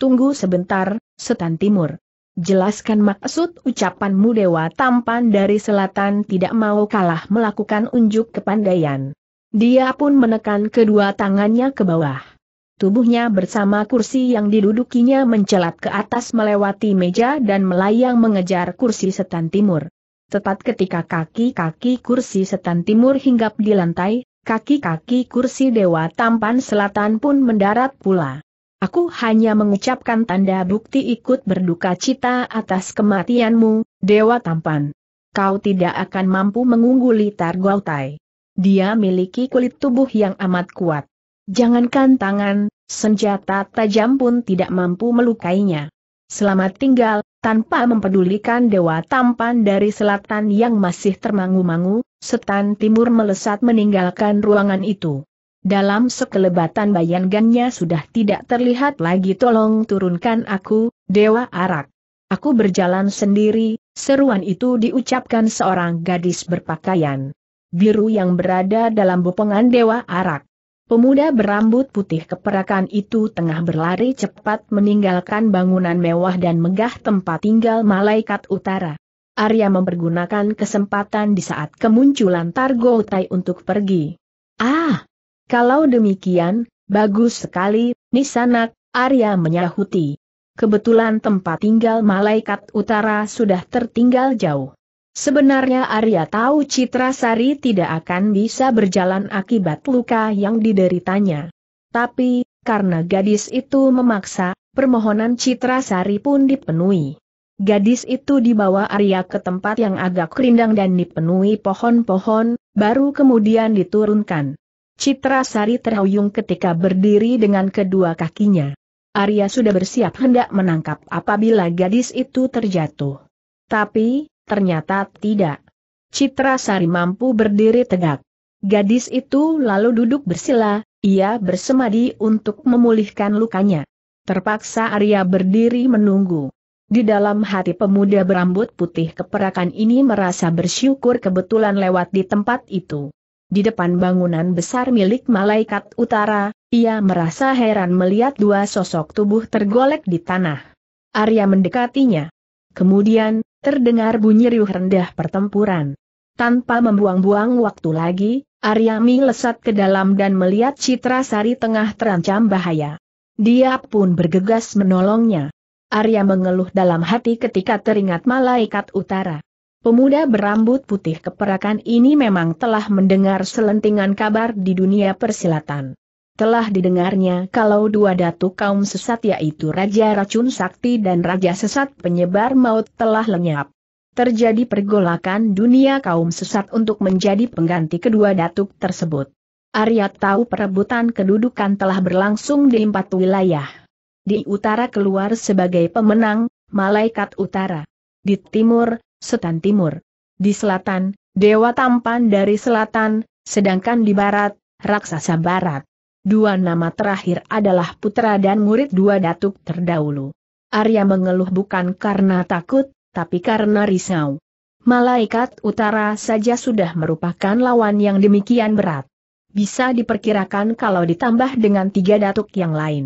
Tunggu sebentar, Setan Timur. Jelaskan maksud ucapanmu. Dewa Tampan dari selatan tidak mau kalah melakukan unjuk kepandaian. Dia pun menekan kedua tangannya ke bawah. Tubuhnya bersama kursi yang didudukinya mencelat ke atas melewati meja dan melayang mengejar kursi Setan Timur. Tepat ketika kaki-kaki kursi Setan Timur hinggap di lantai, kaki-kaki kursi Dewa Tampan selatan pun mendarat pula. Aku hanya mengucapkan tanda bukti ikut berduka cita atas kematianmu, Dewa Tampan. Kau tidak akan mampu mengungguli Targautai. Dia miliki kulit tubuh yang amat kuat. Jangankan tangan, senjata tajam pun tidak mampu melukainya. Selamat tinggal. Tanpa mempedulikan Dewa Tampan dari selatan yang masih termangu-mangu, Setan Timur melesat meninggalkan ruangan itu. Dalam sekelebatan bayangannya sudah tidak terlihat lagi. Tolong turunkan aku, Dewa Arak. Aku berjalan sendiri. Seruan itu diucapkan seorang gadis berpakaian biru yang berada dalam bopongan Dewa Arak. Pemuda berambut putih keperakan itu tengah berlari cepat meninggalkan bangunan mewah dan megah tempat tinggal Malaikat Utara. Arya mempergunakan kesempatan di saat kemunculan Targautai untuk pergi. Ah! Kalau demikian, bagus sekali, Nisanak, Arya menyahuti. Kebetulan tempat tinggal Malaikat Utara sudah tertinggal jauh. Sebenarnya Arya tahu Citra Sari tidak akan bisa berjalan akibat luka yang dideritanya. Tapi, karena gadis itu memaksa, permohonan Citra Sari pun dipenuhi. Gadis itu dibawa Arya ke tempat yang agak rindang dan dipenuhi pohon-pohon, baru kemudian diturunkan. Citra Sari terhuyung ketika berdiri dengan kedua kakinya. Arya sudah bersiap hendak menangkap apabila gadis itu terjatuh. Tapi, ternyata tidak. Citra Sari mampu berdiri tegak. Gadis itu lalu duduk bersila, ia bersemadi untuk memulihkan lukanya. Terpaksa Arya berdiri menunggu. Di dalam hati pemuda berambut putih keperakan ini merasa bersyukur kebetulan lewat di tempat itu. Di depan bangunan besar milik Malaikat Utara, ia merasa heran melihat dua sosok tubuh tergolek di tanah. Arya mendekatinya. Kemudian, terdengar bunyi riuh rendah pertempuran. Tanpa membuang-buang waktu lagi, Arya melesat ke dalam dan melihat Citra Sari tengah terancam bahaya. Dia pun bergegas menolongnya. Arya mengeluh dalam hati ketika teringat Malaikat Utara. Pemuda berambut putih keperakan ini memang telah mendengar selentingan kabar di dunia persilatan. Telah didengarnya kalau dua datuk kaum sesat yaitu Raja Racun Sakti dan Raja Sesat Penyebar Maut telah lenyap. Terjadi pergolakan dunia kaum sesat untuk menjadi pengganti kedua datuk tersebut. Arya tahu perebutan kedudukan telah berlangsung di 4 wilayah. Di utara keluar sebagai pemenang, Malaikat Utara. Di timur, Setan Timur. Di selatan, Dewa Tampan dari selatan, sedangkan di barat, Raksasa Barat. Dua nama terakhir adalah putra dan murid dua datuk terdahulu. Arya mengeluh bukan karena takut, tapi karena risau. Malaikat Utara saja sudah merupakan lawan yang demikian berat. bisa diperkirakan kalau ditambah dengan 3 datuk yang lain.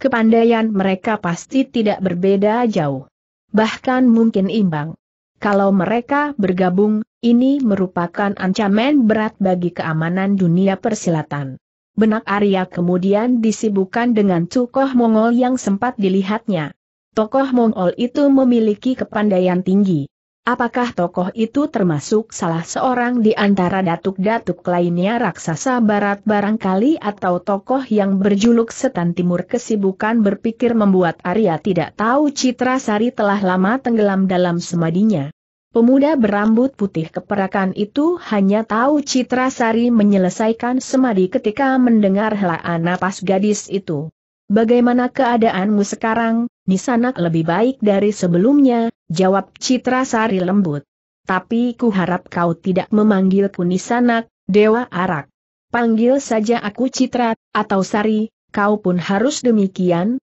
Kepandaian mereka pasti tidak berbeda jauh. Bahkan mungkin imbang. Kalau mereka bergabung, ini merupakan ancaman berat bagi keamanan dunia persilatan. Benak Arya kemudian disibukkan dengan tokoh Mongol yang sempat dilihatnya. Tokoh Mongol itu memiliki kepandaian tinggi. Apakah tokoh itu termasuk salah seorang di antara datuk-datuk lainnya raksasa barat barangkali, atau tokoh yang berjuluk Setan Timur? Kesibukan berpikir membuat Arya tidak tahu Citra Sari telah lama tenggelam dalam semadinya. Pemuda berambut putih keperakan itu hanya tahu Citra Sari menyelesaikan semadi ketika mendengar helaan napas gadis itu. "Bagaimana keadaanmu sekarang, Nisanak?" "Lebih baik dari sebelumnya," jawab Citra Sari lembut. "Tapi ku harap kau tidak memanggilku Nisanak, Dewa Arak. Panggil saja aku Citra, atau Sari, kau pun harus demikian."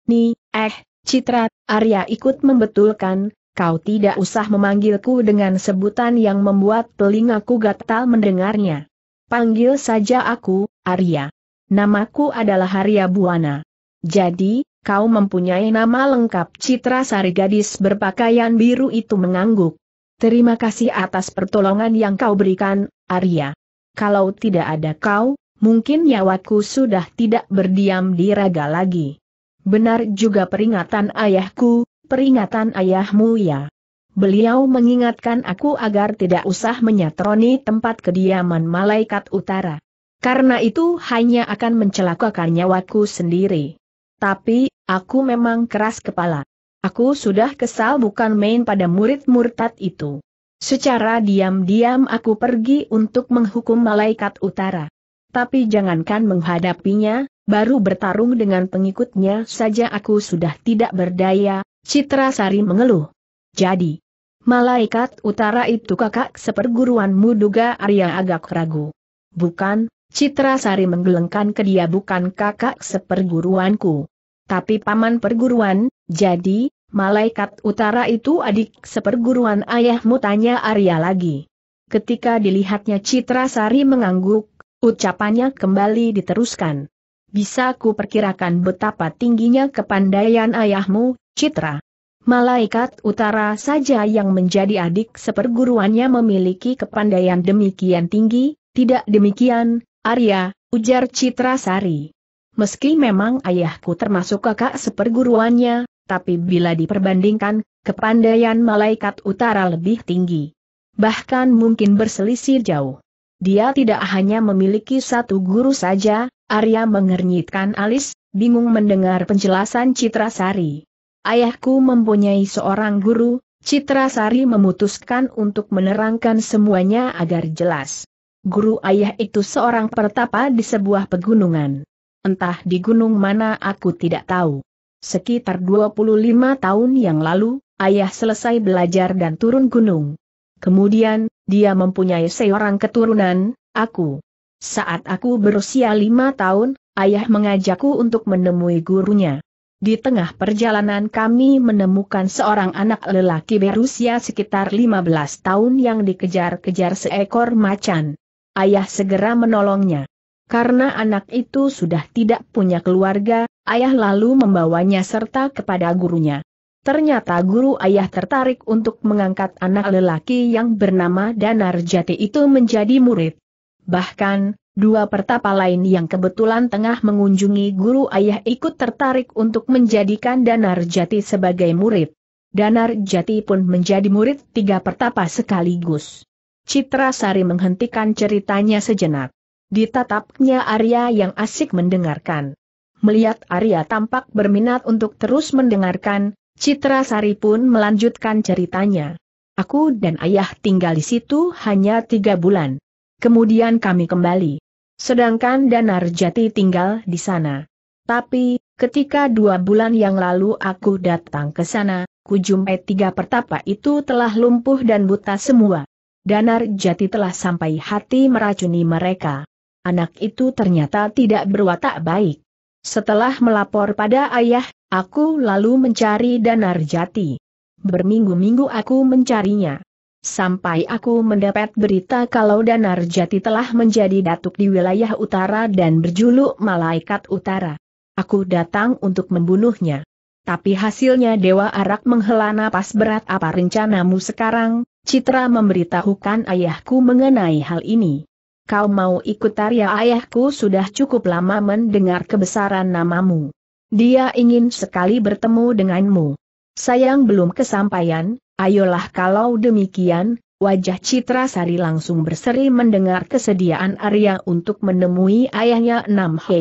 Citra," Arya ikut membetulkan. "Kau tidak usah memanggilku dengan sebutan yang membuat telingaku gatal mendengarnya. Panggil saja aku, Arya. Namaku adalah Arya Buana." "Jadi, kau mempunyai nama lengkap?" Citra Sari gadis berpakaian biru itu mengangguk. "Terima kasih atas pertolongan yang kau berikan, Arya. Kalau tidak ada kau, mungkin nyawaku sudah tidak berdiam di raga lagi." "Benar juga peringatan ayahku. Peringatan ayahmu ya. Beliau mengingatkan aku agar tidak usah menyatroni tempat kediaman Malaikat Utara. Karena itu hanya akan mencelakakan nyawaku sendiri. Tapi, aku memang keras kepala. Aku sudah kesal bukan main pada murid murtad itu. Secara diam-diam aku pergi untuk menghukum Malaikat Utara. Tapi jangankan menghadapinya, baru bertarung dengan pengikutnya saja aku sudah tidak berdaya." Citra Sari mengeluh. "Jadi, Malaikat Utara itu kakak seperguruanmu?" duga Arya agak ragu. "Bukan," Citra Sari menggelengkan kedia, "bukan kakak seperguruanku. Tapi paman perguruan." "Jadi, Malaikat Utara itu adik seperguruan ayahmu?" tanya Arya lagi. Ketika dilihatnya Citra Sari mengangguk, ucapannya kembali diteruskan. "Bisa ku perkirakan betapa tingginya kepandaian ayahmu, Citra. Malaikat Utara saja yang menjadi adik seperguruannya memiliki kepandaian demikian tinggi." "Tidak demikian, Arya," ujar Citra Sari. "Meski memang ayahku termasuk kakak seperguruannya, tapi bila diperbandingkan, kepandaian Malaikat Utara lebih tinggi. Bahkan mungkin berselisih jauh. Dia tidak hanya memiliki 1 guru saja." Arya mengernyitkan alis, bingung mendengar penjelasan Citra Sari. "Ayahku mempunyai seorang guru." Citra Sari memutuskan untuk menerangkan semuanya agar jelas. "Guru ayah itu seorang pertapa di sebuah pegunungan. Entah di gunung mana aku tidak tahu. Sekitar 25 tahun yang lalu, ayah selesai belajar dan turun gunung. Kemudian, dia mempunyai seorang keturunan, aku. Saat aku berusia 5 tahun, ayah mengajakku untuk menemui gurunya. Di tengah perjalanan kami menemukan seorang anak lelaki berusia sekitar 15 tahun yang dikejar-kejar seekor macan. Ayah segera menolongnya. Karena anak itu sudah tidak punya keluarga, ayah lalu membawanya serta kepada gurunya. Ternyata guru ayah tertarik untuk mengangkat anak lelaki yang bernama Danarjati itu menjadi murid. Bahkan, 2 pertapa lain yang kebetulan tengah mengunjungi guru ayah ikut tertarik untuk menjadikan Danarjati sebagai murid. Danarjati pun menjadi murid 3 pertapa sekaligus." Citra Sari menghentikan ceritanya sejenak. Ditatapnya Arya yang asik mendengarkan. Melihat Arya tampak berminat untuk terus mendengarkan, Citra Sari pun melanjutkan ceritanya. "Aku dan ayah tinggal di situ hanya 3 bulan. Kemudian kami kembali. Sedangkan Danarjati tinggal di sana. Tapi, ketika 2 bulan yang lalu aku datang ke sana, kujumpai 3 pertapa itu telah lumpuh dan buta semua. Danarjati telah sampai hati meracuni mereka. Anak itu ternyata tidak berwatak baik. Setelah melapor pada ayah, aku lalu mencari Danarjati. Berminggu-minggu aku mencarinya. sampai aku mendapat berita kalau Danarjati telah menjadi datuk di wilayah utara dan berjuluk Malaikat Utara. Aku datang untuk membunuhnya. Tapi hasilnya Dewa Arak menghela napas berat. Apa rencanamu sekarang? Citra memberitahukan ayahku mengenai hal ini. Kau mau ikut Arya? Ayahku sudah cukup lama mendengar kebesaran namamu. Dia ingin sekali bertemu denganmu. Sayang belum kesampaian. Ayolah kalau demikian. Wajah Citra Sari langsung berseri mendengar kesediaan Arya untuk menemui ayahnya.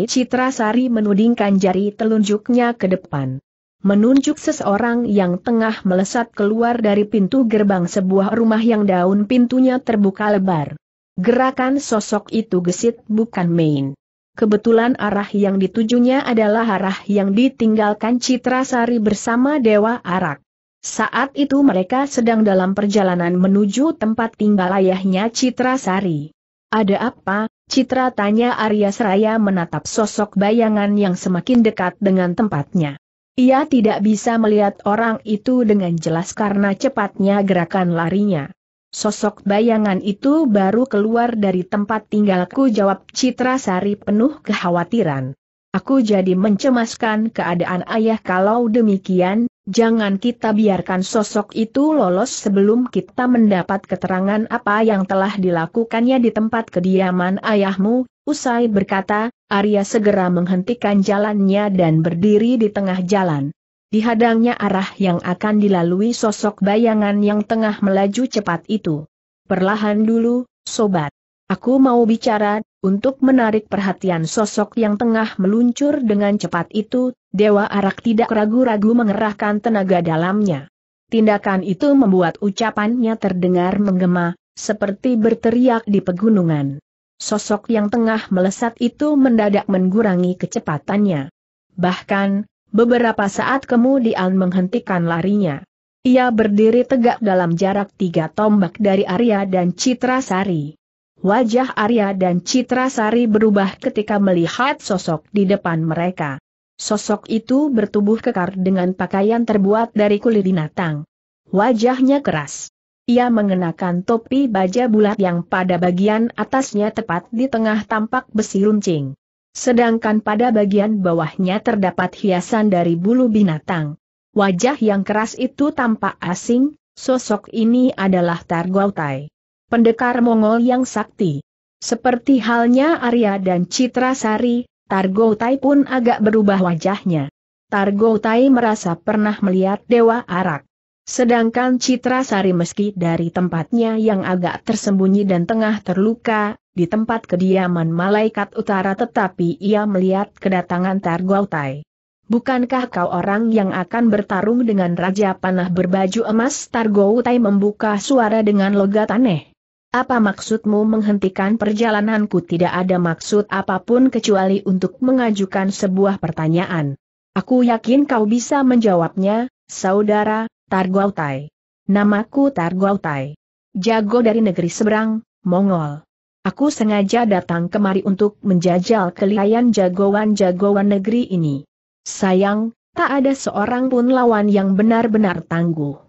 Citra Sari menudingkan jari telunjuknya ke depan, menunjuk seseorang yang tengah melesat keluar dari pintu gerbang sebuah rumah yang daun pintunya terbuka lebar. Gerakan sosok itu gesit bukan main. Kebetulan arah yang ditujunya adalah arah yang ditinggalkan Citra Sari bersama Dewa Arak. Saat itu mereka sedang dalam perjalanan menuju tempat tinggal ayahnya Citra Sari. Ada apa? Citra tanya Arya seraya menatap sosok bayangan yang semakin dekat dengan tempatnya. Ia tidak bisa melihat orang itu dengan jelas karena cepatnya gerakan larinya. Sosok bayangan itu baru keluar dari tempat tinggalku, jawab Citra Sari penuh kekhawatiran. Aku jadi mencemaskan keadaan ayah. Kalau demikian, jangan kita biarkan sosok itu lolos sebelum kita mendapat keterangan apa yang telah dilakukannya di tempat kediaman ayahmu. Usai berkata, Arya segera menghentikan jalannya dan berdiri di tengah jalan. Dihadangnya arah yang akan dilalui sosok bayangan yang tengah melaju cepat itu. Perlahan dulu, sobat. Aku mau bicara. Untuk menarik perhatian sosok yang tengah meluncur dengan cepat itu, Dewa Arak tidak ragu-ragu mengerahkan tenaga dalamnya. Tindakan itu membuat ucapannya terdengar menggema, seperti berteriak di pegunungan. Sosok yang tengah melesat itu mendadak mengurangi kecepatannya. Bahkan, beberapa saat kemudian menghentikan larinya. Ia berdiri tegak dalam jarak 3 tombak dari Arya dan Citra Sari. Wajah Arya dan Citra Sari berubah ketika melihat sosok di depan mereka. Sosok itu bertubuh kekar dengan pakaian terbuat dari kulit binatang. Wajahnya keras. Ia mengenakan topi baja bulat yang pada bagian atasnya tepat di tengah tampak besi runcing. Sedangkan pada bagian bawahnya terdapat hiasan dari bulu binatang. Wajah yang keras itu tampak asing. Sosok ini adalah Targautai, pendekar Mongol yang sakti. Seperti halnya Arya dan Citra Sari, Targautai pun agak berubah wajahnya. Targautai merasa pernah melihat Dewa Arak. Sedangkan Citra Sari meski dari tempatnya yang agak tersembunyi dan tengah terluka, di tempat kediaman Malaikat Utara, tetapi ia melihat kedatangan Targautai. Bukankah kau orang yang akan bertarung dengan Raja Panah berbaju emas? Targautai membuka suara dengan logat aneh. Apa maksudmu menghentikan perjalananku? Tidak ada maksud apapun kecuali untuk mengajukan sebuah pertanyaan. Aku yakin kau bisa menjawabnya, saudara, Targautai. Namaku Targautai. Jago dari negeri seberang, Mongol. Aku sengaja datang kemari untuk menjajal kelihayan jagoan-jagoan negeri ini. Sayang, tak ada seorang pun lawan yang benar-benar tangguh.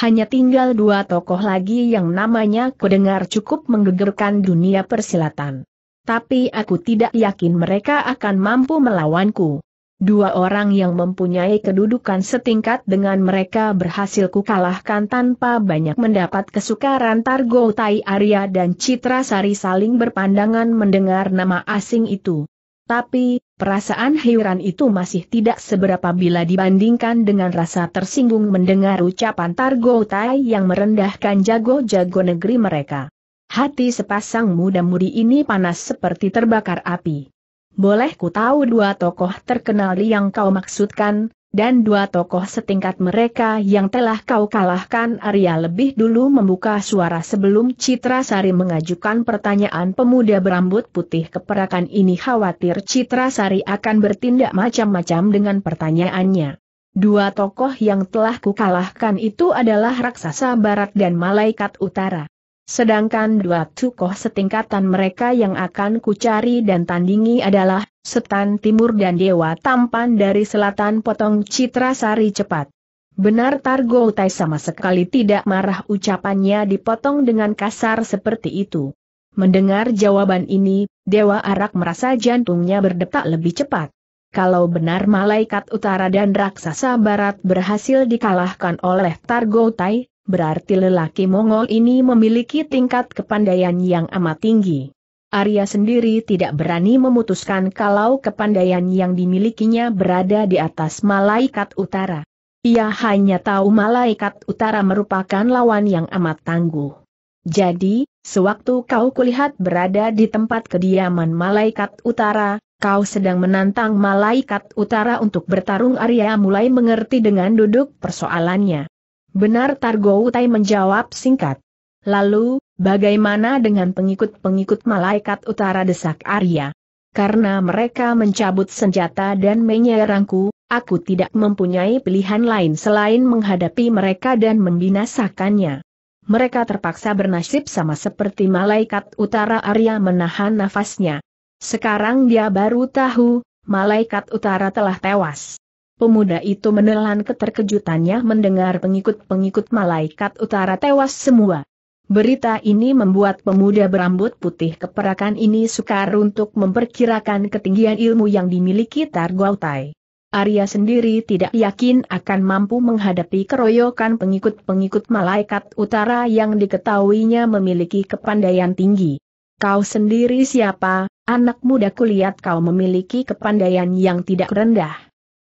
Hanya tinggal 2 tokoh lagi yang namanya kudengar cukup menggegerkan dunia persilatan. Tapi aku tidak yakin mereka akan mampu melawanku. 2 orang yang mempunyai kedudukan setingkat dengan mereka berhasil kukalahkan tanpa banyak mendapat kesukaran. Targautai, Arya dan Citra Sari saling berpandangan mendengar nama asing itu. Tapi, perasaan heran itu masih tidak seberapa bila dibandingkan dengan rasa tersinggung mendengar ucapan Targautai yang merendahkan jago-jago negeri mereka. Hati sepasang muda-mudi ini panas seperti terbakar api. Boleh ku tahu 2 tokoh terkenal yang kau maksudkan, dan 2 tokoh setingkat mereka yang telah kau kalahkan? Arya lebih dulu membuka suara sebelum Citra Sari mengajukan pertanyaan. Pemuda berambut putih keperakan ini khawatir Citra Sari akan bertindak macam-macam dengan pertanyaannya. 2 tokoh yang telah kukalahkan itu adalah raksasa barat dan malaikat utara. Sedangkan 2 tokoh setingkatan mereka yang akan kucari dan tandingi adalah Setan Timur dan Dewa Tampan dari Selatan, potong Citra Sari cepat. Benar, Targautai sama sekali tidak marah, ucapannya dipotong dengan kasar seperti itu. Mendengar jawaban ini, Dewa Arak merasa jantungnya berdetak lebih cepat. Kalau benar malaikat utara dan raksasa barat berhasil dikalahkan oleh Targautai, berarti lelaki Mongol ini memiliki tingkat kepandaian yang amat tinggi. Arya sendiri tidak berani memutuskan kalau kepandaian yang dimilikinya berada di atas malaikat utara. Ia hanya tahu malaikat utara merupakan lawan yang amat tangguh. Jadi, sewaktu kau kulihat berada di tempat kediaman malaikat utara, kau sedang menantang malaikat utara untuk bertarung. Arya mulai mengerti dengan duduk persoalannya. Benar, Targautai menjawab singkat. Lalu, bagaimana dengan pengikut-pengikut malaikat utara, desak Arya? Karena mereka mencabut senjata dan menyerangku, aku tidak mempunyai pilihan lain selain menghadapi mereka dan membinasakannya. Mereka terpaksa bernasib sama seperti malaikat utara. Arya menahan nafasnya. Sekarang dia baru tahu, malaikat utara telah tewas. Pemuda itu menelan keterkejutannya mendengar pengikut-pengikut malaikat utara tewas semua. Berita ini membuat pemuda berambut putih keperakan ini sukar untuk memperkirakan ketinggian ilmu yang dimiliki Targautai. Arya sendiri tidak yakin akan mampu menghadapi keroyokan pengikut-pengikut malaikat utara yang diketahuinya memiliki kepandaian tinggi. Kau sendiri siapa, anak muda? Kulihat kau memiliki kepandaian yang tidak rendah.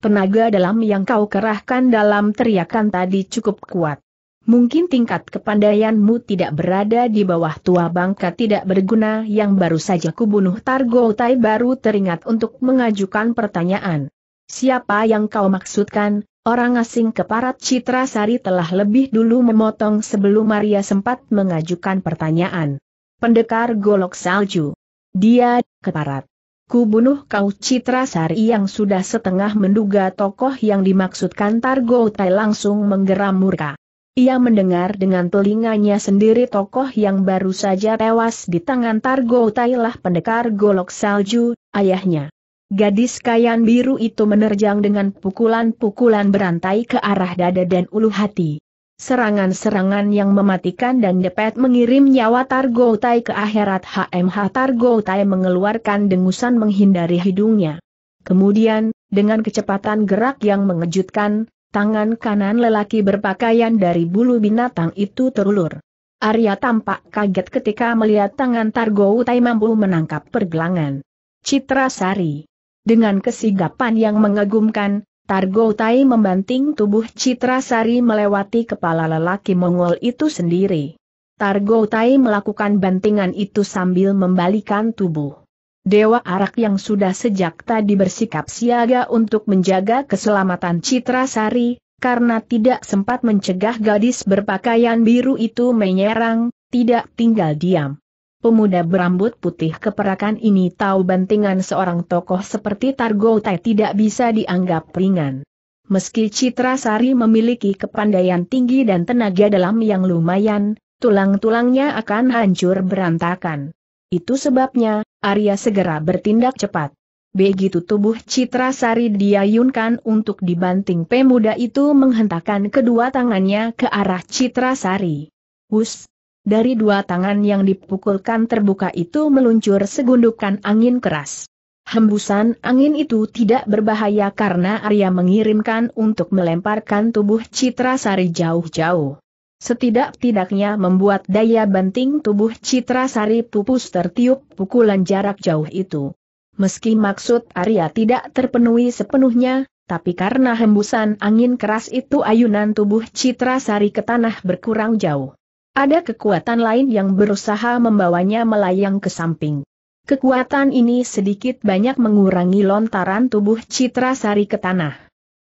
Tenaga dalam yang kau kerahkan dalam teriakan tadi cukup kuat. Mungkin tingkat kepandaianmu tidak berada di bawah tua bangka tidak berguna yang baru saja kubunuh. Targautai baru teringat untuk mengajukan pertanyaan. Siapa yang kau maksudkan? Orang asing keparat Citra Sari telah lebih dulu memotong sebelum Maria sempat mengajukan pertanyaan. Pendekar Golok Salju. Dia, keparat. Kubunuh kau. Citra Sari yang sudah setengah menduga tokoh yang dimaksudkan Targautai langsung menggeram murka. Ia mendengar dengan telinganya sendiri tokoh yang baru saja tewas di tangan Targautai lah Pendekar Golok Salju, ayahnya. Gadis kayan biru itu menerjang dengan pukulan-pukulan berantai ke arah dada dan ulu hati. Serangan-serangan yang mematikan dan depet mengirim nyawa Targautai ke akhirat. Targautai mengeluarkan dengusan menghindari hidungnya. Kemudian, dengan kecepatan gerak yang mengejutkan, tangan kanan lelaki berpakaian dari bulu binatang itu terulur. Arya tampak kaget ketika melihat tangan Targautai mampu menangkap pergelangan Citra Sari. Dengan kesigapan yang mengagumkan, Targautai membanting tubuh Citra Sari melewati kepala lelaki Mongol itu sendiri. Targautai melakukan bantingan itu sambil membalikan tubuh. Dewa Arak yang sudah sejak tadi bersikap siaga untuk menjaga keselamatan Citra Sari, karena tidak sempat mencegah gadis berpakaian biru itu menyerang, tidak tinggal diam. Pemuda berambut putih keperakan ini tahu bantingan seorang tokoh seperti Targautai tidak bisa dianggap ringan. Meski Citra Sari memiliki kepandaian tinggi dan tenaga dalam yang lumayan, tulang-tulangnya akan hancur berantakan. Itu sebabnya, Arya segera bertindak cepat. Begitu tubuh Citra Sari diayunkan untuk dibanting, pemuda itu menghentakkan kedua tangannya ke arah Citra Sari. Hus! Dari dua tangan yang dipukulkan terbuka itu meluncur segundukan angin keras. Hembusan angin itu tidak berbahaya karena Arya mengirimkan untuk melemparkan tubuh Citra Sari jauh-jauh. Setidak-tidaknya membuat daya banting tubuh Citra Sari pupus tertiup pukulan jarak jauh itu. Meski maksud Arya tidak terpenuhi sepenuhnya, tapi karena hembusan angin keras itu ayunan tubuh Citra Sari ke tanah berkurang jauh. Ada kekuatan lain yang berusaha membawanya melayang ke samping. Kekuatan ini sedikit banyak mengurangi lontaran tubuh Citra Sari ke tanah.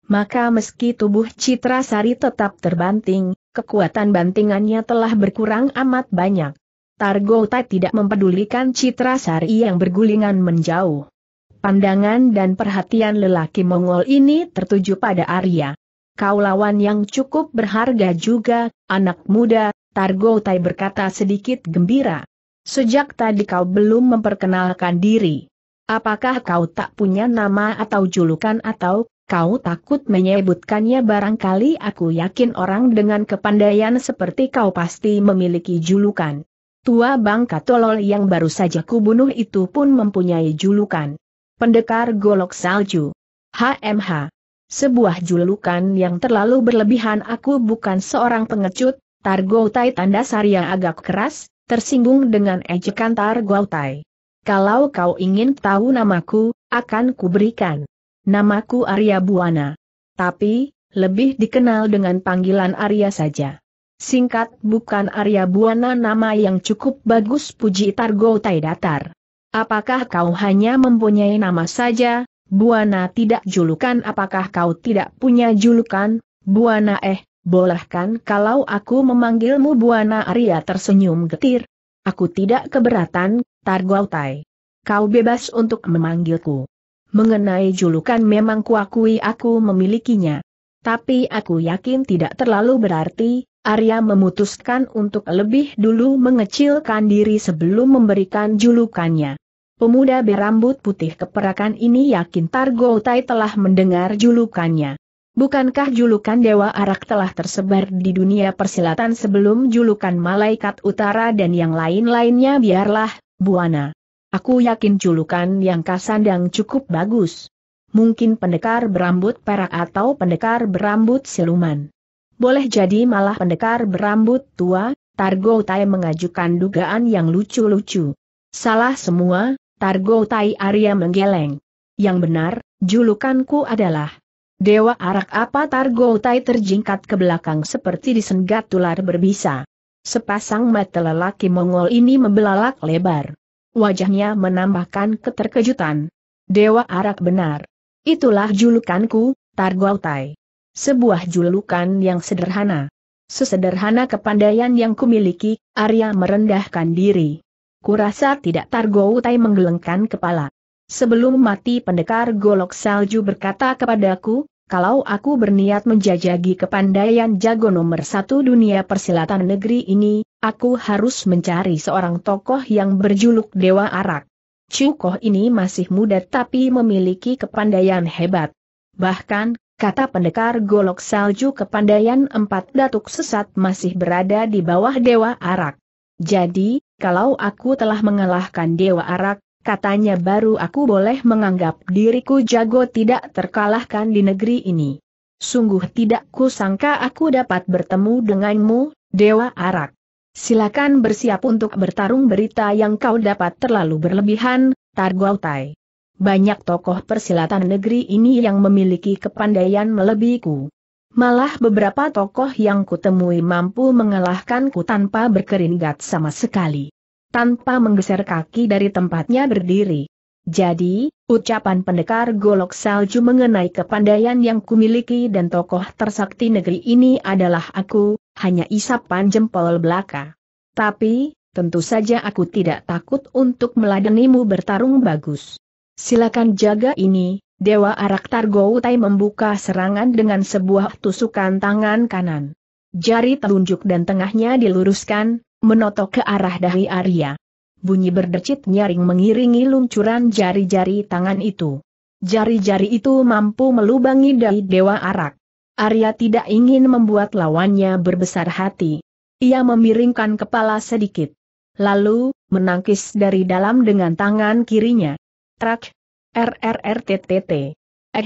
Maka meski tubuh Citra Sari tetap terbanting, kekuatan bantingannya telah berkurang amat banyak. Targautai tidak mempedulikan Citra Sari yang bergulingan menjauh. Pandangan dan perhatian lelaki Mongol ini tertuju pada Arya. Kau lawan yang cukup berharga juga, anak muda, Targautai berkata sedikit gembira. Sejak tadi kau belum memperkenalkan diri. Apakah kau tak punya nama atau julukan atau Kau takut menyebutkannya, barangkali aku yakin orang dengan kepandaian seperti kau pasti memiliki julukan. Tua bangka tolol yang baru saja kubunuh itu pun mempunyai julukan. Pendekar Golok Salju. HMH. Sebuah julukan yang terlalu berlebihan. Aku bukan seorang pengecut, Targautai, tandas Arya agak keras, tersinggung dengan ejekan Targautai. Kalau kau ingin tahu namaku, akan kuberikan. Namaku Arya Buana. Tapi, lebih dikenal dengan panggilan Arya saja. Singkat, bukan Arya Buana, nama yang cukup bagus, puji Targautai datar. Apakah kau hanya mempunyai nama saja, Buana, tidak julukan? Apakah kau tidak punya julukan, Buana? Bolehkan kalau aku memanggilmu Buana? Arya tersenyum getir. Aku tidak keberatan, Targautai. Kau bebas untuk memanggilku. Mengenai julukan, memang kuakui aku memilikinya. Tapi aku yakin tidak terlalu berarti. Arya memutuskan untuk lebih dulu mengecilkan diri sebelum memberikan julukannya. Pemuda berambut putih keperakan ini yakin Targautai telah mendengar julukannya. Bukankah julukan Dewa Arak telah tersebar di dunia persilatan sebelum julukan Malaikat Utara dan yang lain-lainnya? Biarlah, Buana. Aku yakin julukan yang kasandang cukup bagus. Mungkin pendekar berambut perak atau pendekar berambut siluman. Boleh jadi malah pendekar berambut tua. Targautai mengajukan dugaan yang lucu-lucu. Salah semua, Targautai. Arya menggeleng. Yang benar, julukanku adalah Dewa Arak. Apa? Targautai terjingkat ke belakang seperti disengat ular berbisa. Sepasang mata lelaki Mongol ini membelalak lebar. Wajahnya menambahkan keterkejutan. Dewa Arak, benar. Itulah julukanku, Targautai. Sebuah julukan yang sederhana. Sesederhana kepandaian yang kumiliki. Arya merendahkan diri. Kurasa tidak, Targautai menggelengkan kepala. Sebelum mati pendekar Golok Salju berkata kepadaku, kalau aku berniat menjajagi kepandaian jago nomor 1 dunia persilatan negeri ini, aku harus mencari seorang tokoh yang berjuluk Dewa Arak. Tokoh ini masih muda tapi memiliki kepandaian hebat. Bahkan, kata pendekar Golok Salju, kepandaian 4 datuk sesat masih berada di bawah Dewa Arak. Jadi, kalau aku telah mengalahkan Dewa Arak, katanya, baru aku boleh menganggap diriku jago tidak terkalahkan di negeri ini. Sungguh tidak kusangka aku dapat bertemu denganmu, Dewa Arak. Silakan bersiap untuk bertarung. Berita yang kau dapat terlalu berlebihan, Targautai. Banyak tokoh persilatan negeri ini yang memiliki kepandaian melebihiku. Malah beberapa tokoh yang kutemui mampu mengalahkanku tanpa berkeringat sama sekali. Tanpa menggeser kaki dari tempatnya berdiri. Jadi, ucapan pendekar Golok Salju mengenai kepandaian yang kumiliki dan tokoh tersakti negeri ini adalah aku, hanya isapan jempol belaka. Tapi, tentu saja aku tidak takut untuk meladenimu bertarung bagus. Silakan jaga ini, Dewa Arak. Targautai membuka serangan dengan sebuah tusukan tangan kanan. Jari telunjuk dan tengahnya diluruskan, menotok ke arah dahi Arya. Bunyi berdecit nyaring mengiringi luncuran jari-jari tangan itu. Jari-jari itu mampu melubangi dahi Dewa Arak. Arya tidak ingin membuat lawannya berbesar hati. Ia memiringkan kepala sedikit, lalu menangkis dari dalam dengan tangan kirinya. Trak! RRRTTT.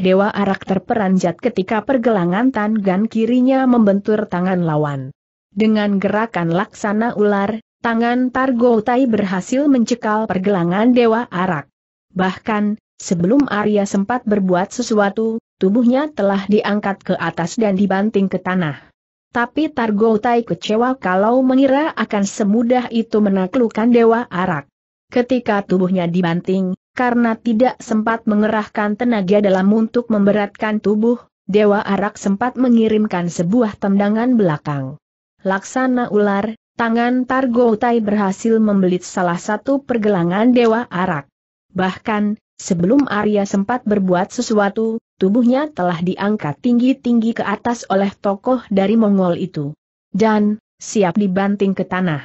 Dewa Arak terperanjat ketika pergelangan tangan kirinya membentur tangan lawan. Dengan gerakan laksana ular, tangan Targautai berhasil mencekal pergelangan Dewa Arak. Bahkan, sebelum Arya sempat berbuat sesuatu, tubuhnya telah diangkat ke atas dan dibanting ke tanah. Tapi Targautai kecewa kalau mengira akan semudah itu menaklukkan Dewa Arak. Ketika tubuhnya dibanting, karena tidak sempat mengerahkan tenaga dalam untuk memberatkan tubuh, Dewa Arak sempat mengirimkan sebuah tendangan belakang. Laksana ular, tangan Targautai berhasil membelit salah satu pergelangan Dewa Arak. Bahkan, sebelum Arya sempat berbuat sesuatu, tubuhnya telah diangkat tinggi-tinggi ke atas oleh tokoh dari Mongol itu. Dan, siap dibanting ke tanah.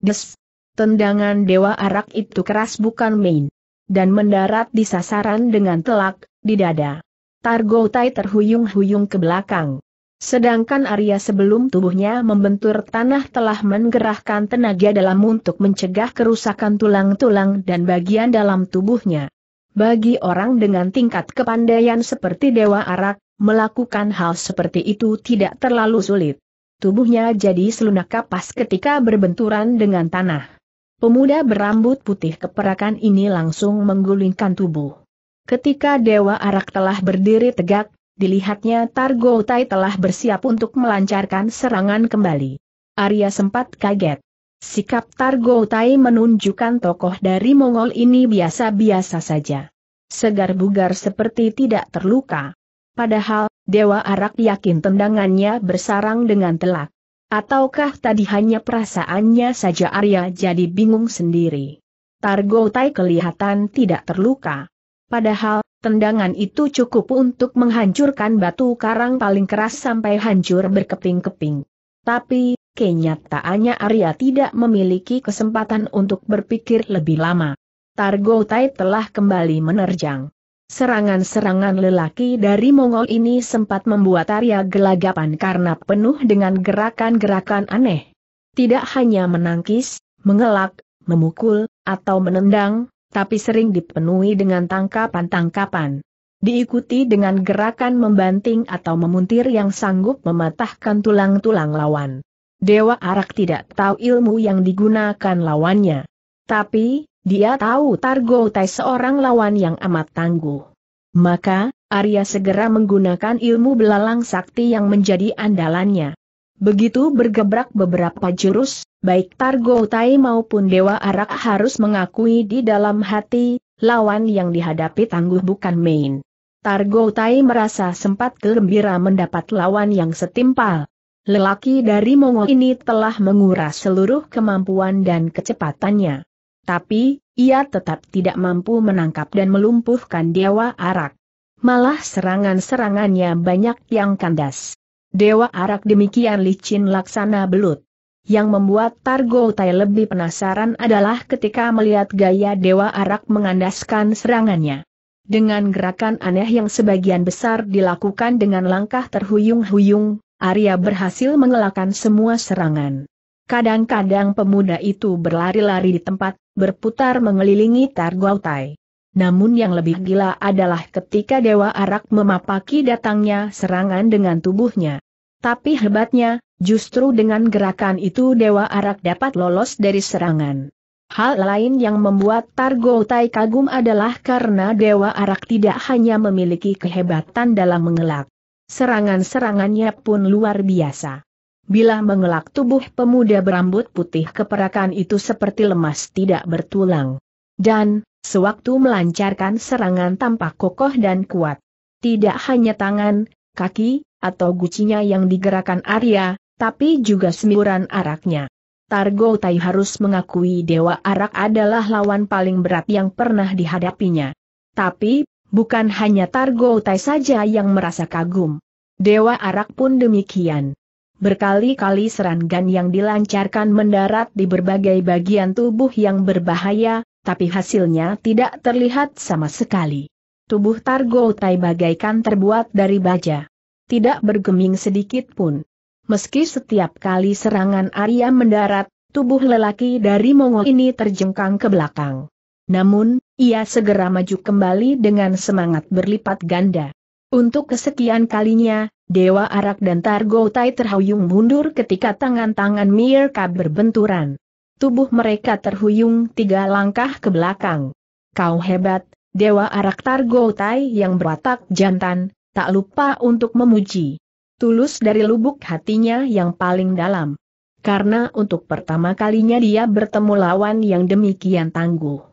Des! Tendangan Dewa Arak itu keras bukan main. Dan mendarat di sasaran dengan telak, di dada. Targautai terhuyung-huyung ke belakang. Sedangkan Arya sebelum tubuhnya membentur tanah telah menggerahkan tenaga dalam untuk mencegah kerusakan tulang-tulang dan bagian dalam tubuhnya. Bagi orang dengan tingkat kepandaian seperti Dewa Arak, melakukan hal seperti itu tidak terlalu sulit. Tubuhnya jadi selunak kapas ketika berbenturan dengan tanah. Pemuda berambut putih keperakan ini langsung menggulingkan tubuh. Ketika Dewa Arak telah berdiri tegak, dilihatnya Targautai telah bersiap untuk melancarkan serangan kembali. Arya sempat kaget. Sikap Targautai menunjukkan tokoh dari Mongol ini biasa-biasa saja. Segar bugar seperti tidak terluka. Padahal, Dewa Arak yakin tendangannya bersarang dengan telak. Ataukah tadi hanya perasaannya saja? Arya jadi bingung sendiri. Targautai kelihatan tidak terluka. Padahal, tendangan itu cukup untuk menghancurkan batu karang paling keras sampai hancur berkeping-keping. Tapi, kenyataannya Arya tidak memiliki kesempatan untuk berpikir lebih lama. Targautai telah kembali menerjang. Serangan-serangan lelaki dari Mongol ini sempat membuat Arya gelagapan karena penuh dengan gerakan-gerakan aneh. Tidak hanya menangkis, mengelak, memukul, atau menendang, tapi sering dipenuhi dengan tangkapan-tangkapan. Diikuti dengan gerakan membanting atau memuntir yang sanggup mematahkan tulang-tulang lawan. Dewa Arak tidak tahu ilmu yang digunakan lawannya. Tapi, dia tahu Targautai seorang lawan yang amat tangguh. Maka, Arya segera menggunakan ilmu belalang sakti yang menjadi andalannya. Begitu bergebrak beberapa jurus, baik Targautai maupun Dewa Arak harus mengakui di dalam hati, lawan yang dihadapi tangguh bukan main. Targautai merasa sempat gembira mendapat lawan yang setimpal. Lelaki dari Mongol ini telah menguras seluruh kemampuan dan kecepatannya. Tapi, ia tetap tidak mampu menangkap dan melumpuhkan Dewa Arak. Malah serangan-serangannya banyak yang kandas. Dewa Arak demikian licin laksana belut. Yang membuat Targautai lebih penasaran adalah ketika melihat gaya Dewa Arak mengandaskan serangannya. Dengan gerakan aneh yang sebagian besar dilakukan dengan langkah terhuyung-huyung, Arya berhasil mengelakkan semua serangan. Kadang-kadang pemuda itu berlari-lari di tempat, berputar mengelilingi Targautai. Namun yang lebih gila adalah ketika Dewa Arak memapaki datangnya serangan dengan tubuhnya. Tapi hebatnya, justru dengan gerakan itu Dewa Arak dapat lolos dari serangan. Hal lain yang membuat Targautai kagum adalah karena Dewa Arak tidak hanya memiliki kehebatan dalam mengelak. Serangan-serangannya pun luar biasa. Bila mengelak, tubuh pemuda berambut putih keperakan itu seperti lemas tidak bertulang. Dan sewaktu melancarkan serangan tampak kokoh dan kuat. Tidak hanya tangan, kaki, atau gucinya yang digerakkan Arya, tapi juga semburan araknya. Targautai harus mengakui Dewa Arak adalah lawan paling berat yang pernah dihadapinya. Tapi, bukan hanya Targautai saja yang merasa kagum. Dewa Arak pun demikian. Berkali-kali serangan yang dilancarkan mendarat di berbagai bagian tubuh yang berbahaya, tapi hasilnya tidak terlihat sama sekali. Tubuh Targautai bagaikan terbuat dari baja. Tidak bergeming sedikit pun. Meski setiap kali serangan Arya mendarat, tubuh lelaki dari Mongol ini terjengkang ke belakang. Namun, ia segera maju kembali dengan semangat berlipat ganda. Untuk kesekian kalinya, Dewa Arak dan Targautai terhuyung mundur ketika tangan-tangan mereka berbenturan. Tubuh mereka terhuyung 3 langkah ke belakang. Kau hebat, Dewa Arak, Targautai yang berwatak jantan, tak lupa untuk memuji. Tulus dari lubuk hatinya yang paling dalam. Karena untuk pertama kalinya dia bertemu lawan yang demikian tangguh.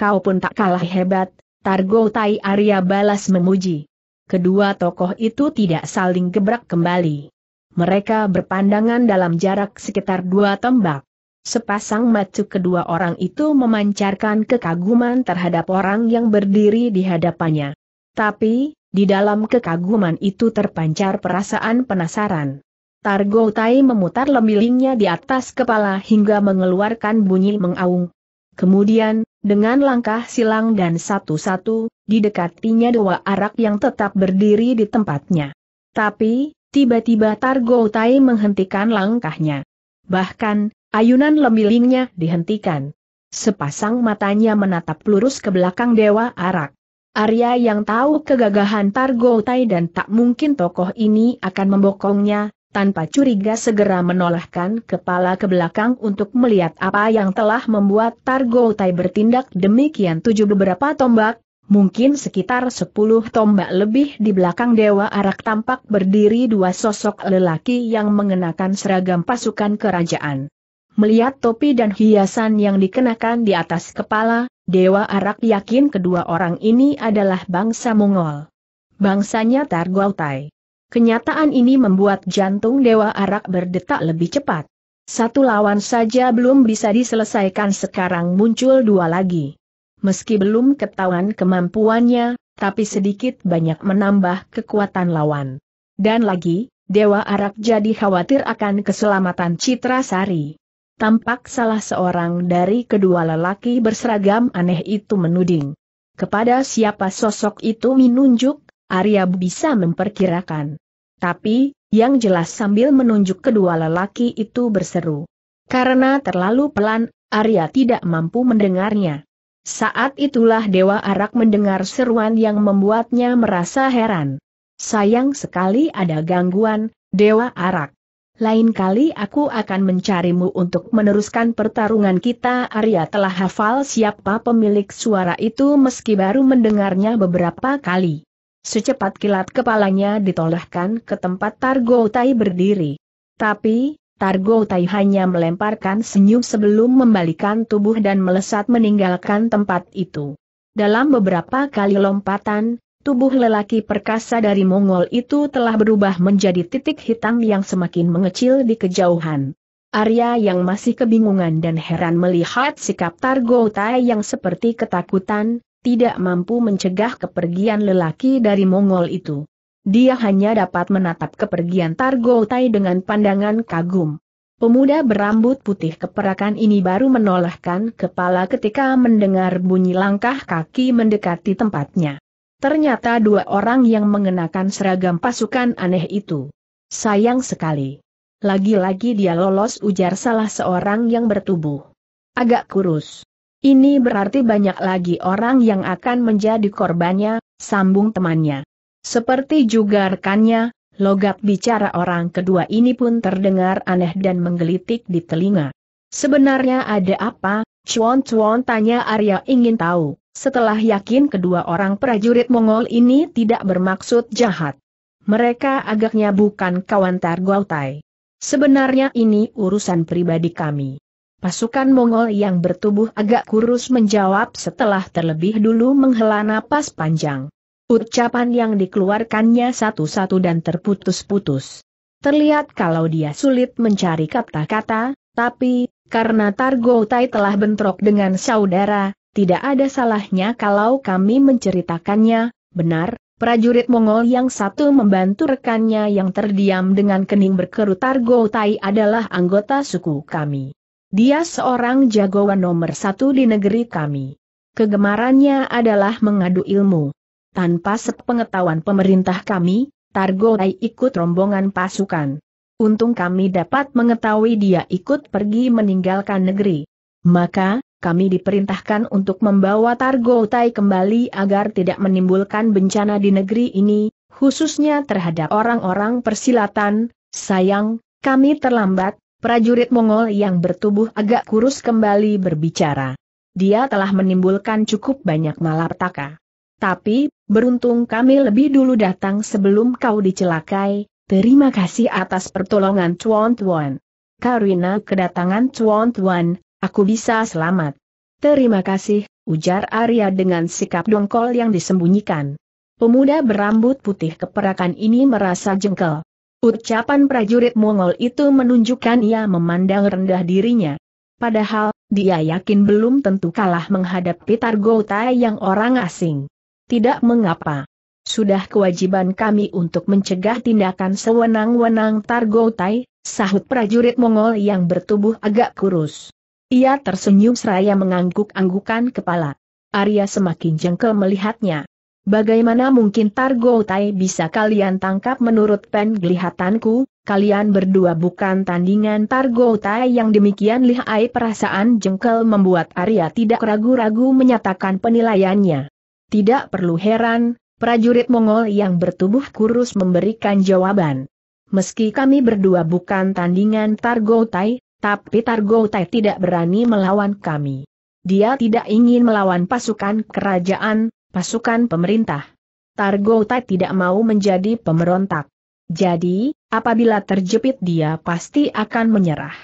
Kau pun tak kalah hebat, Targautai, Arya balas memuji. Kedua tokoh itu tidak saling gebrak kembali. Mereka berpandangan dalam jarak sekitar 2 tembak. Sepasang mata kedua orang itu memancarkan kekaguman terhadap orang yang berdiri di hadapannya. Tapi, di dalam kekaguman itu terpancar perasaan penasaran. Targautai memutar lemilingnya di atas kepala hingga mengeluarkan bunyi mengaung. Kemudian, Dengan langkah silang dan satu-satu, didekatinya Dewa Arak yang tetap berdiri di tempatnya. Tapi, tiba-tiba Targautai menghentikan langkahnya. Bahkan, ayunan lemilingnya dihentikan. Sepasang matanya menatap lurus ke belakang Dewa Arak. Arya yang tahu kegagahan Targautai dan tak mungkin tokoh ini akan membokongnya, tanpa curiga segera menolakkan kepala ke belakang untuk melihat apa yang telah membuat Targautai bertindak demikian. Beberapa tombak, mungkin sekitar 10 tombak lebih di belakang Dewa Arak tampak berdiri dua sosok lelaki yang mengenakan seragam pasukan kerajaan. Melihat topi dan hiasan yang dikenakan di atas kepala, Dewa Arak yakin kedua orang ini adalah bangsa Mongol. Bangsanya Targautai. Kenyataan ini membuat jantung Dewa Arak berdetak lebih cepat. Satu lawan saja belum bisa diselesaikan, sekarang muncul dua lagi. Meski belum ketahuan kemampuannya, tapi sedikit banyak menambah kekuatan lawan. Dan lagi, Dewa Arak jadi khawatir akan keselamatan Citra Sari. Tampak salah seorang dari kedua lelaki berseragam aneh itu menuding. Kepada siapa sosok itu menunjuk, Arya bisa memperkirakan. Tapi, yang jelas sambil menunjuk kedua lelaki itu berseru. Karena terlalu pelan, Arya tidak mampu mendengarnya. Saat itulah Dewa Arak mendengar seruan yang membuatnya merasa heran. Sayang sekali ada gangguan, Dewa Arak. Lain kali aku akan mencarimu untuk meneruskan pertarungan kita. Arya telah hafal siapa pemilik suara itu meski baru mendengarnya beberapa kali. Secepat kilat kepalanya ditolehkan ke tempat Targautai berdiri. Tapi, Targautai hanya melemparkan senyum sebelum membalikan tubuh dan melesat meninggalkan tempat itu. Dalam beberapa kali lompatan, tubuh lelaki perkasa dari Mongol itu telah berubah menjadi titik hitam yang semakin mengecil di kejauhan. Arya yang masih kebingungan dan heran melihat sikap Targautai yang seperti ketakutan, tidak mampu mencegah kepergian lelaki dari Mongol itu. Dia hanya dapat menatap kepergian Targautai dengan pandangan kagum. Pemuda berambut putih keperakan ini baru menolehkan kepala ketika mendengar bunyi langkah kaki mendekati tempatnya. Ternyata dua orang yang mengenakan seragam pasukan aneh itu. Sayang sekali. Lagi-lagi dia lolos, ujar salah seorang yang bertubuh agak kurus. Ini berarti banyak lagi orang yang akan menjadi korbannya, sambung temannya. Seperti juga rekannya, logat bicara orang kedua ini pun terdengar aneh dan menggelitik di telinga. Sebenarnya ada apa, Chuan-Chuan, tanya Arya ingin tahu, setelah yakin kedua orang prajurit Mongol ini tidak bermaksud jahat. Mereka agaknya bukan kawan Targautai. Sebenarnya ini urusan pribadi kami. Pasukan Mongol yang bertubuh agak kurus menjawab setelah terlebih dulu menghela napas panjang. Ucapan yang dikeluarkannya satu-satu dan terputus-putus. Terlihat kalau dia sulit mencari kata-kata, tapi, karena Targautai telah bentrok dengan saudara, tidak ada salahnya kalau kami menceritakannya. Benar, prajurit Mongol yang satu membantu rekannya yang terdiam dengan kening berkerut. Targautai adalah anggota suku kami. Dia seorang jagoan nomor 1 di negeri kami. Kegemarannya adalah mengadu ilmu. Tanpa sepengetahuan pemerintah kami, Targautai ikut rombongan pasukan. Untung kami dapat mengetahui dia ikut pergi meninggalkan negeri. Maka, kami diperintahkan untuk membawa Targautai kembali agar tidak menimbulkan bencana di negeri ini, khususnya terhadap orang-orang persilatan. Sayang, kami terlambat. Prajurit Mongol yang bertubuh agak kurus kembali berbicara. Dia telah menimbulkan cukup banyak malapetaka. Tapi, beruntung kami lebih dulu datang sebelum kau dicelakai. Terima kasih atas pertolongan Chuan-Chuan. Karena kedatangan Chuan-Chuan, aku bisa selamat. Terima kasih, ujar Arya dengan sikap dongkol yang disembunyikan. Pemuda berambut putih keperakan ini merasa jengkel. Ucapan prajurit Mongol itu menunjukkan ia memandang rendah dirinya. Padahal, dia yakin belum tentu kalah menghadapi Targautai yang orang asing. Tidak mengapa. Sudah kewajiban kami untuk mencegah tindakan sewenang-wenang Targautai, sahut prajurit Mongol yang bertubuh agak kurus. Ia tersenyum seraya mengangguk-anggukan kepala. Arya semakin jengkel melihatnya. Bagaimana mungkin Targautai bisa kalian tangkap? Menurut penglihatanku, kalian berdua bukan tandingan Targautai. Yang demikian lihai perasaan jengkel membuat Arya tidak ragu-ragu menyatakan penilaiannya. Tidak perlu heran, prajurit Mongol yang bertubuh kurus memberikan jawaban. Meski kami berdua bukan tandingan Targautai, tapi Targautai tidak berani melawan kami. Dia tidak ingin melawan pasukan kerajaan, pasukan pemerintah. Targautai tidak mau menjadi pemberontak. Jadi, apabila terjepit dia pasti akan menyerah.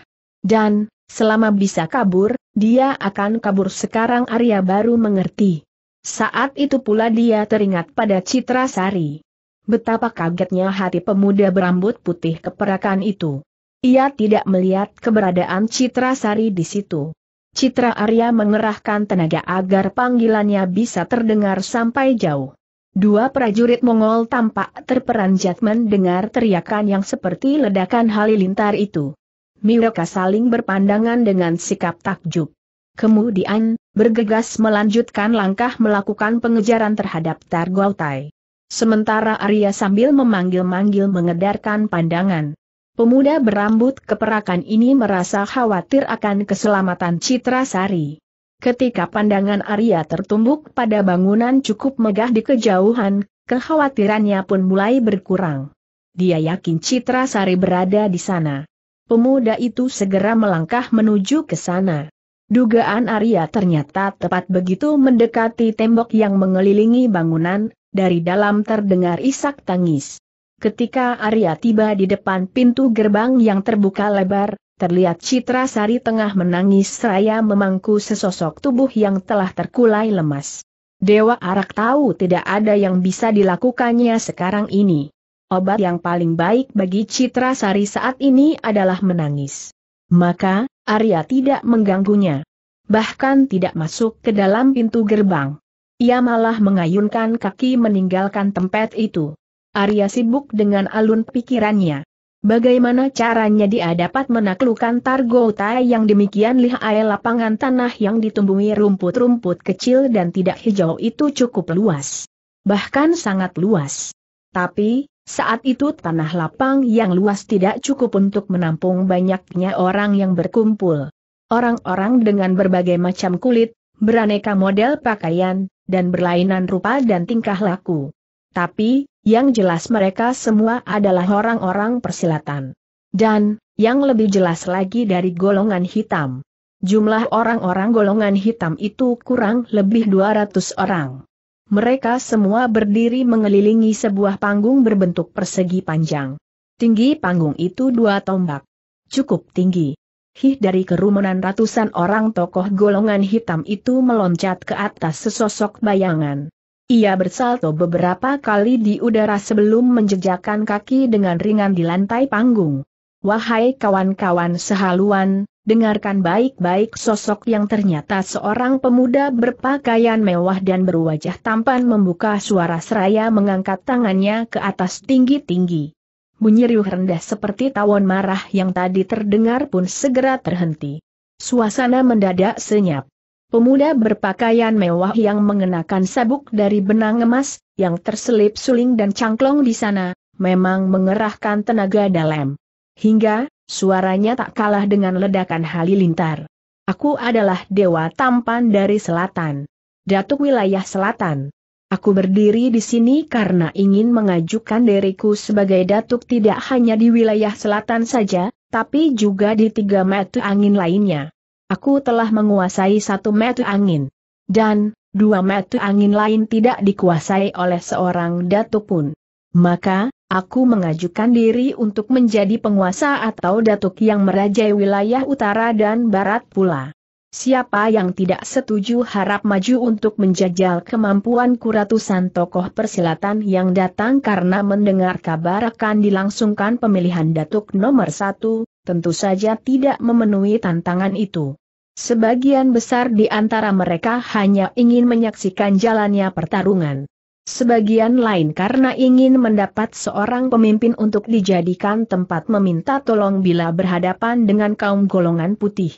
Dan, selama bisa kabur, dia akan kabur. Sekarang Arya baru mengerti. Saat itu pula dia teringat pada Citra Sari. Betapa kagetnya hati pemuda berambut putih keperakan itu. Ia tidak melihat keberadaan Citra Sari di situ. Citra Arya mengerahkan tenaga agar panggilannya bisa terdengar sampai jauh. Dua prajurit Mongol tampak terperanjat mendengar teriakan yang seperti ledakan halilintar itu. Mereka saling berpandangan dengan sikap takjub. Kemudian, bergegas melanjutkan langkah melakukan pengejaran terhadap Targautai. Sementara Arya sambil memanggil-manggil mengedarkan pandangan. Pemuda berambut keperakan ini merasa khawatir akan keselamatan Citra Sari. Ketika pandangan Arya tertumbuk pada bangunan cukup megah di kejauhan, kekhawatirannya pun mulai berkurang. Dia yakin Citra Sari berada di sana. Pemuda itu segera melangkah menuju ke sana. Dugaan Arya ternyata tepat. Begitu mendekati tembok yang mengelilingi bangunan, dari dalam terdengar isak tangis. Ketika Arya tiba di depan pintu gerbang yang terbuka lebar, terlihat Citra Sari tengah menangis seraya memangku sesosok tubuh yang telah terkulai lemas. Dewa Arak tahu tidak ada yang bisa dilakukannya sekarang ini. Obat yang paling baik bagi Citra Sari saat ini adalah menangis. Maka, Arya tidak mengganggunya. Bahkan tidak masuk ke dalam pintu gerbang. Ia malah mengayunkan kaki meninggalkan tempat itu. Arya sibuk dengan alun pikirannya. Bagaimana caranya dia dapat menaklukkan Targautai yang demikian lihai? Lapangan tanah yang ditumbuhi rumput-rumput kecil dan tidak hijau itu cukup luas. Bahkan sangat luas. Tapi, saat itu tanah lapang yang luas tidak cukup untuk menampung banyaknya orang yang berkumpul. Orang-orang dengan berbagai macam kulit, beraneka model pakaian, dan berlainan rupa dan tingkah laku. Tapi, yang jelas mereka semua adalah orang-orang persilatan. Dan, yang lebih jelas lagi dari golongan hitam. Jumlah orang-orang golongan hitam itu kurang lebih 200 orang. Mereka semua berdiri mengelilingi sebuah panggung berbentuk persegi panjang. Tinggi panggung itu 2 tombak. Cukup tinggi. Hih, dari kerumunan ratusan orang tokoh golongan hitam itu meloncat ke atas sesosok bayangan. Ia bersalto beberapa kali di udara sebelum menjejakkan kaki dengan ringan di lantai panggung. Wahai kawan-kawan sehaluan, dengarkan baik-baik. Sosok yang ternyata seorang pemuda berpakaian mewah dan berwajah tampan membuka suara seraya mengangkat tangannya ke atas tinggi-tinggi. Bunyi riuh rendah seperti tawon marah yang tadi terdengar pun segera terhenti. Suasana mendadak senyap. Pemuda berpakaian mewah yang mengenakan sabuk dari benang emas, yang terselip suling dan cangklong di sana, memang mengerahkan tenaga dalam. Hingga, suaranya tak kalah dengan ledakan halilintar. Aku adalah Dewa Tampan dari Selatan. Datuk Wilayah Selatan. Aku berdiri di sini karena ingin mengajukan diriku sebagai datuk tidak hanya di wilayah selatan saja, tapi juga di 3 mata angin lainnya. Aku telah menguasai 1 mata angin. Dan, 2 mata angin lain tidak dikuasai oleh seorang datuk pun. Maka, aku mengajukan diri untuk menjadi penguasa atau datuk yang merajai wilayah utara dan barat pula. Siapa yang tidak setuju harap maju untuk menjajal kemampuanku. Ratusan tokoh persilatan yang datang karena mendengar kabar akan dilangsungkan pemilihan datuk nomor 1, tentu saja tidak memenuhi tantangan itu. Sebagian besar di antara mereka hanya ingin menyaksikan jalannya pertarungan. Sebagian lain karena ingin mendapat seorang pemimpin untuk dijadikan tempat meminta tolong bila berhadapan dengan kaum golongan putih.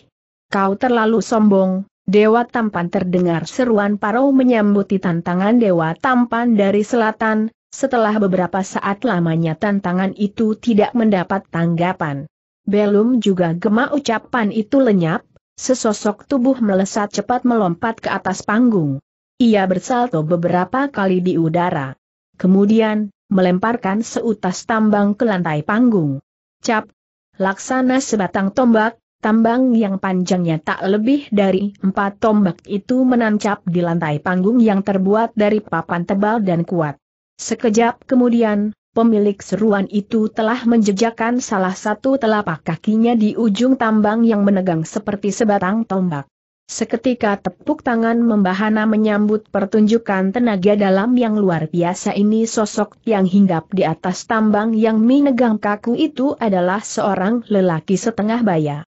Kau terlalu sombong, Dewa Tampan, terdengar seruan Parau menyambuti tantangan Dewa Tampan dari selatan. Setelah beberapa saat lamanya tantangan itu tidak mendapat tanggapan. Belum juga gema ucapan itu lenyap, sesosok tubuh melesat cepat melompat ke atas panggung. Ia bersalto beberapa kali di udara. Kemudian, melemparkan seutas tambang ke lantai panggung. Cap! Laksana sebatang tombak. Tambang yang panjangnya tak lebih dari 4 tombak itu menancap di lantai panggung yang terbuat dari papan tebal dan kuat. Sekejap kemudian, pemilik seruan itu telah menjejakkan salah satu telapak kakinya di ujung tambang yang menegang seperti sebatang tombak. Seketika tepuk tangan membahana menyambut pertunjukan tenaga dalam yang luar biasa ini. Sosok yang hinggap di atas tambang yang menegang kaku itu adalah seorang lelaki setengah baya.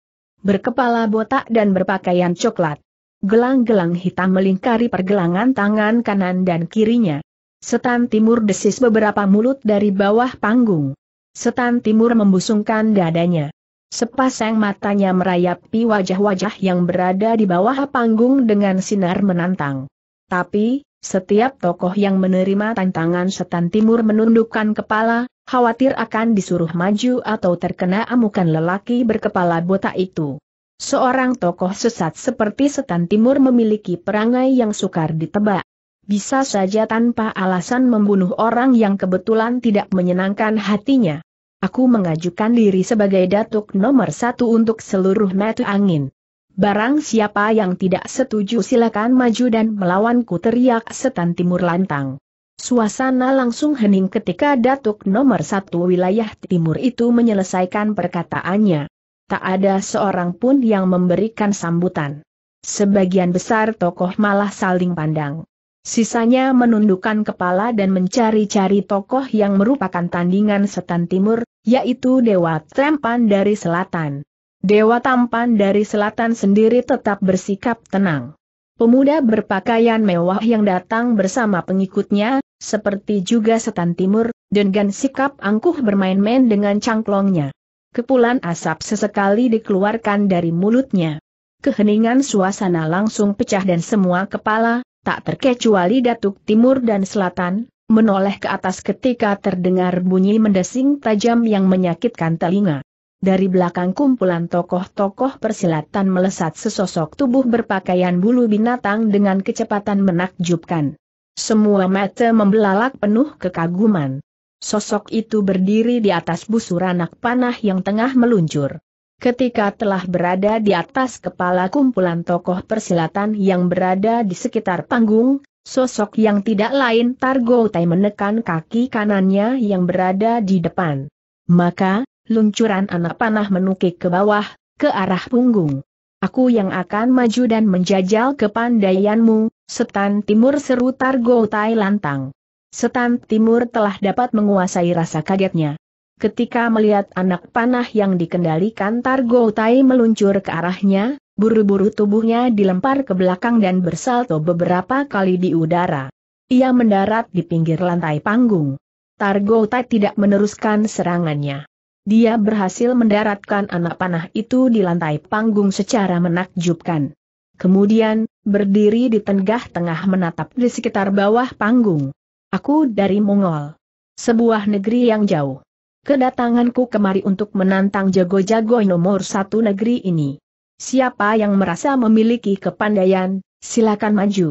Berkepala botak dan berpakaian coklat. Gelang-gelang hitam melingkari pergelangan tangan kanan dan kirinya. Setan Timur, desis beberapa mulut dari bawah panggung. Setan Timur membusungkan dadanya. Sepasang matanya merayapi wajah-wajah yang berada di bawah panggung dengan sinar menantang. Tapi, setiap tokoh yang menerima tantangan Setan Timur menundukkan kepala, khawatir akan disuruh maju atau terkena amukan lelaki berkepala botak itu. Seorang tokoh sesat seperti Setan Timur memiliki perangai yang sukar ditebak. Bisa saja tanpa alasan membunuh orang yang kebetulan tidak menyenangkan hatinya. Aku mengajukan diri sebagai datuk nomor 1 untuk seluruh mata angin. Barang siapa yang tidak setuju silakan maju dan melawanku, teriak Setan Timur lantang. Suasana langsung hening ketika datuk nomor 1 wilayah timur itu menyelesaikan perkataannya. Tak ada seorang pun yang memberikan sambutan. Sebagian besar tokoh malah saling pandang. Sisanya menundukkan kepala dan mencari-cari tokoh yang merupakan tandingan Setan Timur, yaitu Dewa Tampan dari selatan. Dewa Tampan dari selatan sendiri tetap bersikap tenang. Pemuda berpakaian mewah yang datang bersama pengikutnya, seperti juga Setan Timur, dengan sikap angkuh bermain-main dengan cangklongnya. Kepulan asap sesekali dikeluarkan dari mulutnya. Keheningan suasana langsung pecah dan semua kepala, tak terkecuali datuk timur dan selatan, menoleh ke atas ketika terdengar bunyi mendesing tajam yang menyakitkan telinga. Dari belakang kumpulan tokoh-tokoh persilatan melesat sesosok tubuh berpakaian bulu binatang dengan kecepatan menakjubkan. Semua mata membelalak penuh kekaguman. Sosok itu berdiri di atas busur anak panah yang tengah meluncur. Ketika telah berada di atas kepala kumpulan tokoh persilatan yang berada di sekitar panggung, sosok yang tidak lain Targautai menekan kaki kanannya yang berada di depan. Maka, luncuran anak panah menukik ke bawah, ke arah punggung. Aku yang akan maju dan menjajal kepandaianmu, Setan Timur, seru Targautai lantang. Setan Timur telah dapat menguasai rasa kagetnya. Ketika melihat anak panah yang dikendalikan Targautai meluncur ke arahnya, buru-buru tubuhnya dilempar ke belakang dan bersalto beberapa kali di udara. Ia mendarat di pinggir lantai panggung. Targautai tidak meneruskan serangannya. Dia berhasil mendaratkan anak panah itu di lantai panggung secara menakjubkan. Kemudian, berdiri di tengah-tengah menatap di sekitar bawah panggung. Aku dari Mongol. Sebuah negeri yang jauh. Kedatanganku kemari untuk menantang jago-jago nomor 1 negeri ini. Siapa yang merasa memiliki kepandaian, silakan maju.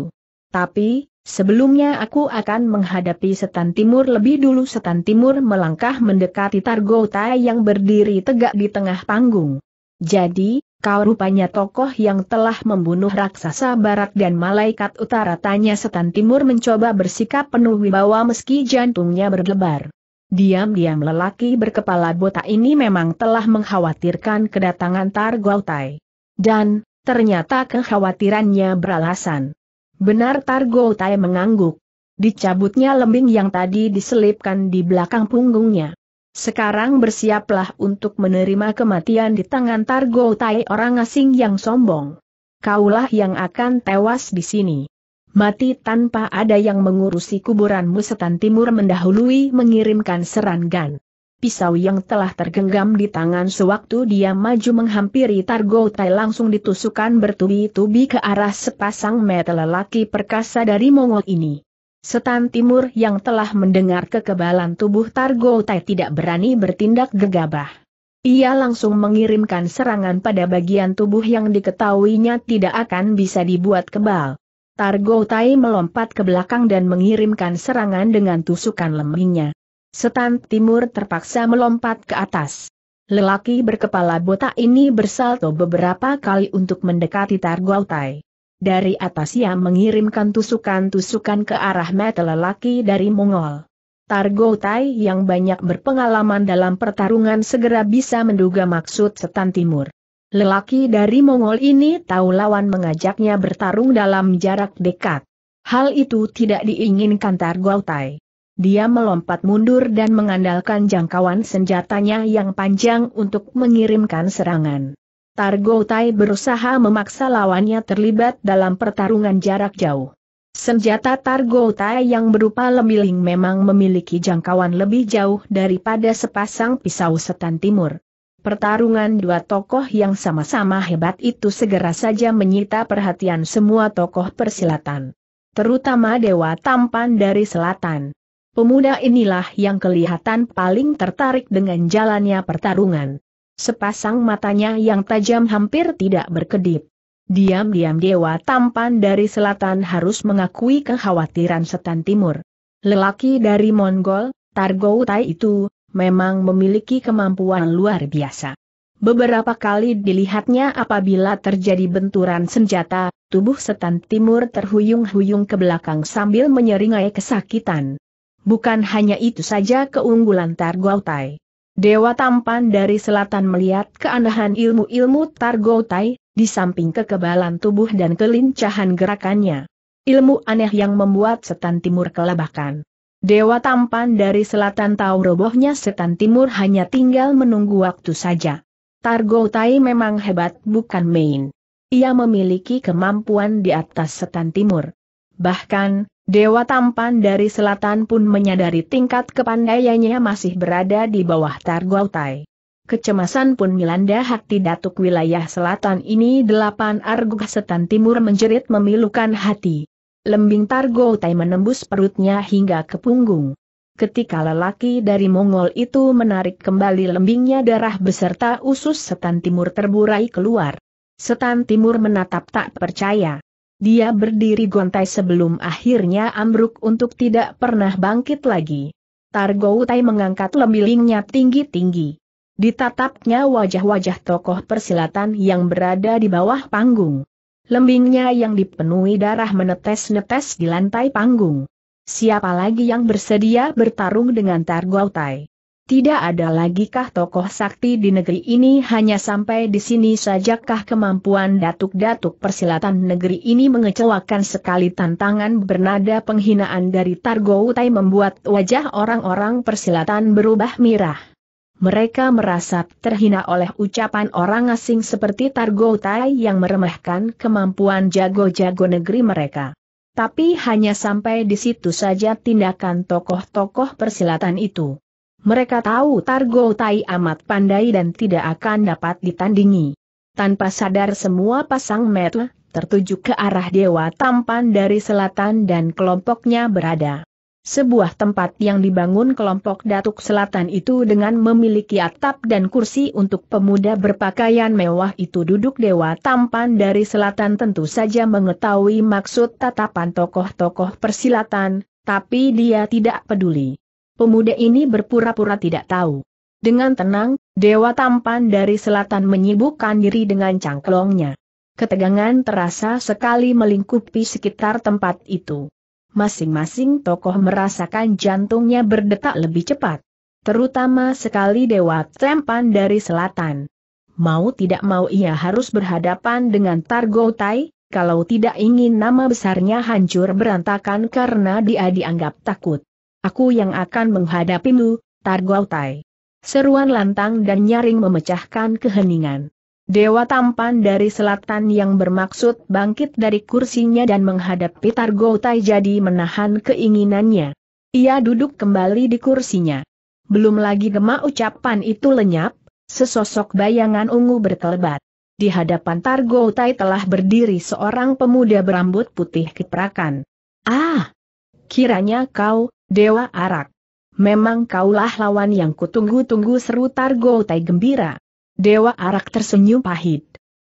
Tapi, sebelumnya aku akan menghadapi Setan Timur lebih dulu. Setan Timur melangkah mendekati Targautai yang berdiri tegak di tengah panggung. Jadi, kau rupanya tokoh yang telah membunuh raksasa barat dan malaikat utara, tanya Setan Timur mencoba bersikap penuh wibawa meski jantungnya berdebar. Diam-diam lelaki berkepala botak ini memang telah mengkhawatirkan kedatangan Targautai. Dan, ternyata kekhawatirannya beralasan. Benar, Targautai mengangguk. Dicabutnya lembing yang tadi diselipkan di belakang punggungnya. Sekarang bersiaplah untuk menerima kematian di tangan Targautai, orang asing yang sombong. Kaulah yang akan tewas di sini. Mati tanpa ada yang mengurusi kuburanmu. Setan Timur mendahului mengirimkan serangan. Pisau yang telah tergenggam di tangan sewaktu dia maju menghampiri Targautai langsung ditusukkan bertubi-tubi ke arah sepasang mata lelaki perkasa dari Mongol ini. Setan Timur yang telah mendengar kekebalan tubuh Targautai tidak berani bertindak gegabah. Ia langsung mengirimkan serangan pada bagian tubuh yang diketahuinya tidak akan bisa dibuat kebal. Targautai melompat ke belakang dan mengirimkan serangan dengan tusukan lembingnya. Setan Timur terpaksa melompat ke atas. Lelaki berkepala botak ini bersalto beberapa kali untuk mendekati Targautai. Dari atas ia mengirimkan tusukan-tusukan ke arah mata lelaki dari Mongol. Targautai yang banyak berpengalaman dalam pertarungan segera bisa menduga maksud Setan Timur. Lelaki dari Mongol ini tahu lawan mengajaknya bertarung dalam jarak dekat. Hal itu tidak diinginkan Targautai. Dia melompat mundur dan mengandalkan jangkauan senjatanya yang panjang untuk mengirimkan serangan. Targautai berusaha memaksa lawannya terlibat dalam pertarungan jarak jauh. Senjata Targautai yang berupa lemiling memang memiliki jangkauan lebih jauh daripada sepasang pisau Setan Timur. Pertarungan dua tokoh yang sama-sama hebat itu segera saja menyita perhatian semua tokoh persilatan, terutama Dewa Tampan dari Selatan. Pemuda inilah yang kelihatan paling tertarik dengan jalannya pertarungan. Sepasang matanya yang tajam hampir tidak berkedip. Diam-diam Dewa Tampan dari Selatan harus mengakui kekhawatiran Setan Timur. Lelaki dari Mongol, Targautai itu, memang memiliki kemampuan luar biasa. Beberapa kali dilihatnya apabila terjadi benturan senjata, tubuh Setan Timur terhuyung-huyung ke belakang sambil menyeringai kesakitan. Bukan hanya itu saja keunggulan Targautai. Dewa Tampan dari Selatan melihat keanehan ilmu-ilmu Targautai, di samping kekebalan tubuh dan kelincahan gerakannya. Ilmu aneh yang membuat Setan Timur kelabakan. Dewa Tampan dari Selatan tahu robohnya Setan Timur hanya tinggal menunggu waktu saja. Targautai memang hebat bukan main. Ia memiliki kemampuan di atas Setan Timur. Bahkan, Dewa Tampan dari Selatan pun menyadari tingkat kepandaiannya masih berada di bawah Targautai. Kecemasan pun melanda hati Datuk Wilayah Selatan ini. 8 Arguh Setan Timur menjerit memilukan hati. Lembing Targautai menembus perutnya hingga ke punggung. Ketika lelaki dari Mongol itu menarik kembali lembingnya, darah beserta usus Setan Timur terburai keluar. Setan Timur menatap tak percaya. Dia berdiri gontai sebelum akhirnya ambruk untuk tidak pernah bangkit lagi. Targautai mengangkat lemilingnya tinggi-tinggi. Ditatapnya wajah-wajah tokoh persilatan yang berada di bawah panggung. Lembingnya yang dipenuhi darah menetes-netes di lantai panggung. Siapa lagi yang bersedia bertarung dengan Targautai? Tidak ada lagikah tokoh sakti di negeri ini? Hanya sampai di sini sajakah kemampuan datuk-datuk persilatan negeri ini? Mengecewakan sekali tantangan bernada penghinaan dari Targautai membuat wajah orang-orang persilatan berubah mirah. Mereka merasa terhina oleh ucapan orang asing seperti Targautai yang meremehkan kemampuan jago-jago negeri mereka. Tapi hanya sampai di situ saja tindakan tokoh-tokoh persilatan itu. Mereka tahu Targautai amat pandai dan tidak akan dapat ditandingi. Tanpa sadar semua pasang mata tertuju ke arah Dewa Tampan dari Selatan dan kelompoknya berada. Sebuah tempat yang dibangun kelompok Datuk Selatan itu dengan memiliki atap dan kursi untuk pemuda berpakaian mewah itu duduk. Dewa Tampan dari Selatan tentu saja mengetahui maksud tatapan tokoh-tokoh persilatan, tapi dia tidak peduli. Pemuda ini berpura-pura tidak tahu. Dengan tenang, Dewa Tampan dari Selatan menyibukkan diri dengan cangklongnya. Ketegangan terasa sekali melingkupi sekitar tempat itu. Masing-masing tokoh merasakan jantungnya berdetak lebih cepat. Terutama sekali Dewa Tampan dari Selatan. Mau tidak mau ia harus berhadapan dengan Targautai, kalau tidak ingin nama besarnya hancur berantakan karena dia dianggap takut. Aku yang akan menghadapimu, Targautai. Seruan lantang dan nyaring memecahkan keheningan. Dewa Tampan dari Selatan yang bermaksud bangkit dari kursinya dan menghadapi Targautai jadi menahan keinginannya. Ia duduk kembali di kursinya. Belum lagi gema ucapan itu lenyap, sesosok bayangan ungu berkelebat. Di hadapan Targautai telah berdiri seorang pemuda berambut putih kiprakan. Ah! Kiranya kau, Dewa Arak. Memang kaulah lawan yang kutunggu-tunggu, seru Targautai gembira. Dewa Arak tersenyum pahit.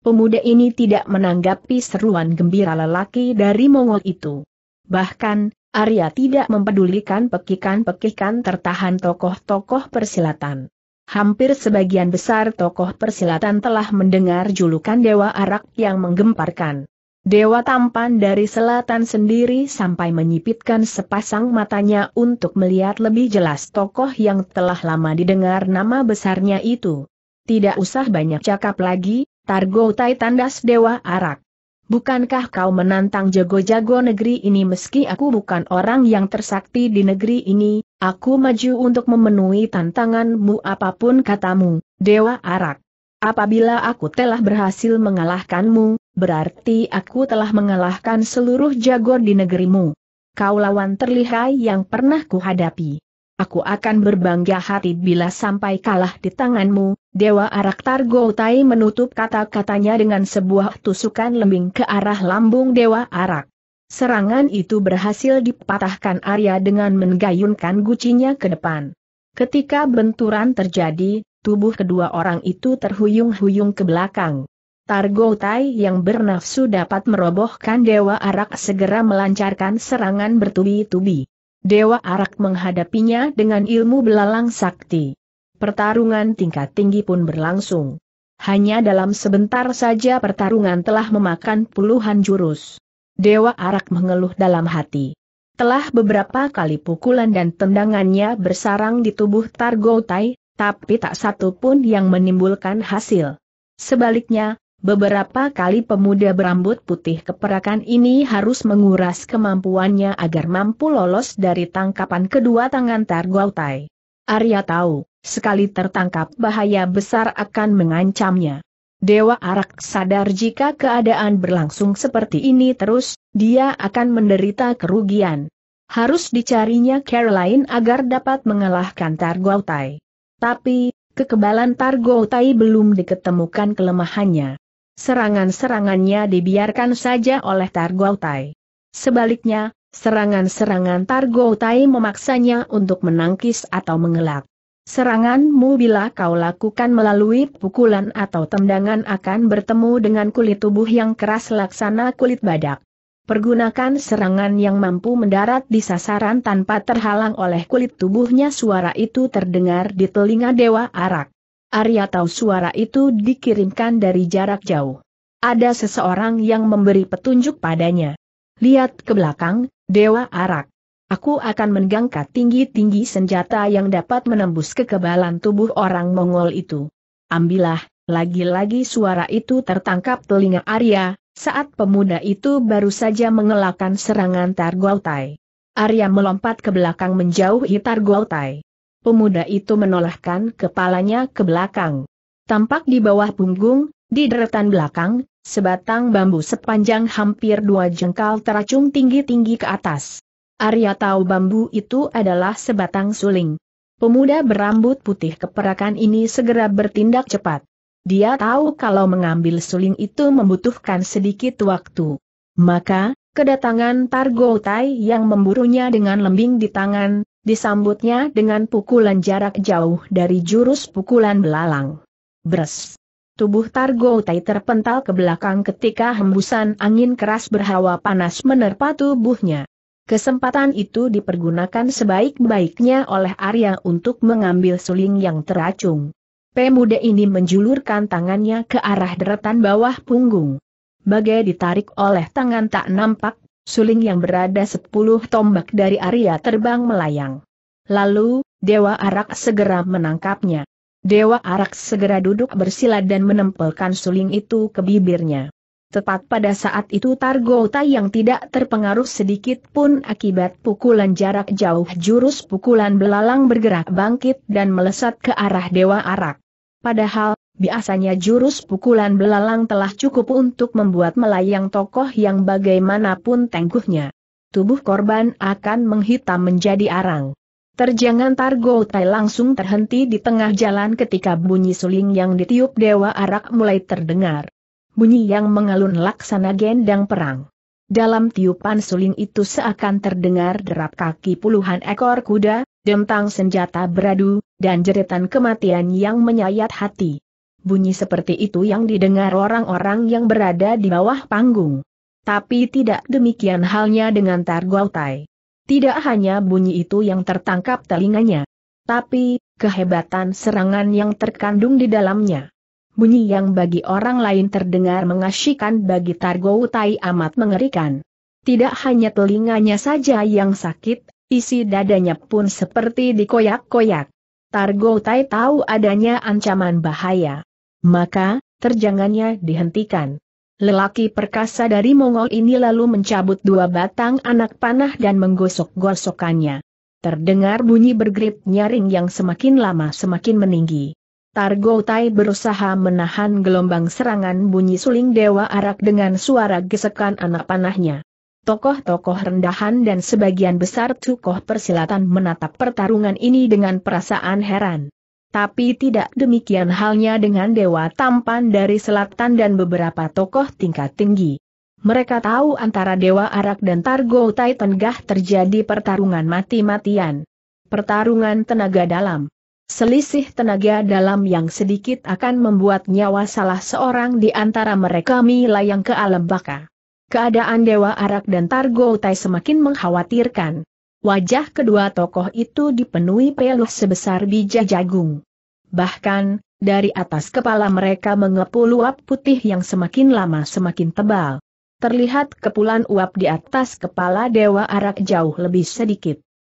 Pemuda ini tidak menanggapi seruan gembira lelaki dari Mongol itu. Bahkan, Arya tidak mempedulikan pekikan-pekikan tertahan tokoh-tokoh persilatan. Hampir sebagian besar tokoh persilatan telah mendengar julukan Dewa Arak yang menggemparkan. Dewa Tampan dari selatan sendiri sampai menyipitkan sepasang matanya untuk melihat lebih jelas tokoh yang telah lama didengar nama besarnya itu. Tidak usah banyak cakap lagi, Targautai, tandas Dewa Arak. Bukankah kau menantang jago-jago negeri ini? Meski aku bukan orang yang tersakti di negeri ini, aku maju untuk memenuhi tantanganmu apapun katamu, Dewa Arak. Apabila aku telah berhasil mengalahkanmu, berarti aku telah mengalahkan seluruh jago di negerimu. Kau lawan terlihai yang pernah kuhadapi. Aku akan berbangga hati bila sampai kalah di tanganmu, Dewa Arak. Targautai menutup kata-katanya dengan sebuah tusukan lembing ke arah lambung Dewa Arak. Serangan itu berhasil dipatahkan Arya dengan menggayunkan gucinya ke depan. Ketika benturan terjadi, tubuh kedua orang itu terhuyung-huyung ke belakang. Targautai yang bernafsu dapat merobohkan Dewa Arak segera melancarkan serangan bertubi-tubi. Dewa Arak menghadapinya dengan ilmu belalang sakti. Pertarungan tingkat tinggi pun berlangsung. Hanya dalam sebentar saja pertarungan telah memakan puluhan jurus. Dewa Arak mengeluh dalam hati. Telah beberapa kali pukulan dan tendangannya bersarang di tubuh Targautai, tapi tak satu pun yang menimbulkan hasil. Sebaliknya, beberapa kali pemuda berambut putih keperakan ini harus menguras kemampuannya agar mampu lolos dari tangkapan kedua tangan Targautai. Arya tahu, sekali tertangkap bahaya besar akan mengancamnya. Dewa Arak sadar jika keadaan berlangsung seperti ini terus, dia akan menderita kerugian. Harus dicarinya cara lain agar dapat mengalahkan Targautai. Tapi, kekebalan Targautai belum diketemukan kelemahannya. Serangan-serangannya dibiarkan saja oleh Targautai. Sebaliknya, serangan-serangan Targautai memaksanya untuk menangkis atau mengelak. Seranganmu bila kau lakukan melalui pukulan atau tendangan akan bertemu dengan kulit tubuh yang keras laksana kulit badak. Pergunakan serangan yang mampu mendarat di sasaran tanpa terhalang oleh kulit tubuhnya. Suara itu terdengar di telinga Dewa Arak. Arya tahu suara itu dikirimkan dari jarak jauh. Ada seseorang yang memberi petunjuk padanya. Lihat ke belakang, Dewa Arak. Aku akan menggangkat tinggi-tinggi senjata yang dapat menembus kekebalan tubuh orang Mongol itu. Ambillah. Lagi-lagi suara itu tertangkap telinga Arya, saat pemuda itu baru saja mengelakkan serangan Targautai. Arya melompat ke belakang menjauhi Targautai. Pemuda itu menolakkan kepalanya ke belakang. Tampak di bawah punggung, di deretan belakang, sebatang bambu sepanjang hampir 2 jengkal teracung tinggi-tinggi ke atas. Arya tahu bambu itu adalah sebatang suling. Pemuda berambut putih keperakan ini segera bertindak cepat. Dia tahu kalau mengambil suling itu membutuhkan sedikit waktu. Maka, kedatangan Targautai yang memburunya dengan lembing di tangan, disambutnya dengan pukulan jarak jauh dari jurus pukulan belalang. Bres! Tubuh Targautai terpental ke belakang ketika hembusan angin keras berhawa panas menerpa tubuhnya. Kesempatan itu dipergunakan sebaik-baiknya oleh Arya untuk mengambil suling yang teracung. Pemuda ini menjulurkan tangannya ke arah deretan bawah punggung. Bagai ditarik oleh tangan tak nampak, suling yang berada 10 tombak dari Arya terbang melayang. Lalu, Dewa Arak segera menangkapnya. Dewa Arak segera duduk bersila dan menempelkan suling itu ke bibirnya. Tepat pada saat itu Targautai yang tidak terpengaruh sedikit pun akibat pukulan jarak jauh jurus pukulan belalang bergerak bangkit dan melesat ke arah Dewa Arak. Padahal, biasanya jurus pukulan belalang telah cukup untuk membuat melayang tokoh yang bagaimanapun tangguhnya. Tubuh korban akan menghitam menjadi arang. Terjangan Targautai langsung terhenti di tengah jalan ketika bunyi suling yang ditiup Dewa Arak mulai terdengar. Bunyi yang mengalun laksana gendang perang. Dalam tiupan suling itu seakan terdengar derap kaki puluhan ekor kuda, dentang senjata beradu, dan jeritan kematian yang menyayat hati. Bunyi seperti itu yang didengar orang-orang yang berada di bawah panggung. Tapi tidak demikian halnya dengan Targautai. Tidak hanya bunyi itu yang tertangkap telinganya, tapi kehebatan serangan yang terkandung di dalamnya. Bunyi yang bagi orang lain terdengar mengasyikan, bagi Targautai amat mengerikan. Tidak hanya telinganya saja yang sakit, isi dadanya pun seperti dikoyak-koyak. Targautai tahu adanya ancaman bahaya. Maka, terjangannya dihentikan. Lelaki perkasa dari Mongol ini lalu mencabut dua batang anak panah dan menggosok-gosokannya. Terdengar bunyi bergerit nyaring yang semakin lama semakin meninggi. Targautai berusaha menahan gelombang serangan bunyi suling Dewa Arak dengan suara gesekan anak panahnya. Tokoh-tokoh rendahan dan sebagian besar tokoh persilatan menatap pertarungan ini dengan perasaan heran. Tapi tidak demikian halnya dengan Dewa Tampan dari Selatan dan beberapa tokoh tingkat tinggi. Mereka tahu antara Dewa Arak dan Targautai tengah terjadi pertarungan mati-matian. Pertarungan tenaga dalam. Selisih tenaga dalam yang sedikit akan membuat nyawa salah seorang di antara mereka melayang ke alam baka. Keadaan Dewa Arak dan Targautai semakin mengkhawatirkan. Wajah kedua tokoh itu dipenuhi peluh sebesar biji jagung. Bahkan, dari atas kepala mereka mengepul uap putih yang semakin lama semakin tebal. Terlihat kepulan uap di atas kepala Dewa Arak jauh lebih sedikit.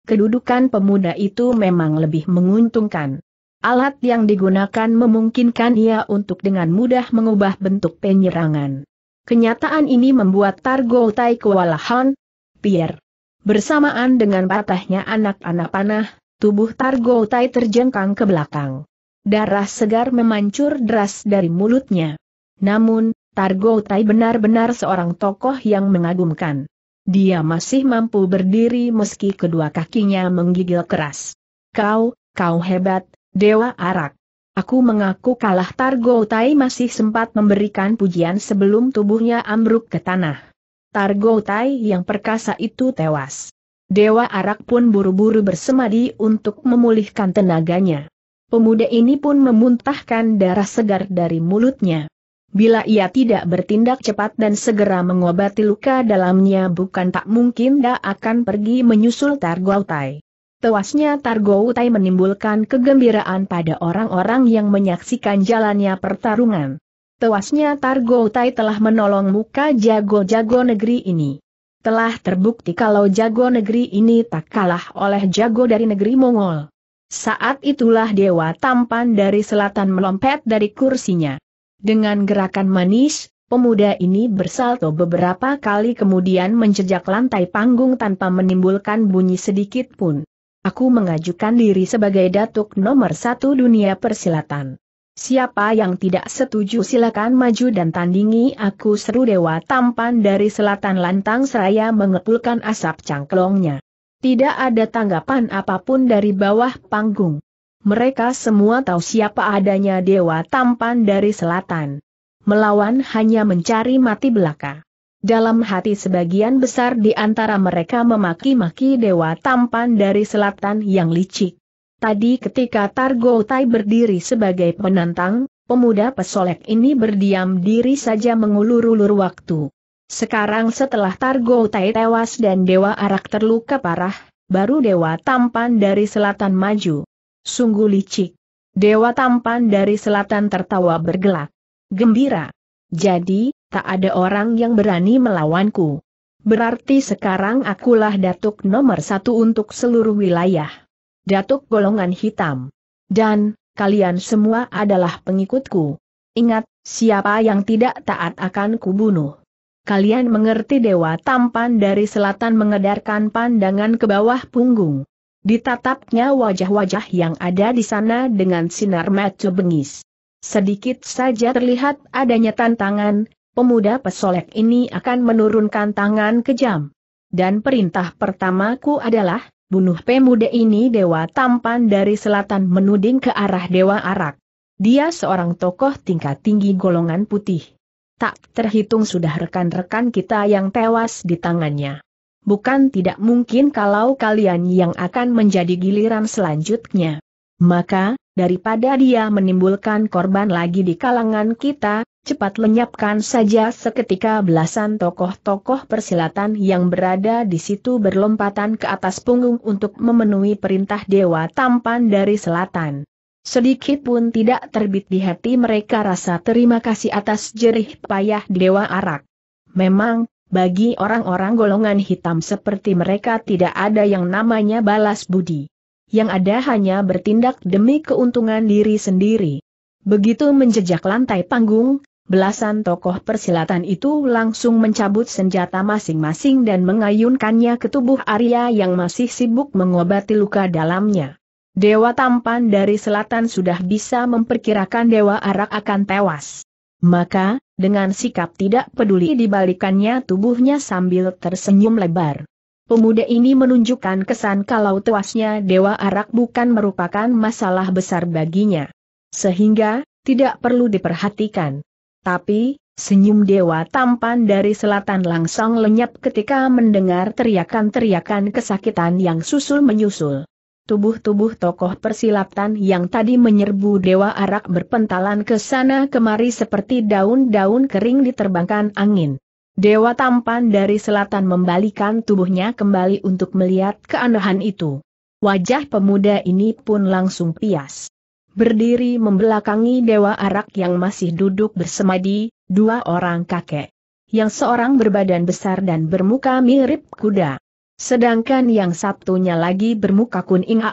Kedudukan pemuda itu memang lebih menguntungkan. Alat yang digunakan memungkinkan ia untuk dengan mudah mengubah bentuk penyerangan. Kenyataan ini membuat Targautai kewalahan. Pierre. Bersamaan dengan patahnya anak-anak panah, tubuh Targautai terjengkang ke belakang. Darah segar memancur deras dari mulutnya. Namun, Targautai benar-benar seorang tokoh yang mengagumkan. Dia masih mampu berdiri meski kedua kakinya menggigil keras. Kau hebat, Dewa Arak. Aku mengaku kalah. Targautai masih sempat memberikan pujian sebelum tubuhnya ambruk ke tanah. Targautai yang perkasa itu tewas. Dewa Arak pun buru-buru bersemadi untuk memulihkan tenaganya. Pemuda ini pun memuntahkan darah segar dari mulutnya. Bila ia tidak bertindak cepat dan segera mengobati luka dalamnya, bukan tak mungkin dia akan pergi menyusul Targautai. Tewasnya Targautai menimbulkan kegembiraan pada orang-orang yang menyaksikan jalannya pertarungan. Tewasnya Targautai telah menolong muka jago-jago negeri ini. Telah terbukti kalau jago negeri ini tak kalah oleh jago dari negeri Mongol. Saat itulah Dewa Tampan dari Selatan melompat dari kursinya. Dengan gerakan manis, pemuda ini bersalto beberapa kali kemudian menjejak lantai panggung tanpa menimbulkan bunyi sedikit pun. Aku mengajukan diri sebagai datuk nomor 1 dunia persilatan. Siapa yang tidak setuju silakan maju dan tandingi aku, seru Dewa Tampan dari Selatan lantang seraya mengepulkan asap cangklongnya. Tidak ada tanggapan apapun dari bawah panggung. Mereka semua tahu siapa adanya Dewa Tampan dari Selatan. Melawan hanya mencari mati belaka. Dalam hati sebagian besar di antara mereka memaki-maki Dewa Tampan dari Selatan yang licik. Tadi ketika Targautai berdiri sebagai penantang, pemuda pesolek ini berdiam diri saja mengulur-ulur waktu. Sekarang setelah Targautai tewas dan Dewa Arak terluka parah, baru Dewa Tampan dari Selatan maju. Sungguh licik. Dewa Tampan dari Selatan tertawa bergelak gembira. Jadi, tak ada orang yang berani melawanku. Berarti sekarang akulah datuk nomor 1 untuk seluruh wilayah. Datuk golongan hitam. Dan, kalian semua adalah pengikutku. Ingat, siapa yang tidak taat akan kubunuh. Kalian mengerti? Dewa Tampan dari Selatan mengedarkan pandangan ke bawah punggung. Ditatapnya wajah-wajah yang ada di sana dengan sinar mata bengis. Sedikit saja terlihat adanya tantangan, pemuda pesolek ini akan menurunkan tangan kejam. Dan perintah pertamaku adalah, bunuh pemuda ini. Dewa Tampan dari selatan menuding ke arah Dewa Arak. Dia seorang tokoh tingkat tinggi golongan putih. Tak terhitung sudah rekan-rekan kita yang tewas di tangannya. Bukan tidak mungkin kalau kalian yang akan menjadi giliran selanjutnya. Maka, daripada dia menimbulkan korban lagi di kalangan kita, cepat lenyapkan saja. Seketika belasan tokoh-tokoh persilatan yang berada di situ berlompatan ke atas punggung untuk memenuhi perintah Dewa Tampan dari selatan. Sedikit pun tidak terbit di hati mereka rasa terima kasih atas jerih payah Dewa Arak. Memang, bagi orang-orang golongan hitam seperti mereka tidak ada yang namanya balas budi. Yang ada hanya bertindak demi keuntungan diri sendiri. Begitu menjejak lantai panggung, belasan tokoh persilatan itu langsung mencabut senjata masing-masing dan mengayunkannya ke tubuh Arya yang masih sibuk mengobati luka dalamnya. Dewa Tampan dari selatan sudah bisa memperkirakan Dewa Arak akan tewas. Maka, dengan sikap tidak peduli dibalikannya tubuhnya sambil tersenyum lebar. Pemuda ini menunjukkan kesan kalau tewasnya Dewa Arak bukan merupakan masalah besar baginya. Sehingga, tidak perlu diperhatikan. Tapi, senyum Dewa Tampan dari selatan langsung lenyap ketika mendengar teriakan-teriakan kesakitan yang susul menyusul. Tubuh-tubuh tokoh persilatan yang tadi menyerbu Dewa Arak berpentalan ke sana kemari seperti daun-daun kering diterbangkan angin. Dewa Tampan dari selatan membalikan tubuhnya kembali untuk melihat keanehan itu. Wajah pemuda ini pun langsung pias. Berdiri membelakangi Dewa Arak yang masih duduk bersemadi, dua orang kakek. Yang seorang berbadan besar dan bermuka mirip kuda. Sedangkan yang satunya lagi bermuka kuning.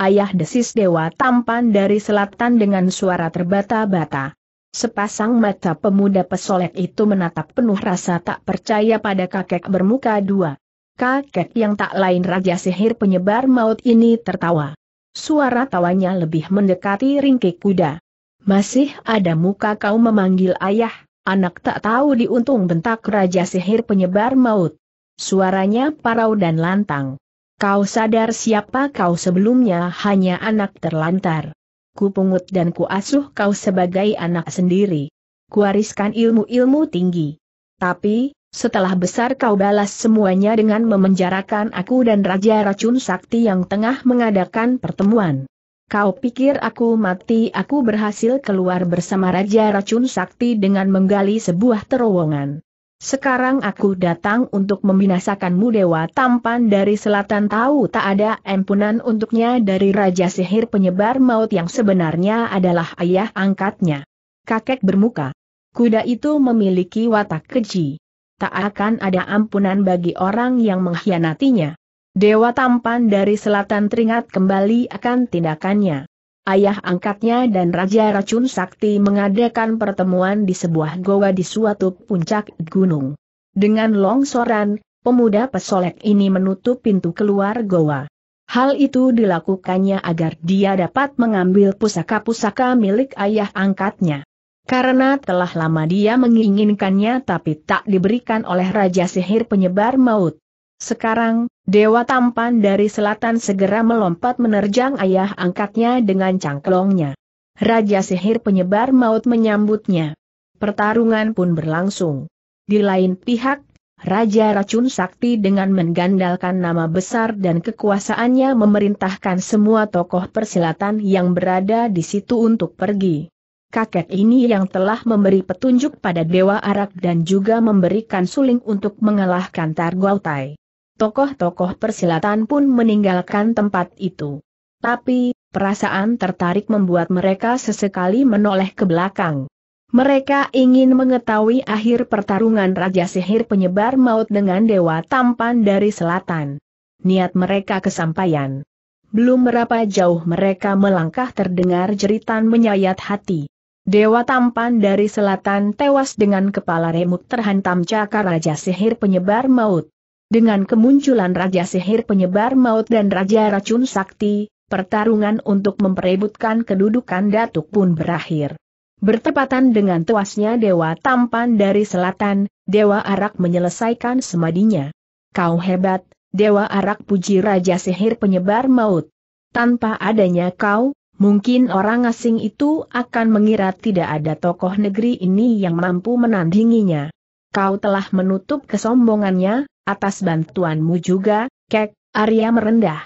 Ayah, desis Dewa Tampan dari selatan dengan suara terbata-bata. Sepasang mata pemuda pesolek itu menatap penuh rasa tak percaya pada kakek bermuka dua. Kakek yang tak lain Raja Sihir Penyebar Maut ini tertawa. Suara tawanya lebih mendekati ringkik kuda. "Masih ada muka kau memanggil ayah, anak tak tahu diuntung," bentak Raja Sihir Penyebar Maut. Suaranya parau dan lantang. "Kau sadar siapa kau sebelumnya? Hanya anak terlantar. Ku pungut dan ku asuh kau sebagai anak sendiri. Kuwariskan ilmu-ilmu tinggi. Tapi, setelah besar kau balas semuanya dengan memenjarakan aku dan Raja Racun Sakti yang tengah mengadakan pertemuan. Kau pikir aku mati?" "Aku berhasil keluar bersama Raja Racun Sakti dengan menggali sebuah terowongan. Sekarang aku datang untuk membinasakanmu." Dewa Tampan dari selatan tahu tak ada ampunan untuknya dari Raja Sihir Penyebar Maut yang sebenarnya adalah ayah angkatnya. Kakek bermuka kuda itu memiliki watak keji. Tak akan ada ampunan bagi orang yang mengkhianatinya. Dewa Tampan dari selatan teringat kembali akan tindakannya. Ayah angkatnya dan Raja Racun Sakti mengadakan pertemuan di sebuah goa di suatu puncak gunung. Dengan longsoran, pemuda pesolek ini menutup pintu keluar goa. Hal itu dilakukannya agar dia dapat mengambil pusaka-pusaka milik ayah angkatnya. Karena telah lama dia menginginkannya tapi tak diberikan oleh Raja Sihir Penyebar Maut. Sekarang, Dewa Tampan dari selatan segera melompat menerjang ayah angkatnya dengan cangklongnya. Raja Sihir Penyebar Maut menyambutnya. Pertarungan pun berlangsung. Di lain pihak, Raja Racun Sakti dengan mengandalkan nama besar dan kekuasaannya memerintahkan semua tokoh persilatan yang berada di situ untuk pergi. Kakek ini yang telah memberi petunjuk pada Dewa Arak dan juga memberikan suling untuk mengalahkan Targautai. Tokoh-tokoh persilatan pun meninggalkan tempat itu. Tapi, perasaan tertarik membuat mereka sesekali menoleh ke belakang. Mereka ingin mengetahui akhir pertarungan Raja Sihir Penyebar Maut dengan Dewa Tampan dari selatan. Niat mereka kesampaian. Belum berapa jauh mereka melangkah terdengar jeritan menyayat hati. Dewa Tampan dari selatan tewas dengan kepala remuk terhantam cakar Raja Sihir Penyebar Maut. Dengan kemunculan Raja Sihir Penyebar Maut dan Raja Racun Sakti, pertarungan untuk memperebutkan kedudukan datuk pun berakhir. Bertepatan dengan tewasnya Dewa Tampan dari selatan, Dewa Arak menyelesaikan semadinya. "Kau hebat, Dewa Arak puji Raja Sihir Penyebar Maut. Tanpa adanya kau, mungkin orang asing itu akan mengira tidak ada tokoh negeri ini yang mampu menandinginya. Kau telah menutup kesombongannya, atas bantuanmu juga, Kek, Arya merendah.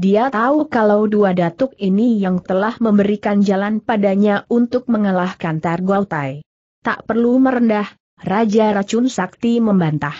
Dia tahu kalau dua datuk ini yang telah memberikan jalan padanya untuk mengalahkan Targautai. Tak perlu merendah, Raja Racun Sakti membantah.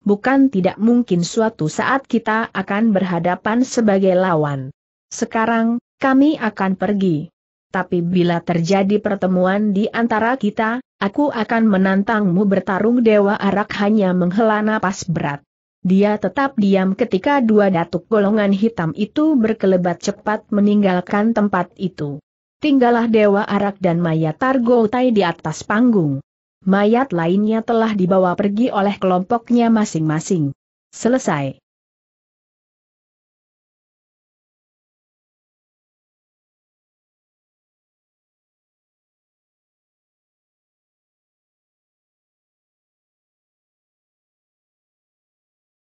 Bukan tidak mungkin suatu saat kita akan berhadapan sebagai lawan. Sekarang, kami akan pergi. Tapi bila terjadi pertemuan di antara kita, aku akan menantangmu bertarung. Dewa Arak hanya menghela napas berat. Dia tetap diam ketika dua datuk golongan hitam itu berkelebat cepat meninggalkan tempat itu. Tinggallah Dewa Arak dan mayat Targautai di atas panggung. Mayat lainnya telah dibawa pergi oleh kelompoknya masing-masing. Selesai.